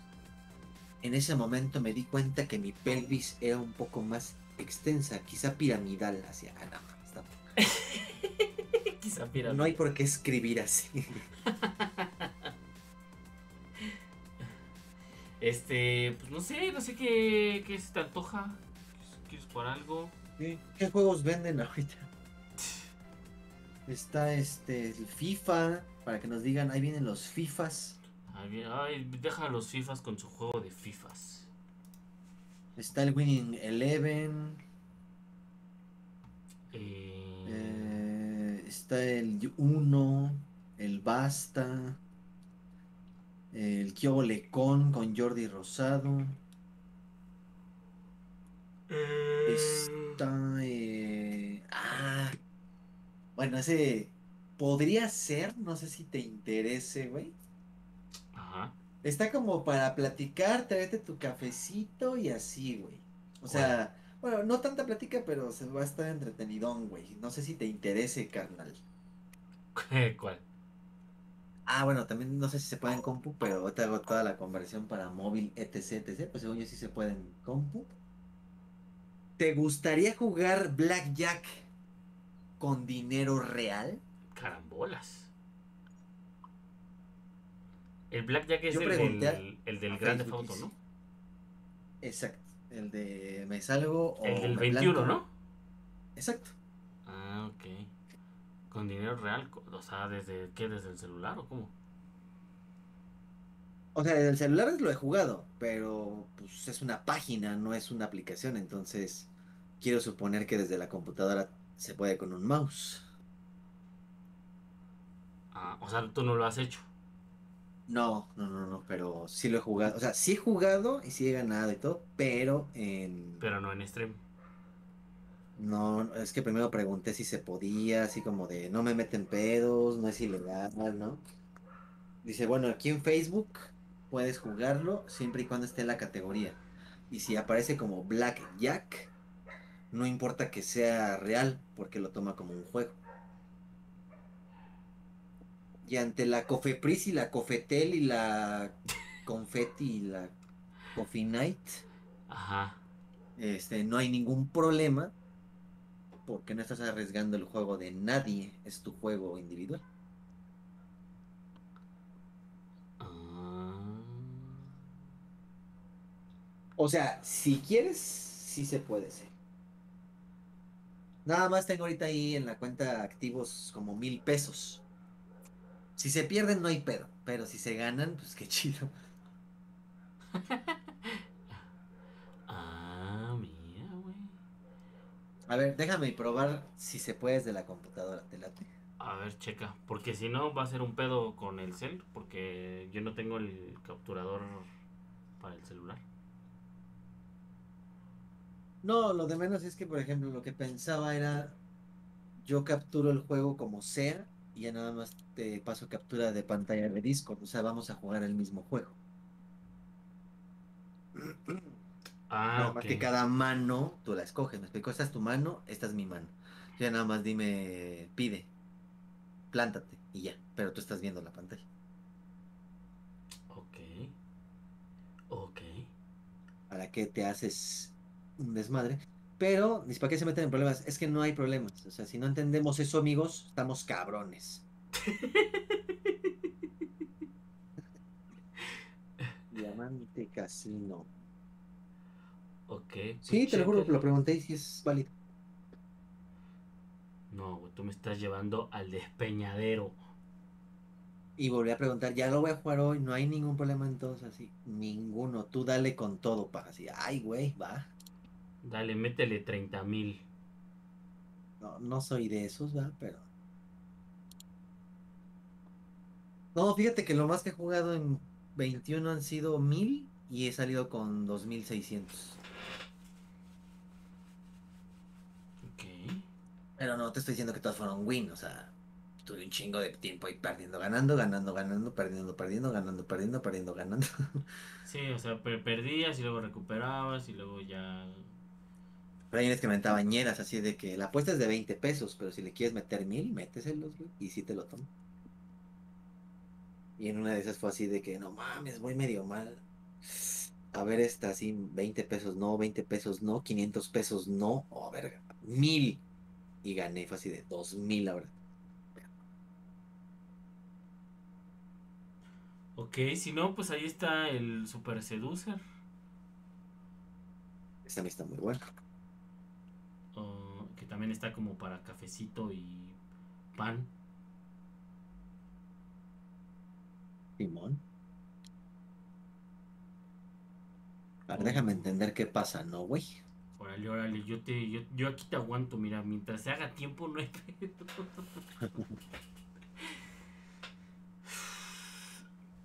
En ese momento me di cuenta que mi pelvis era un poco más extensa, quizá piramidal hacia... Ah, no, está poco. Quizá piramidal. No hay por qué escribir así. Pues no sé qué se te antoja. ¿Quieres jugar algo? ¿Sí? ¿Qué juegos venden ahorita? Está el FIFA, para que nos digan, ahí vienen los FIFAs. Ay, deja a los FIFAs con su juego de FIFAs. Está el Winning Eleven. Está el Uno, el Basta, el Kiobo Lecón con Jordi Rosado. Está... bueno, ese podría ser, no sé si te interese, güey. Ajá. Está como para platicar, tráete tu cafecito y así, güey. O sea, bueno, no tanta plática, pero se va a estar entretenidón, güey. No sé si te interese, carnal. ¿Cuál? Ah, bueno, también no sé si se puede en compu, pero ahorita hago toda la conversión para móvil, etc, etc. Pues según yo sí se puede en compu. ¿Te gustaría jugar blackjack con dinero real? Carambolas. El blackjack es el del Grand Theft Auto, ¿no? Exacto. El de me salgo o el del 21, blanco, ¿no? Exacto. Ah, ok. ¿Con dinero real? O sea, ¿desde qué? ¿Desde el celular o cómo? O sea, desde el celular lo he jugado, pero pues es una página, no es una aplicación. Entonces, quiero suponer que desde la computadora se puede con un mouse. Ah, o sea, tú no lo has hecho. No, pero sí lo he jugado. O sea, sí he jugado y sí he ganado y todo, pero en... Pero no en stream. No, es que primero pregunté si se podía, así como de no me meten pedos, no es ilegal, ¿no? Dice, bueno, aquí en Facebook puedes jugarlo siempre y cuando esté en la categoría. Y si aparece como blackjack, no importa que sea real, porque lo toma como un juego. que ante la Cofepris y la Cofetel y la Confeti y la Cofinite, ajá, no hay ningún problema porque no estás arriesgando el juego de nadie, es tu juego individual. O sea, si quieres, sí se puede hacer. Nada más tengo ahorita ahí en la cuenta activos como 1000 pesos. Si se pierden no hay pedo, pero si se ganan, pues qué chido. Ah, mira, güey. A ver, déjame probar si se puede desde la computadora, te late. A ver, checa, porque si no va a ser un pedo con el cel, porque yo no tengo el capturador para el celular. No, lo de menos es que, por ejemplo, lo que pensaba era, yo capturo el juego como sea y ya nada más te paso captura de pantalla de Discord, o sea, vamos a jugar el mismo juego. Ah, nada más que cada mano tú la escoges, me explico, esta es tu mano, esta es mi mano. Ya nada más dime, pide, plántate y ya, pero tú estás viendo la pantalla. Ok, ok. ¿Para qué te haces un desmadre? Pero, ¿para qué se meten en problemas? Es que no hay problemas. O sea, si no entendemos eso, amigos, estamos cabrones. Diamante Casino. Ok. Sí, te lo juro que lo pregunté y si es válido. No, güey, tú me estás llevando al despeñadero. Y volví a preguntar, ya lo voy a jugar hoy, no hay ningún problema entonces, así. Ninguno, tú dale con todo, paja. Así, ay, güey, va. Dale, métele 30,000. No, no soy de esos, ¿verdad? Pero... no, fíjate que lo más que he jugado en 21 han sido 1000 y he salido con 2600. Ok. Pero no te estoy diciendo que todas fueron win, o sea, tuve un chingo de tiempo ahí perdiendo, ganando, ganando, ganando, perdiendo, perdiendo, ganando, perdiendo, perdiendo, ganando. Sí, o sea, perdías y luego recuperabas y luego ya... pero hay unas que meten bañeras, así de que la apuesta es de 20 pesos, pero si le quieres meter 1000, méteselos, güey, y sí te lo tomo. Y en una de esas fue así de que, no mames, voy medio mal. A ver, esta, así, 20 pesos no, 20 pesos no, 500 pesos no, oh, verga, 1000. Y gané, fue así de 2000 ahora. Ok, si no, pues ahí está el Super Seducer. Esta también está muy buena. Que también está como para cafecito y pan. Simón. A ver, déjame entender qué pasa, ¿no, güey? Órale, órale, yo aquí te aguanto, mira, mientras se haga tiempo no hay pedo.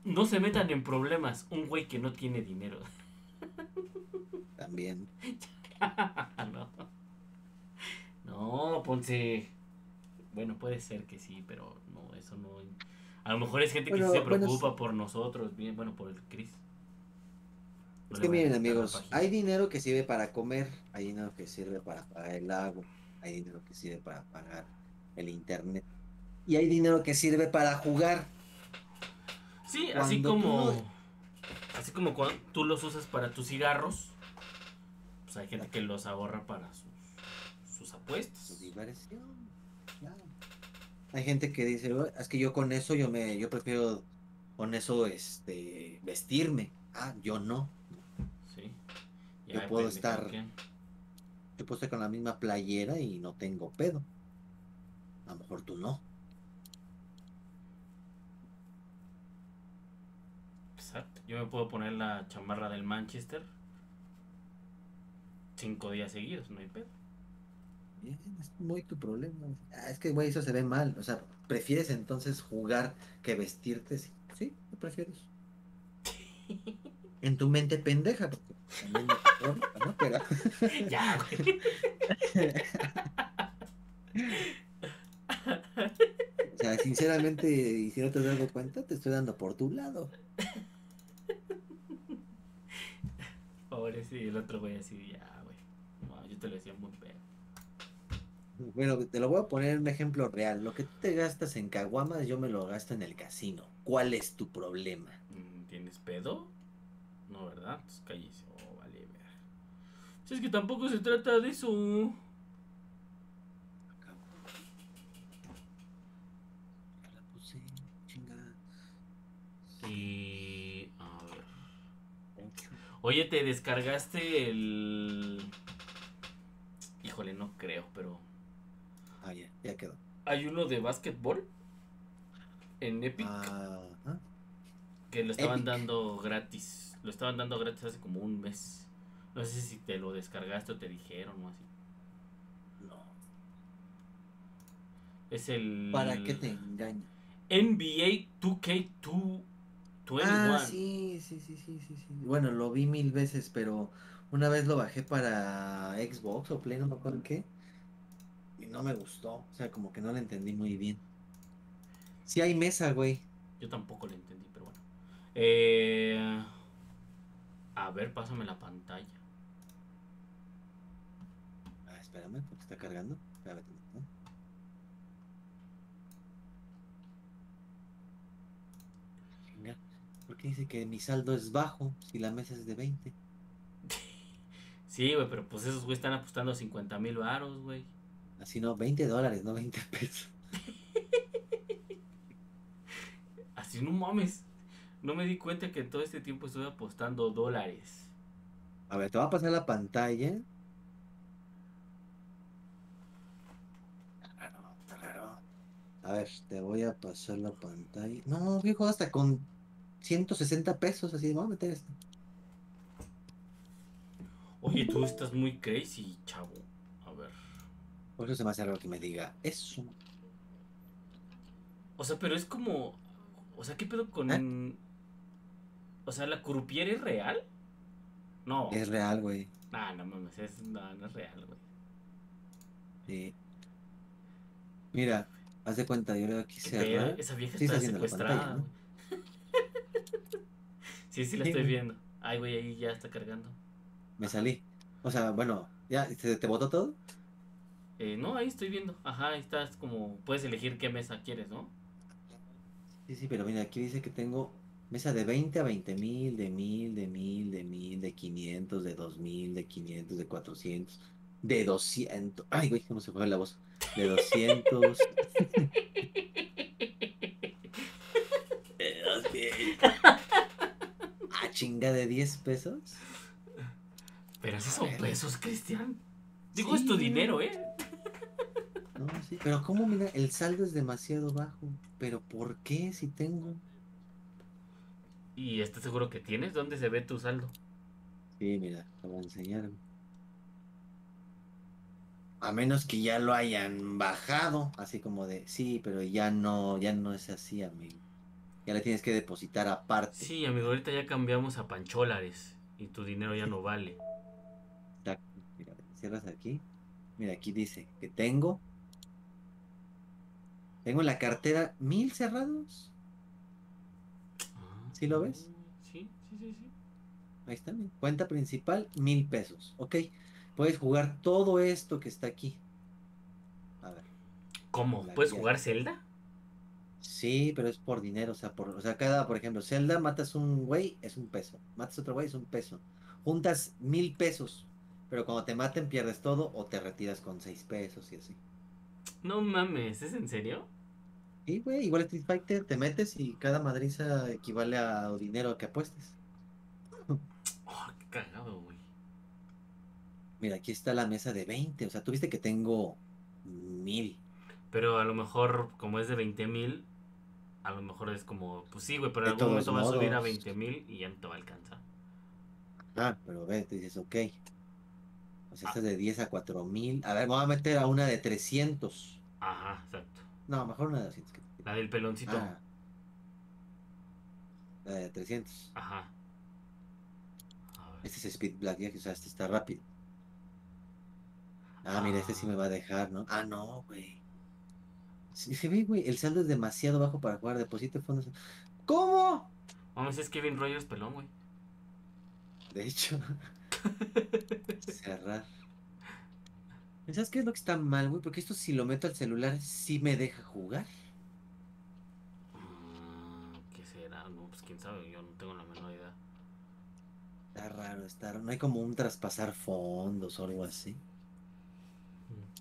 No se metan en problemas, un güey que no tiene dinero. También. No. No, Ponce. Bueno, puede ser que sí, pero no, eso no. A lo mejor es gente que se preocupa por nosotros, bien, bueno, por el Criss. Es que miren, amigos, hay dinero que sirve para comer, hay dinero que sirve para pagar el agua, hay dinero que sirve para pagar el internet y hay dinero que sirve para jugar. Sí, así como cuando tú los usas para tus cigarros, pues hay gente que los ahorra para sus apuestas, su diversión. Claro. Hay gente que dice, es que yo con eso yo prefiero con eso vestirme. Ah, yo no. Sí. Ya yo puedo estar con la misma playera y no tengo pedo. A lo mejor tú no. Exacto. Yo me puedo poner la chamarra del Manchester 5 días seguidos, no hay pedo. Bien, es muy tu problema. Ah, es que, güey, eso se ve mal. O sea, ¿prefieres entonces jugar que vestirte? Sí, sí, lo prefieres. En tu mente pendeja, porque también me... ¿no? Pero... ya, güey. O sea, sinceramente, y si no te das cuenta, te estoy dando por tu lado. Pobre, sí, el otro güey así, ya, güey. No, yo te lo decía muy pedo. Bueno, te lo voy a poner un ejemplo real. Lo que tú te gastas en caguamas, yo me lo gasto en el casino. ¿Cuál es tu problema? ¿Tienes pedo? No, ¿verdad? Pues cállese. Oh, vale, ver. Si es que tampoco se trata de eso. Y... a ver. Oye, ¿te descargaste el...? Híjole, no creo, pero... ah, ya, ya quedó. Hay uno de básquetbol en Epic. ¿Ah? Que lo estaban dando gratis. Lo estaban dando gratis hace como un mes. No sé si te lo descargaste o te dijeron o así. No. Es el... ¿Para qué te engaño? NBA 2K21. Ah, sí. Bueno, lo vi 1000 veces, pero una vez lo bajé para Xbox o Play, no me acuerdo qué, y no me gustó. O sea, como que no lo entendí muy bien. Sí hay mesa, güey. Yo tampoco lo entendí, pero bueno. A ver, pásame la pantalla. Ah, espérame, porque está cargando. Espérame, ¿no? Porque dice que mi saldo es bajo si la mesa es de 20. Sí, güey, pero pues esos güey están apostando 50,000 varos, güey. Así no, $20, no 20 pesos. Así no mames. No me di cuenta que todo este tiempo estuve apostando dólares. A ver, te voy a pasar la pantalla. A ver, te voy a pasar la pantalla. No, viejo, hasta con 160 pesos, así, vamos a meter esto. Oye, tú estás muy crazy, chavo. A ver. Por eso se me hace raro que me diga eso. O sea, pero es como... o sea, ¿qué pedo con...? ¿Eh? O sea, ¿la croupier es real? No. Es real, güey. Ah, no mames, es... no, no es real, güey. Sí. Mira, haz de cuenta, yo veo aquí cerrar. Esa vieja sí está secuestrada. ¿No? Sí, la estoy viendo. Ay, güey, ahí ya está cargando. Me salí. O sea, bueno, ¿ya te botó todo? No, ahí estoy viendo. Ajá, ahí estás como... puedes elegir qué mesa quieres, ¿no? Sí, pero mira, aquí dice que tengo mesa de 20 a 20,000, de 1000, de 1000, de 1000, de 500, de 2000, de 500, de 400, de 200. Ay, güey, cómo se fue la voz. De 200. De 200. Ah, chinga, de 10 pesos. Pero esos son pesos, Cristian. Digo, sí, es tu dinero, ¿eh? No, sí. Pero cómo, mira, el saldo es demasiado bajo. Pero ¿por qué si tengo? ¿Y estás seguro que tienes? ¿Dónde se ve tu saldo? Sí, mira, te voy a enseñar. A menos que ya lo hayan bajado. Así como de, sí, pero ya no es así, amigo. Ya le tienes que depositar aparte. Sí, amigo, ahorita ya cambiamos a pancholares y tu dinero ya no vale. Exacto. Mira, cierras aquí. Mira, aquí dice que tengo... tengo en la cartera 1000 cerrados. Ah, ¿sí lo ves? Sí. Ahí está, mi cuenta principal, 1000 pesos. Ok, puedes jugar todo esto que está aquí. A ver. ¿Cómo? ¿Puedes jugar Zelda? Sí, pero es por dinero, o sea, cada, por ejemplo, Zelda, matas un güey, es un peso, matas otro güey, es un peso, juntas 1000 pesos, pero cuando te maten pierdes todo o te retiras con 6 pesos y así. No mames, ¿es en serio? Sí, güey, igual Street Fighter, te metes y cada madriza equivale a dinero que apuestes. Oh, qué cagado, güey. Mira, aquí está la mesa de 20, o sea, tú viste que tengo 1000. Pero a lo mejor, como es de 20,000, a lo mejor es como, pues sí, güey, pero en algún momento va a subir a 20,000 y ya no te va a alcanzar. Ah, pero ve, te dices, ok. O sea, esta es de 10 a 4,000. A ver, vamos a meter a una de 300. Ajá, exacto. No, mejor una de 200. La del peloncito. Ah. La de 300. Ajá. A ver. Este es Speed Black, ya que, o sea, este está rápido. Ah, mira, este sí me va a dejar, ¿no? Ah, no, güey. Se ve, güey, el saldo es demasiado bajo para jugar. Deposito fondos. ¿Cómo? Vamos, es Kevin Rogers pelón, güey. De hecho. Cerrar. ¿Sabes qué es lo que está mal, güey? Porque esto si lo meto al celular, ¿sí me deja jugar? ¿Qué será? No, pues quién sabe, yo no tengo la menor idea. Está raro, está raro. ¿No hay como un traspasar fondos o algo así?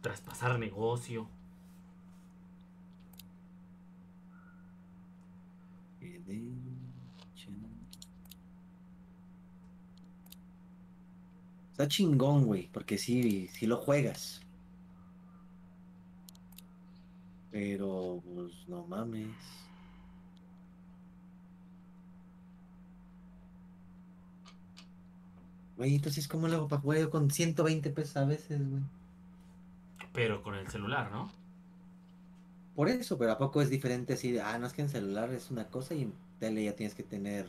Traspasar negocio. Está chingón, güey, porque sí lo juegas. Pero, pues, no mames. Güey, entonces, ¿cómo lo hago para jugar? Yo con 120 pesos a veces, güey. Pero con el celular, ¿no? Por eso, pero ¿a poco es diferente así? De, no es que en celular es una cosa y en tele ya tienes que tener...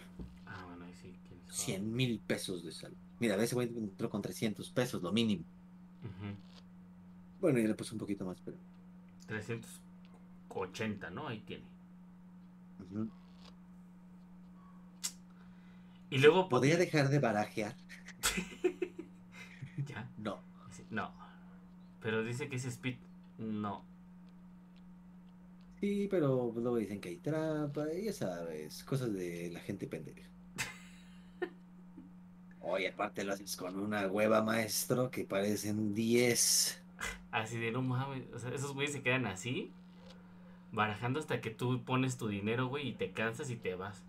bueno, ahí sí. 100,000 pesos de salud. Mira, a veces güey entró con 300 pesos, lo mínimo. Bueno, yo le puse un poquito más, pero... 380, ¿no? Ahí tiene. Y luego... ¿Podría dejar de barajear? ¿Ya? No. No. Pero dice que es speed. No. Sí, pero luego dicen que hay trampa. Y ya sabes, cosas de la gente pendeja. Oye, aparte lo haces con una hueva, maestro, que parecen 10. Así de no mames, o sea, esos güeyes se quedan así, barajando hasta que tú pones tu dinero, güey, y te cansas y te vas.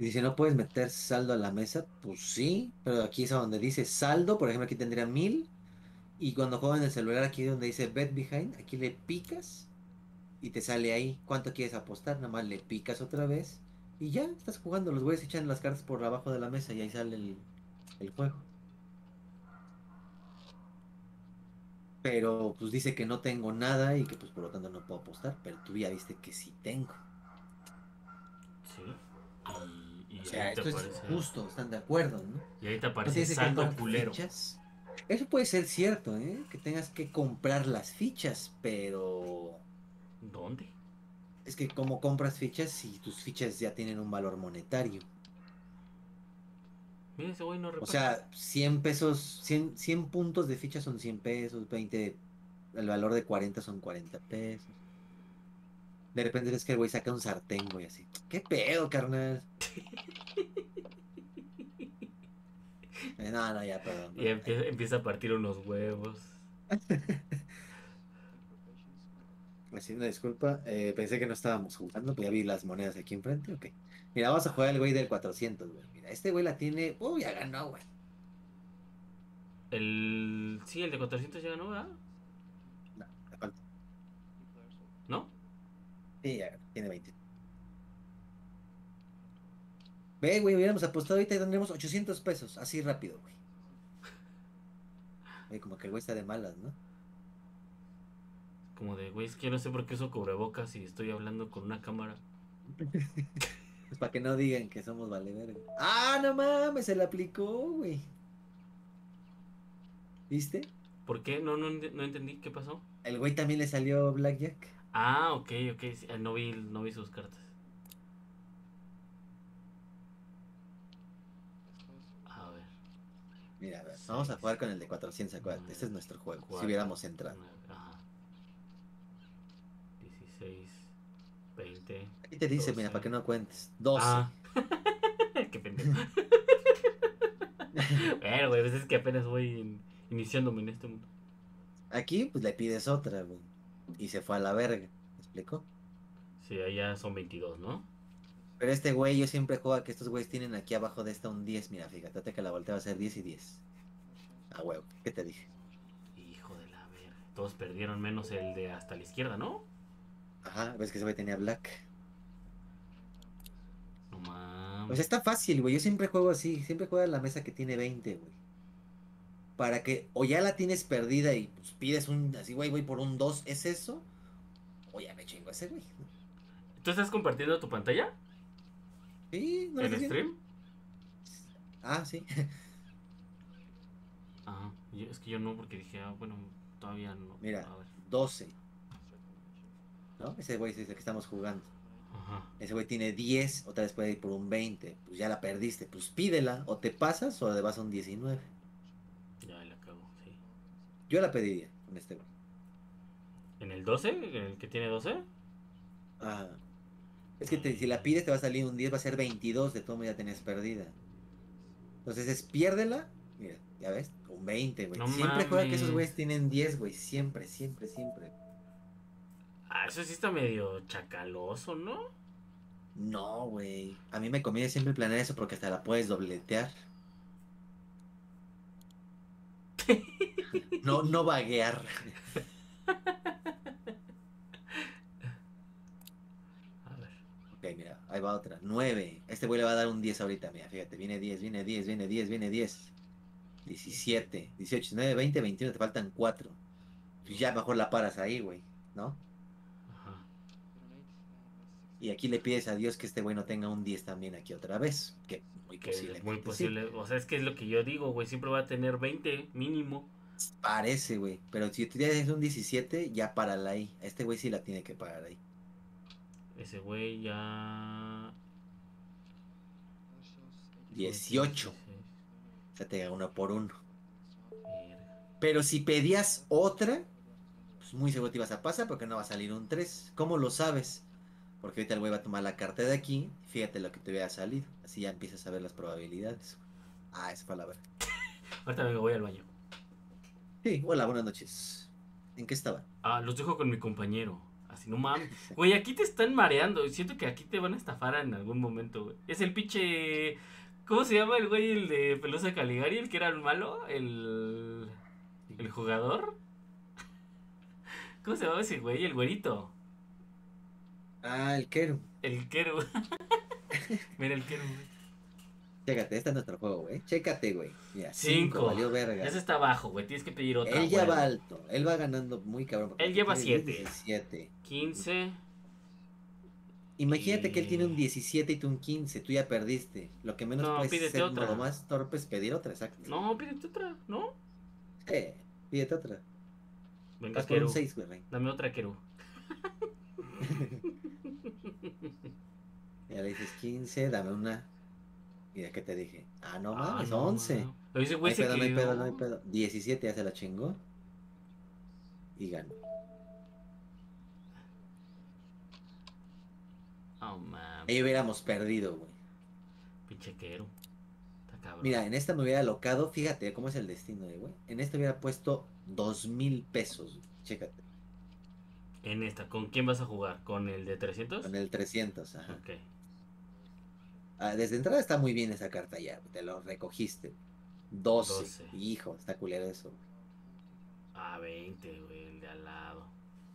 Y dice, ¿no puedes meter saldo a la mesa? Pues sí, pero aquí es donde dice saldo, por ejemplo, aquí tendría 1000. Y cuando juegas en el celular, aquí donde dice bet behind, aquí le picas y te sale ahí. ¿Cuánto quieres apostar? Nada más le picas otra vez. Y ya, estás jugando, los güeyes echan las cartas por abajo de la mesa y ahí sale el juego. Pero pues dice que no tengo nada y que pues por lo tanto no puedo apostar, pero tú ya viste que sí tengo. Sí, y o sea, esto es parece... justo, están de acuerdo, ¿no? Y ahí te aparece saldo culero. Fichas. Eso puede ser cierto, ¿eh? Que tengas que comprar las fichas, pero... ¿Dónde? Es que como compras fichas si tus fichas ya tienen un valor monetario. Mira, ese güey no repara. O sea, 100 pesos, 100 puntos de fichas son 100 pesos, 20, el valor de 40 son 40 pesos. De repente ves que el güey saca un sartén, güey, así. ¿Qué pedo, carnal? No, ya, perdón. Y empieza a partir unos huevos. Una disculpa, pensé que no estábamos jugando, pues ya vi las monedas aquí enfrente, ok. Mira, vamos a jugar el güey del 400, güey. Mira, este güey la tiene... ¡Uy, ya ganó, güey! El... Sí, el de 400 ya ganó, ¿verdad? No, la falta. ¿No? Sí, ya ganó, tiene 20. Ve, güey, hubiéramos apostado ahorita y tendremos 800 pesos, así rápido, güey. Güey, como que el güey está de malas, ¿no? Como de, güey, es que yo no sé por qué uso cubrebocas y estoy hablando con una cámara. Pues para que no digan que somos valeverga. ¡Ah, no mames! Se le aplicó, güey. ¿Viste? ¿Por qué? No entendí. ¿Qué pasó? El güey también le salió Blackjack. Ah, ok. Sí, no vi sus cartas. A ver. Mira, a ver. Vamos a jugar con el de 400, acuérdate. Este es nuestro juego. 4, si hubiéramos entrado. 20. Aquí te dice, 12. Mira, para que no cuentes. 12. Qué pendejo. Bueno, güey, a veces es que apenas voy iniciándome en este mundo. Aquí, pues le pides otra, güey. Y se fue a la verga. ¿Me explicó? Sí, allá son 22, ¿no? Pero este güey, yo siempre juego a que estos güeyes tienen aquí abajo de esta un 10. Mira, fíjate que la voltea va a ser 10 y 10. Ah, güey, ¿qué te dije? Hijo de la verga. Todos perdieron menos el de hasta la izquierda, ¿no? Ajá, ves que ese güey tenía black. No mames. Pues está fácil, güey. Yo siempre juego así. Siempre juego a la mesa que tiene 20, güey. Para que o ya la tienes perdida y pues, pides un... Así, güey, por un 2. ¿Es eso? O ya me chingo a ese, güey. ¿Tú estás compartiendo tu pantalla? Sí. No. ¿En stream? Ah, sí. Ajá. Es que yo no, porque dije, bueno, todavía no. Mira, a ver. 12. ¿No? Ese güey es el que estamos jugando. Ajá. Ese güey tiene 10, otra vez puede ir por un 20. Pues ya la perdiste, pues pídela. O te pasas o le vas a un 19. Ya la cago, sí. Yo la pediría con este güey. ¿En el 12? ¿En el que tiene 12? Ah, es que si la pides te va a salir un 10, va a ser 22, de todo modo ya tenés perdida. Entonces es piérdela, mira, ya ves, un 20, güey. No siempre juega que esos güeyes tienen 10, güey, siempre, siempre, siempre. Ah, eso sí está medio chacaloso, ¿no? No, güey, a mí me conviene siempre planear eso porque hasta la puedes dobletear. No, no vaguear. A ver. Ok, mira, ahí va otra. 9. Este güey le va a dar un 10 ahorita, mira, fíjate. Viene 10, viene 10, viene 10, viene 10. 17, 18, 19, 20, 21. Te faltan 4. Ya mejor la paras ahí, güey, ¿no? Ajá. Y aquí le pides a Dios que este güey no tenga un 10 también aquí otra vez. Que muy posible. Muy posible. Sí. O sea, es que es lo que yo digo, güey. Siempre va a tener 20 mínimo. Parece, güey, pero si tú tienes un 17, ya párala ahí. Este güey sí la tiene que parar ahí. Ese güey ya... 18. O sea, te da uno por uno. Pero si pedías otra, pues muy seguro te ibas a pasar porque no va a salir un 3. ¿Cómo lo sabes? Porque ahorita el güey va a tomar la carta de aquí. Fíjate lo que te hubiera salido. Así ya empiezas a ver las probabilidades. Ah, esa palabra. Ahorita me voy al baño. Sí, hola, buenas noches. ¿En qué estaba? Ah, los dejo con mi compañero. Así no mames. Güey, aquí te están mareando. Siento que aquí te van a estafar en algún momento, güey. Es el pinche... ¿Cómo se llama el güey? El de Pelusa Caligari, el que era el malo. El jugador. ¿Cómo se llama ese güey? El güerito. Ah, el Keru. El Keru. Mira, el Keru, güey. Chécate, este es nuestro juego, güey. Chécate, güey. Mira, 5. Valió verga. Ese está abajo, güey. Tienes que pedir otra. Él ya va alto. Él va ganando muy cabrón. Él lleva 7. 15. Imagínate que él tiene un 17 y tú un 15. Tú ya perdiste. Lo que menos puedes hacer, lo más torpe es pedir otra, exacto. No, pídete otra, ¿no? Pídete otra. Venga, Keru. Dame otra, Keru. Ya le dices 15, dame una. Mira, ¿qué te dije? Ah, no mames, 11. Lo dice, güey, no hay pedo, no hay pedo. 17 ya se la chingó. Y ganó. Oh, mames. Ahí hubiéramos perdido, güey. Pinche Keru. Está cabrón. Mira, en esta me hubiera alocado, fíjate cómo es el destino, güey. En esta hubiera puesto 2,000 pesos, güey. Chécate. En esta, ¿con quién vas a jugar? ¿Con el de 300? Con el 300, ajá. Ok. Ah, desde entrada está muy bien esa carta ya, te lo recogiste. 12. Hijo, está culero eso. Ah, 20, güey, el de al lado.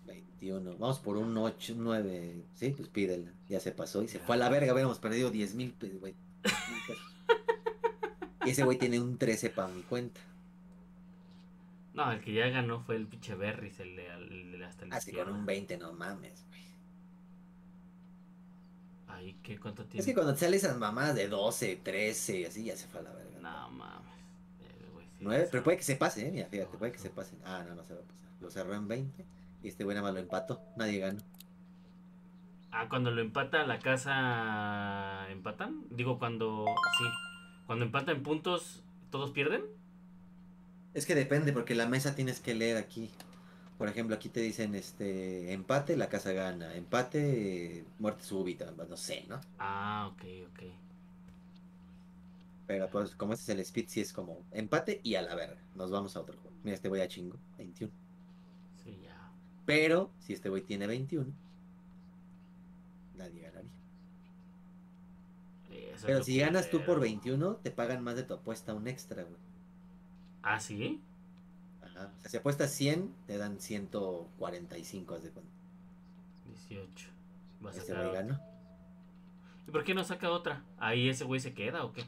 21. Vamos por un 8, 9. Sí, pues pídela. Ya se pasó y se fue a la verga. Habíamos perdido 10,000 pesos, güey. Y ese güey tiene un 13 para mi cuenta. No, el que ya ganó fue el pinche Berris, el de hasta el izquierda. Con un 20, no mames, güey. Ay, ¿qué? ¿Cuánto tiene? Es que cuando te salen esas mamadas de 12, 13, así ya se fue a la verga. No mames. 9, pero puede que se pase, mira, fíjate, puede que se pase. Ah, no, no se va a pasar. Lo cerró en 20 y este güey nada más lo empató. Nadie ganó. Ah, cuando lo empata la casa, ¿empatan? Digo, cuando... Sí. Cuando empata en puntos, ¿todos pierden? Es que depende, porque la mesa tienes que leer aquí. Por ejemplo, aquí te dicen, empate, la casa gana, empate, muerte súbita, no sé, ¿no? Ah, ok. Pero pues, como este es el speed, sí es como empate y a la verga, nos vamos a otro juego. Mira, este güey a chingo, 21. Sí, ya. Pero, si este güey tiene 21, nadie ganaría. Sí, pero si ganas tú por 21, te pagan más de tu apuesta un extra, güey. ¿Ah, sí? Ajá. O sea, si apuestas 100, te dan 145, haz de cuenta. 18. ¿Vas a sacar otra? ¿Y por qué no saca otra? ¿Ahí ese güey se queda o qué?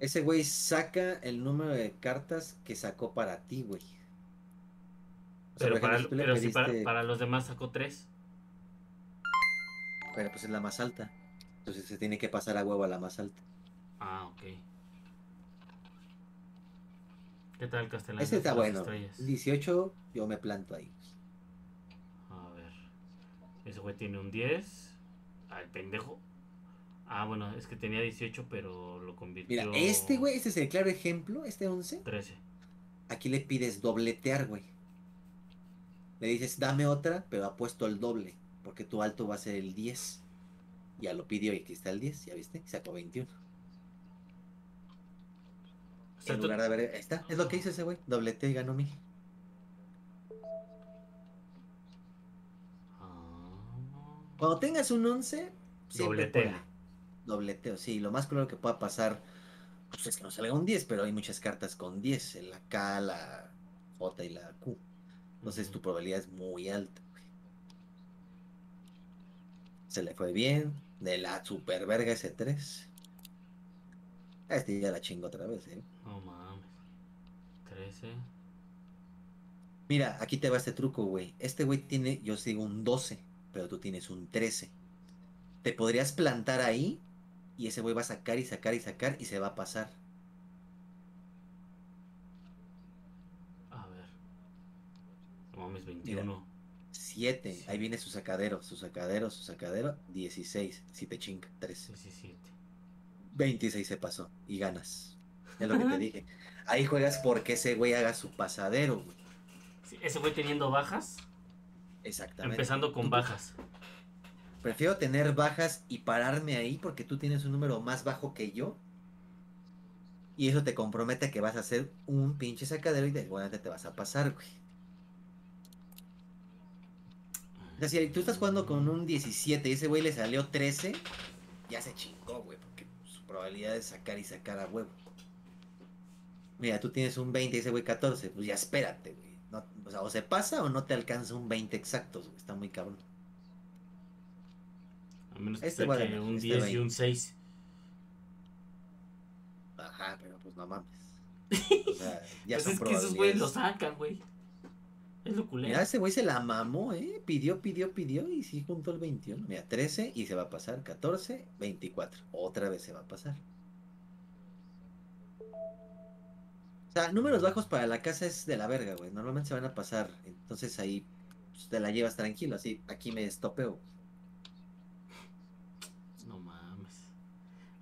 Ese güey saca el número de cartas que sacó para ti, güey. O sea, pero ejemplo, pero pediste... si para los demás sacó 3. Pero pues es la más alta. Entonces se tiene que pasar a huevo a la más alta. Ah, ok. ¿Qué tal, Castellano? Este está bueno. Estrellas. 18, yo me planto ahí. A ver. Ese güey tiene un 10. Al pendejo. Ah, bueno, es que tenía 18, pero lo convirtió... Mira, este güey, este es el claro ejemplo. Este 11. 13. Aquí le pides dobletear, güey. Le dices, dame otra, pero apuesto el doble, porque tu alto va a ser el 10. Ya lo pidió y aquí está el 10, ¿ya viste? Sacó 21. O sea, en lugar de haber... Ahí está, es lo que hizo ese güey. Dobleteó y ganó 1000. Cuando tengas un 11, dobletea. Dobleteo, sí. Lo más claro que pueda pasar, pues, es que no salga un 10, pero hay muchas cartas con 10. La K, la J y la Q. Entonces tu probabilidad es muy alta. Se le fue bien. De la super verga ese 3. Este ya la chingo otra vez, ¿eh? No mames. 13. Mira, aquí te va este truco, güey. Este güey tiene, yo sigo un 12, pero tú tienes un 13. Te podrías plantar ahí y ese güey va a sacar y sacar y sacar y se va a pasar. A ver. No mames, 21. Mira. 7, sí. Ahí viene su sacadero, su sacadero, su sacadero. 16, si te chinga, 13. 17. 26 se pasó y ganas. Es lo que te dije. Ahí juegas porque ese güey haga su pasadero, güey. Sí, ese güey teniendo bajas. Exactamente. Empezando con bajas. Prefiero tener bajas y pararme ahí porque tú tienes un número más bajo que yo. Y eso te compromete a que vas a hacer un pinche sacadero y después te vas a pasar, güey. O sea, si tú estás jugando con un 17 y ese güey le salió 13, ya se chingó, güey, porque su probabilidad es sacar y sacar a huevo. Mira, tú tienes un 20 y ese güey 14, pues ya espérate, güey. No, o sea, o se pasa o no te alcanza un 20 exactos, güey. Está muy cabrón. A menos que este vale, un 10 20. Y un 6. Ajá, pero pues no mames. O sea, ya pues son es que esos güeyes lo sacan, güey. Es lo culero. Mira, ese güey se la mamó, ¿eh? Pidió, pidió, pidió y sí juntó el 21. Mira, 13 y se va a pasar. 14, 24. Otra vez se va a pasar. O sea, números bajos para la casa es de la verga, güey. Normalmente se van a pasar. Entonces ahí pues, te la llevas tranquilo. Así, aquí me estopeo. No mames.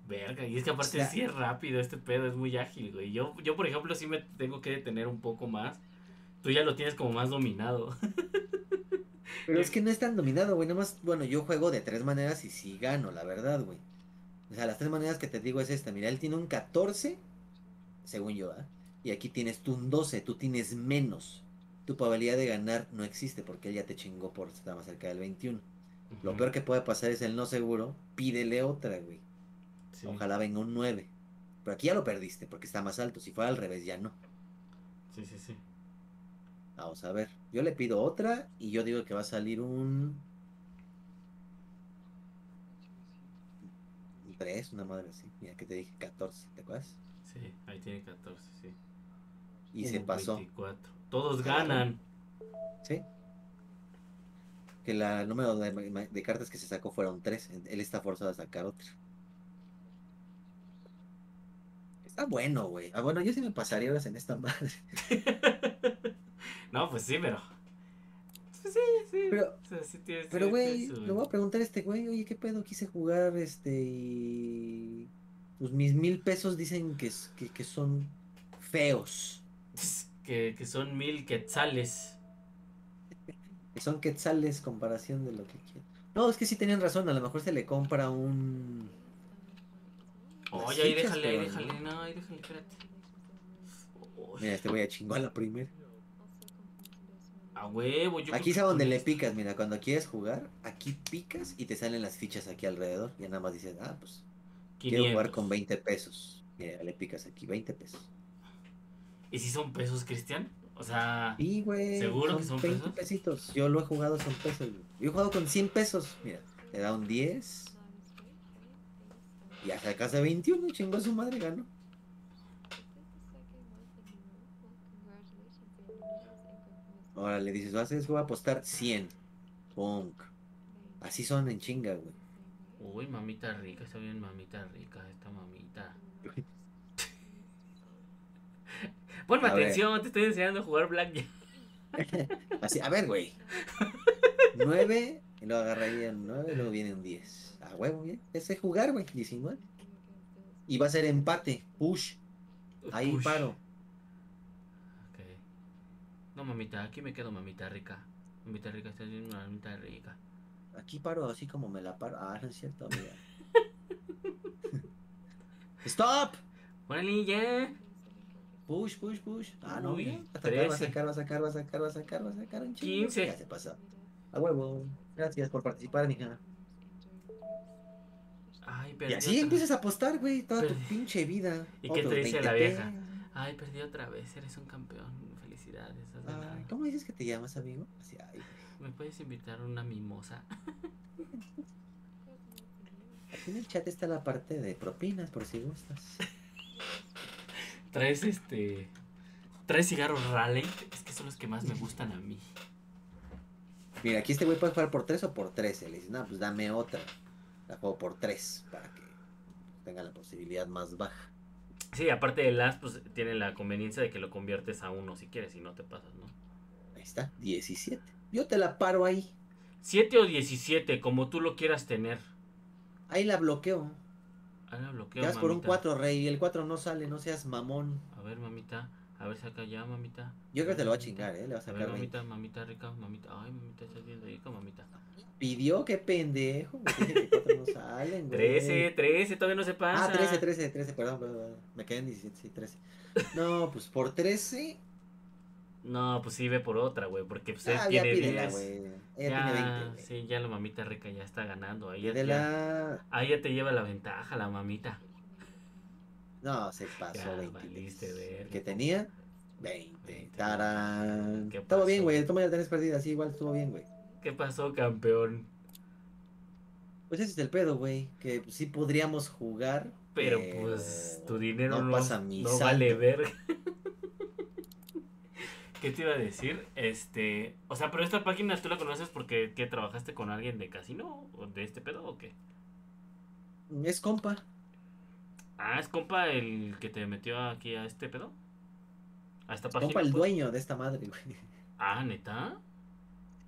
Verga, y es que aparte o sea, sí es rápido este pedo. Es muy ágil, güey. Yo, por ejemplo, sí me tengo que detener un poco más. Tú ya lo tienes como más dominado. Pero es que no es tan dominado, güey. Nada más, bueno, yo juego de tres maneras y sí gano, la verdad, güey. O sea, las tres maneras que te digo es esta. Mira, él tiene un 14, según yo, ¿eh? Y aquí tienes tú un 12, tú tienes menos. Tu probabilidad de ganar no existe porque él ya te chingó por estar más cerca del 21. Uh-huh. Lo peor que puede pasar es el no seguro. Pídele otra, güey. Sí. Ojalá venga un 9. Pero aquí ya lo perdiste porque está más alto. Si fuera al revés, ya no. Sí, sí, sí. Vamos a ver, yo le pido otra y yo digo que va a salir un 3, una madre así. Mira que te dije 14, ¿te acuerdas? Sí, ahí tiene 14, sí. Y se pasó. 24. Todos ganan. Sí. Que el número de cartas que se sacó fueron 3. Él está forzado a sacar otra. Está bueno, güey. Ah, bueno, yo sí me pasaría horas en esta madre. No, pues sí, pero... Pues sí, sí. Pero, o sea, sí tienes, pero güey, le voy a preguntar a este güey, oye, ¿qué pedo? Quise jugar, y... Pues mis 1000 pesos dicen que son feos. Que son 1000 quetzales. Que son quetzales comparación de lo que quiero. No, es que sí tenían razón, a lo mejor se le compra un... Oye, ahí déjale, ahí déjale, no, ahí déjale, espérate. Oy. Mira, este güey a chingar la primera. A huevo, yo aquí es a donde le picas, mira, cuando quieres jugar, aquí picas y te salen las fichas aquí alrededor. Ya nada más dices, ah, pues 500. Quiero jugar con 20 pesos. Mira, le picas aquí, 20 pesos. ¿Y si son pesos, Cristian? O sea, sí, güey, ¿seguro que son 20 pesos? Pesitos. Yo lo he jugado con pesos. Yo he jugado con 100 pesos. Mira, te da un 10. Y hasta casa 21, chingó a su madre, ganó. Ahora le dices, voy a apostar 100. Punk. Así son en chinga, güey. Uy, mamita rica, está bien mamita rica esta mamita. Ponme a atención, ver. Te estoy enseñando a jugar blackjack. Así, a ver, güey. 9, y luego agarraría el 9, y luego viene un 10. A huevo, bien. Ese es jugar, güey, 19. Y va a ser empate, push. Ahí push. Paro. Ok. Venga, mamita, aquí me quedo, mamita rica. Mamita rica, estás bien, mamita rica. Aquí paro así como me la paro. Ah, no es cierto, mira. ¡Stop! ¡Órale, ya! Push, push, push. Ah, no, mira. Va a sacar, va a sacar, va a sacar, va a sacar, va a sacar. 15. Ya se pasa. A huevo. Gracias por participar, mija. Ay, perdí. Y así empiezas a apostar, güey, toda tu pinche vida. ¿Y qué te dice la vieja? Ay, perdí otra vez, eres un campeón. Felicidades. Ay, ¿cómo dices que te llamas, amigo? Así, ay. ¿Me puedes invitar a una mimosa? Aquí en el chat está la parte de propinas, por si gustas. Traes Traes cigarros Raleigh. Es que son los que más me gustan a mí. Mira, aquí este güey puede jugar por 3 o por 13. Le dices, no, pues dame otra. La juego por 3 para que tenga la posibilidad más baja. Sí, aparte de las, pues tiene la conveniencia de que lo conviertes a 1 si quieres, y no te pasas, ¿no? Ahí está, 17. Yo te la paro ahí. 7 o 17, como tú lo quieras tener. Ahí la bloqueo. Ahí la bloqueo. Te vas por un 4, rey, y el 4 no sale, no seas mamón. A ver, mamita, a ver, saca ya, mamita. Yo creo que te lo va a chingar, ¿eh? Le vas a sacar. A ver, mamita, 20. Mamita rica, mamita. Ay, mamita, estás bien rica, mamita. Pidió, qué pendejo, güey. 4 no salen, güey. 13, todavía no se pasa. Ah, 13, perdón. Me quedé en 17, sí, 13. No, pues por 13. No, pues sí, ve por otra, güey, porque usted tiene pídela, 10. Ella tiene 20, güey. Sí, ya la mamita rica ya está ganando. Ahí ya te lleva la ventaja, la mamita. No, se pasó, 20. ¿Qué tenía? 20. Tarán. Estuvo bien, güey. Toma, ya tenés perdida. Sí, igual estuvo bien, güey. ¿Qué pasó, campeón? Pues ese es el pedo, güey. Que sí podríamos jugar. Pero pues tu dinero no vale verga. ¿Qué te iba a decir? O sea, pero esta página tú la conoces porque ¿qué, trabajaste con alguien de casino? ¿O de este pedo o qué? Es compa. Ah, ¿es compa el que te metió aquí a este pedo? A esta página. Compa el dueño de esta madre, güey. Ah, ¿neta?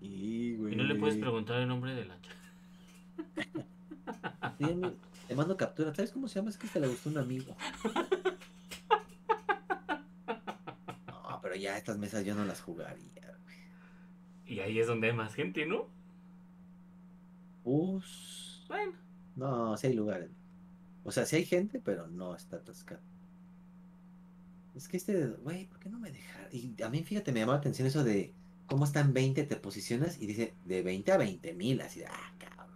Sí, güey. ¿Y no le puedes preguntar el nombre de la chava? Sí, te mando captura. ¿Sabes cómo se llama? Es que te le gustó un amigo. Pero ya estas mesas yo no las jugaría, güey. Y ahí es donde hay más gente, ¿no? Bueno. No, sí hay lugares. O sea, sí hay gente, pero no está atascado. Es que güey, ¿por qué no me dejaron? Y a mí, fíjate, me llamó la atención eso de cómo están 20, te posicionas y dice de 20 a 20,000. Así, cabrón.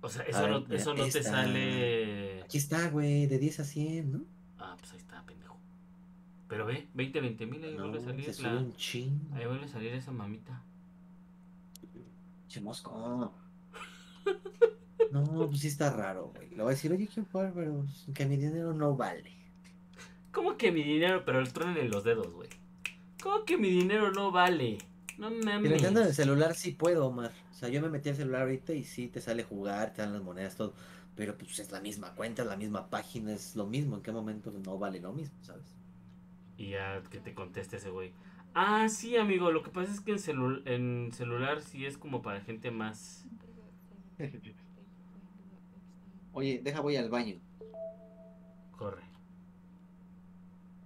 O sea, eso, ver, no, eso no te sale. Aquí está, güey, de 10 a 100, ¿no? Ah, pues ahí está, pendejo. Pero ve, 20,000, ahí vuelve a salir un chingo. Ahí vuelve a salir esa mamita. Chimosco. No, pues sí está raro, güey. Le voy a decir, oye, quiero jugar, pero que mi dinero no vale. ¿Cómo que mi dinero? Pero el trueno en los dedos, güey. ¿Cómo que mi dinero no vale? No mames. Pero en el celular sí puedo, Omar. O sea, yo me metí al celular ahorita y sí te sale jugar, te dan las monedas, todo. Pero pues es la misma cuenta, es la misma página, es lo mismo. ¿En qué momento no vale lo mismo, sabes? Y ya que te conteste ese güey. Ah, sí, amigo, lo que pasa es que en celular sí es como para gente más. Oye, voy al baño. Corre.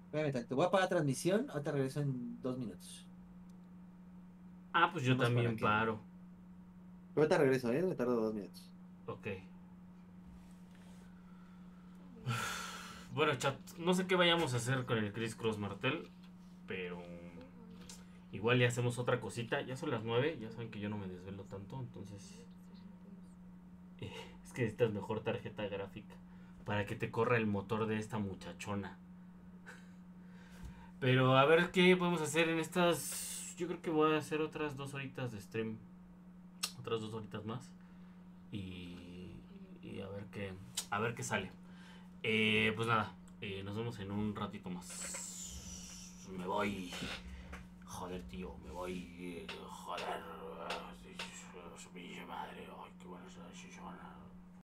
Espérame, te voy a parar la transmisión, ahorita regreso en 2 minutos. Ah, pues yo también paro. Pero ahorita regreso, me tardo 2 minutos. Ok. Bueno, chat, no sé qué vayamos a hacer con el Criss Cross Martel, pero igual le hacemos otra cosita. Ya son las 9, ya saben que yo no me desvelo tanto, entonces es que necesitas mejor tarjeta gráfica para que te corra el motor de esta muchachona. Pero a ver qué podemos hacer en estas. Yo creo que voy a hacer otras 2 horitas de stream, otras 2 horitas más y a ver qué sale. Pues nada, nos vemos en un ratito más. Me voy. Joder, tío, me voy. Joder. Madre, ay, qué buenas.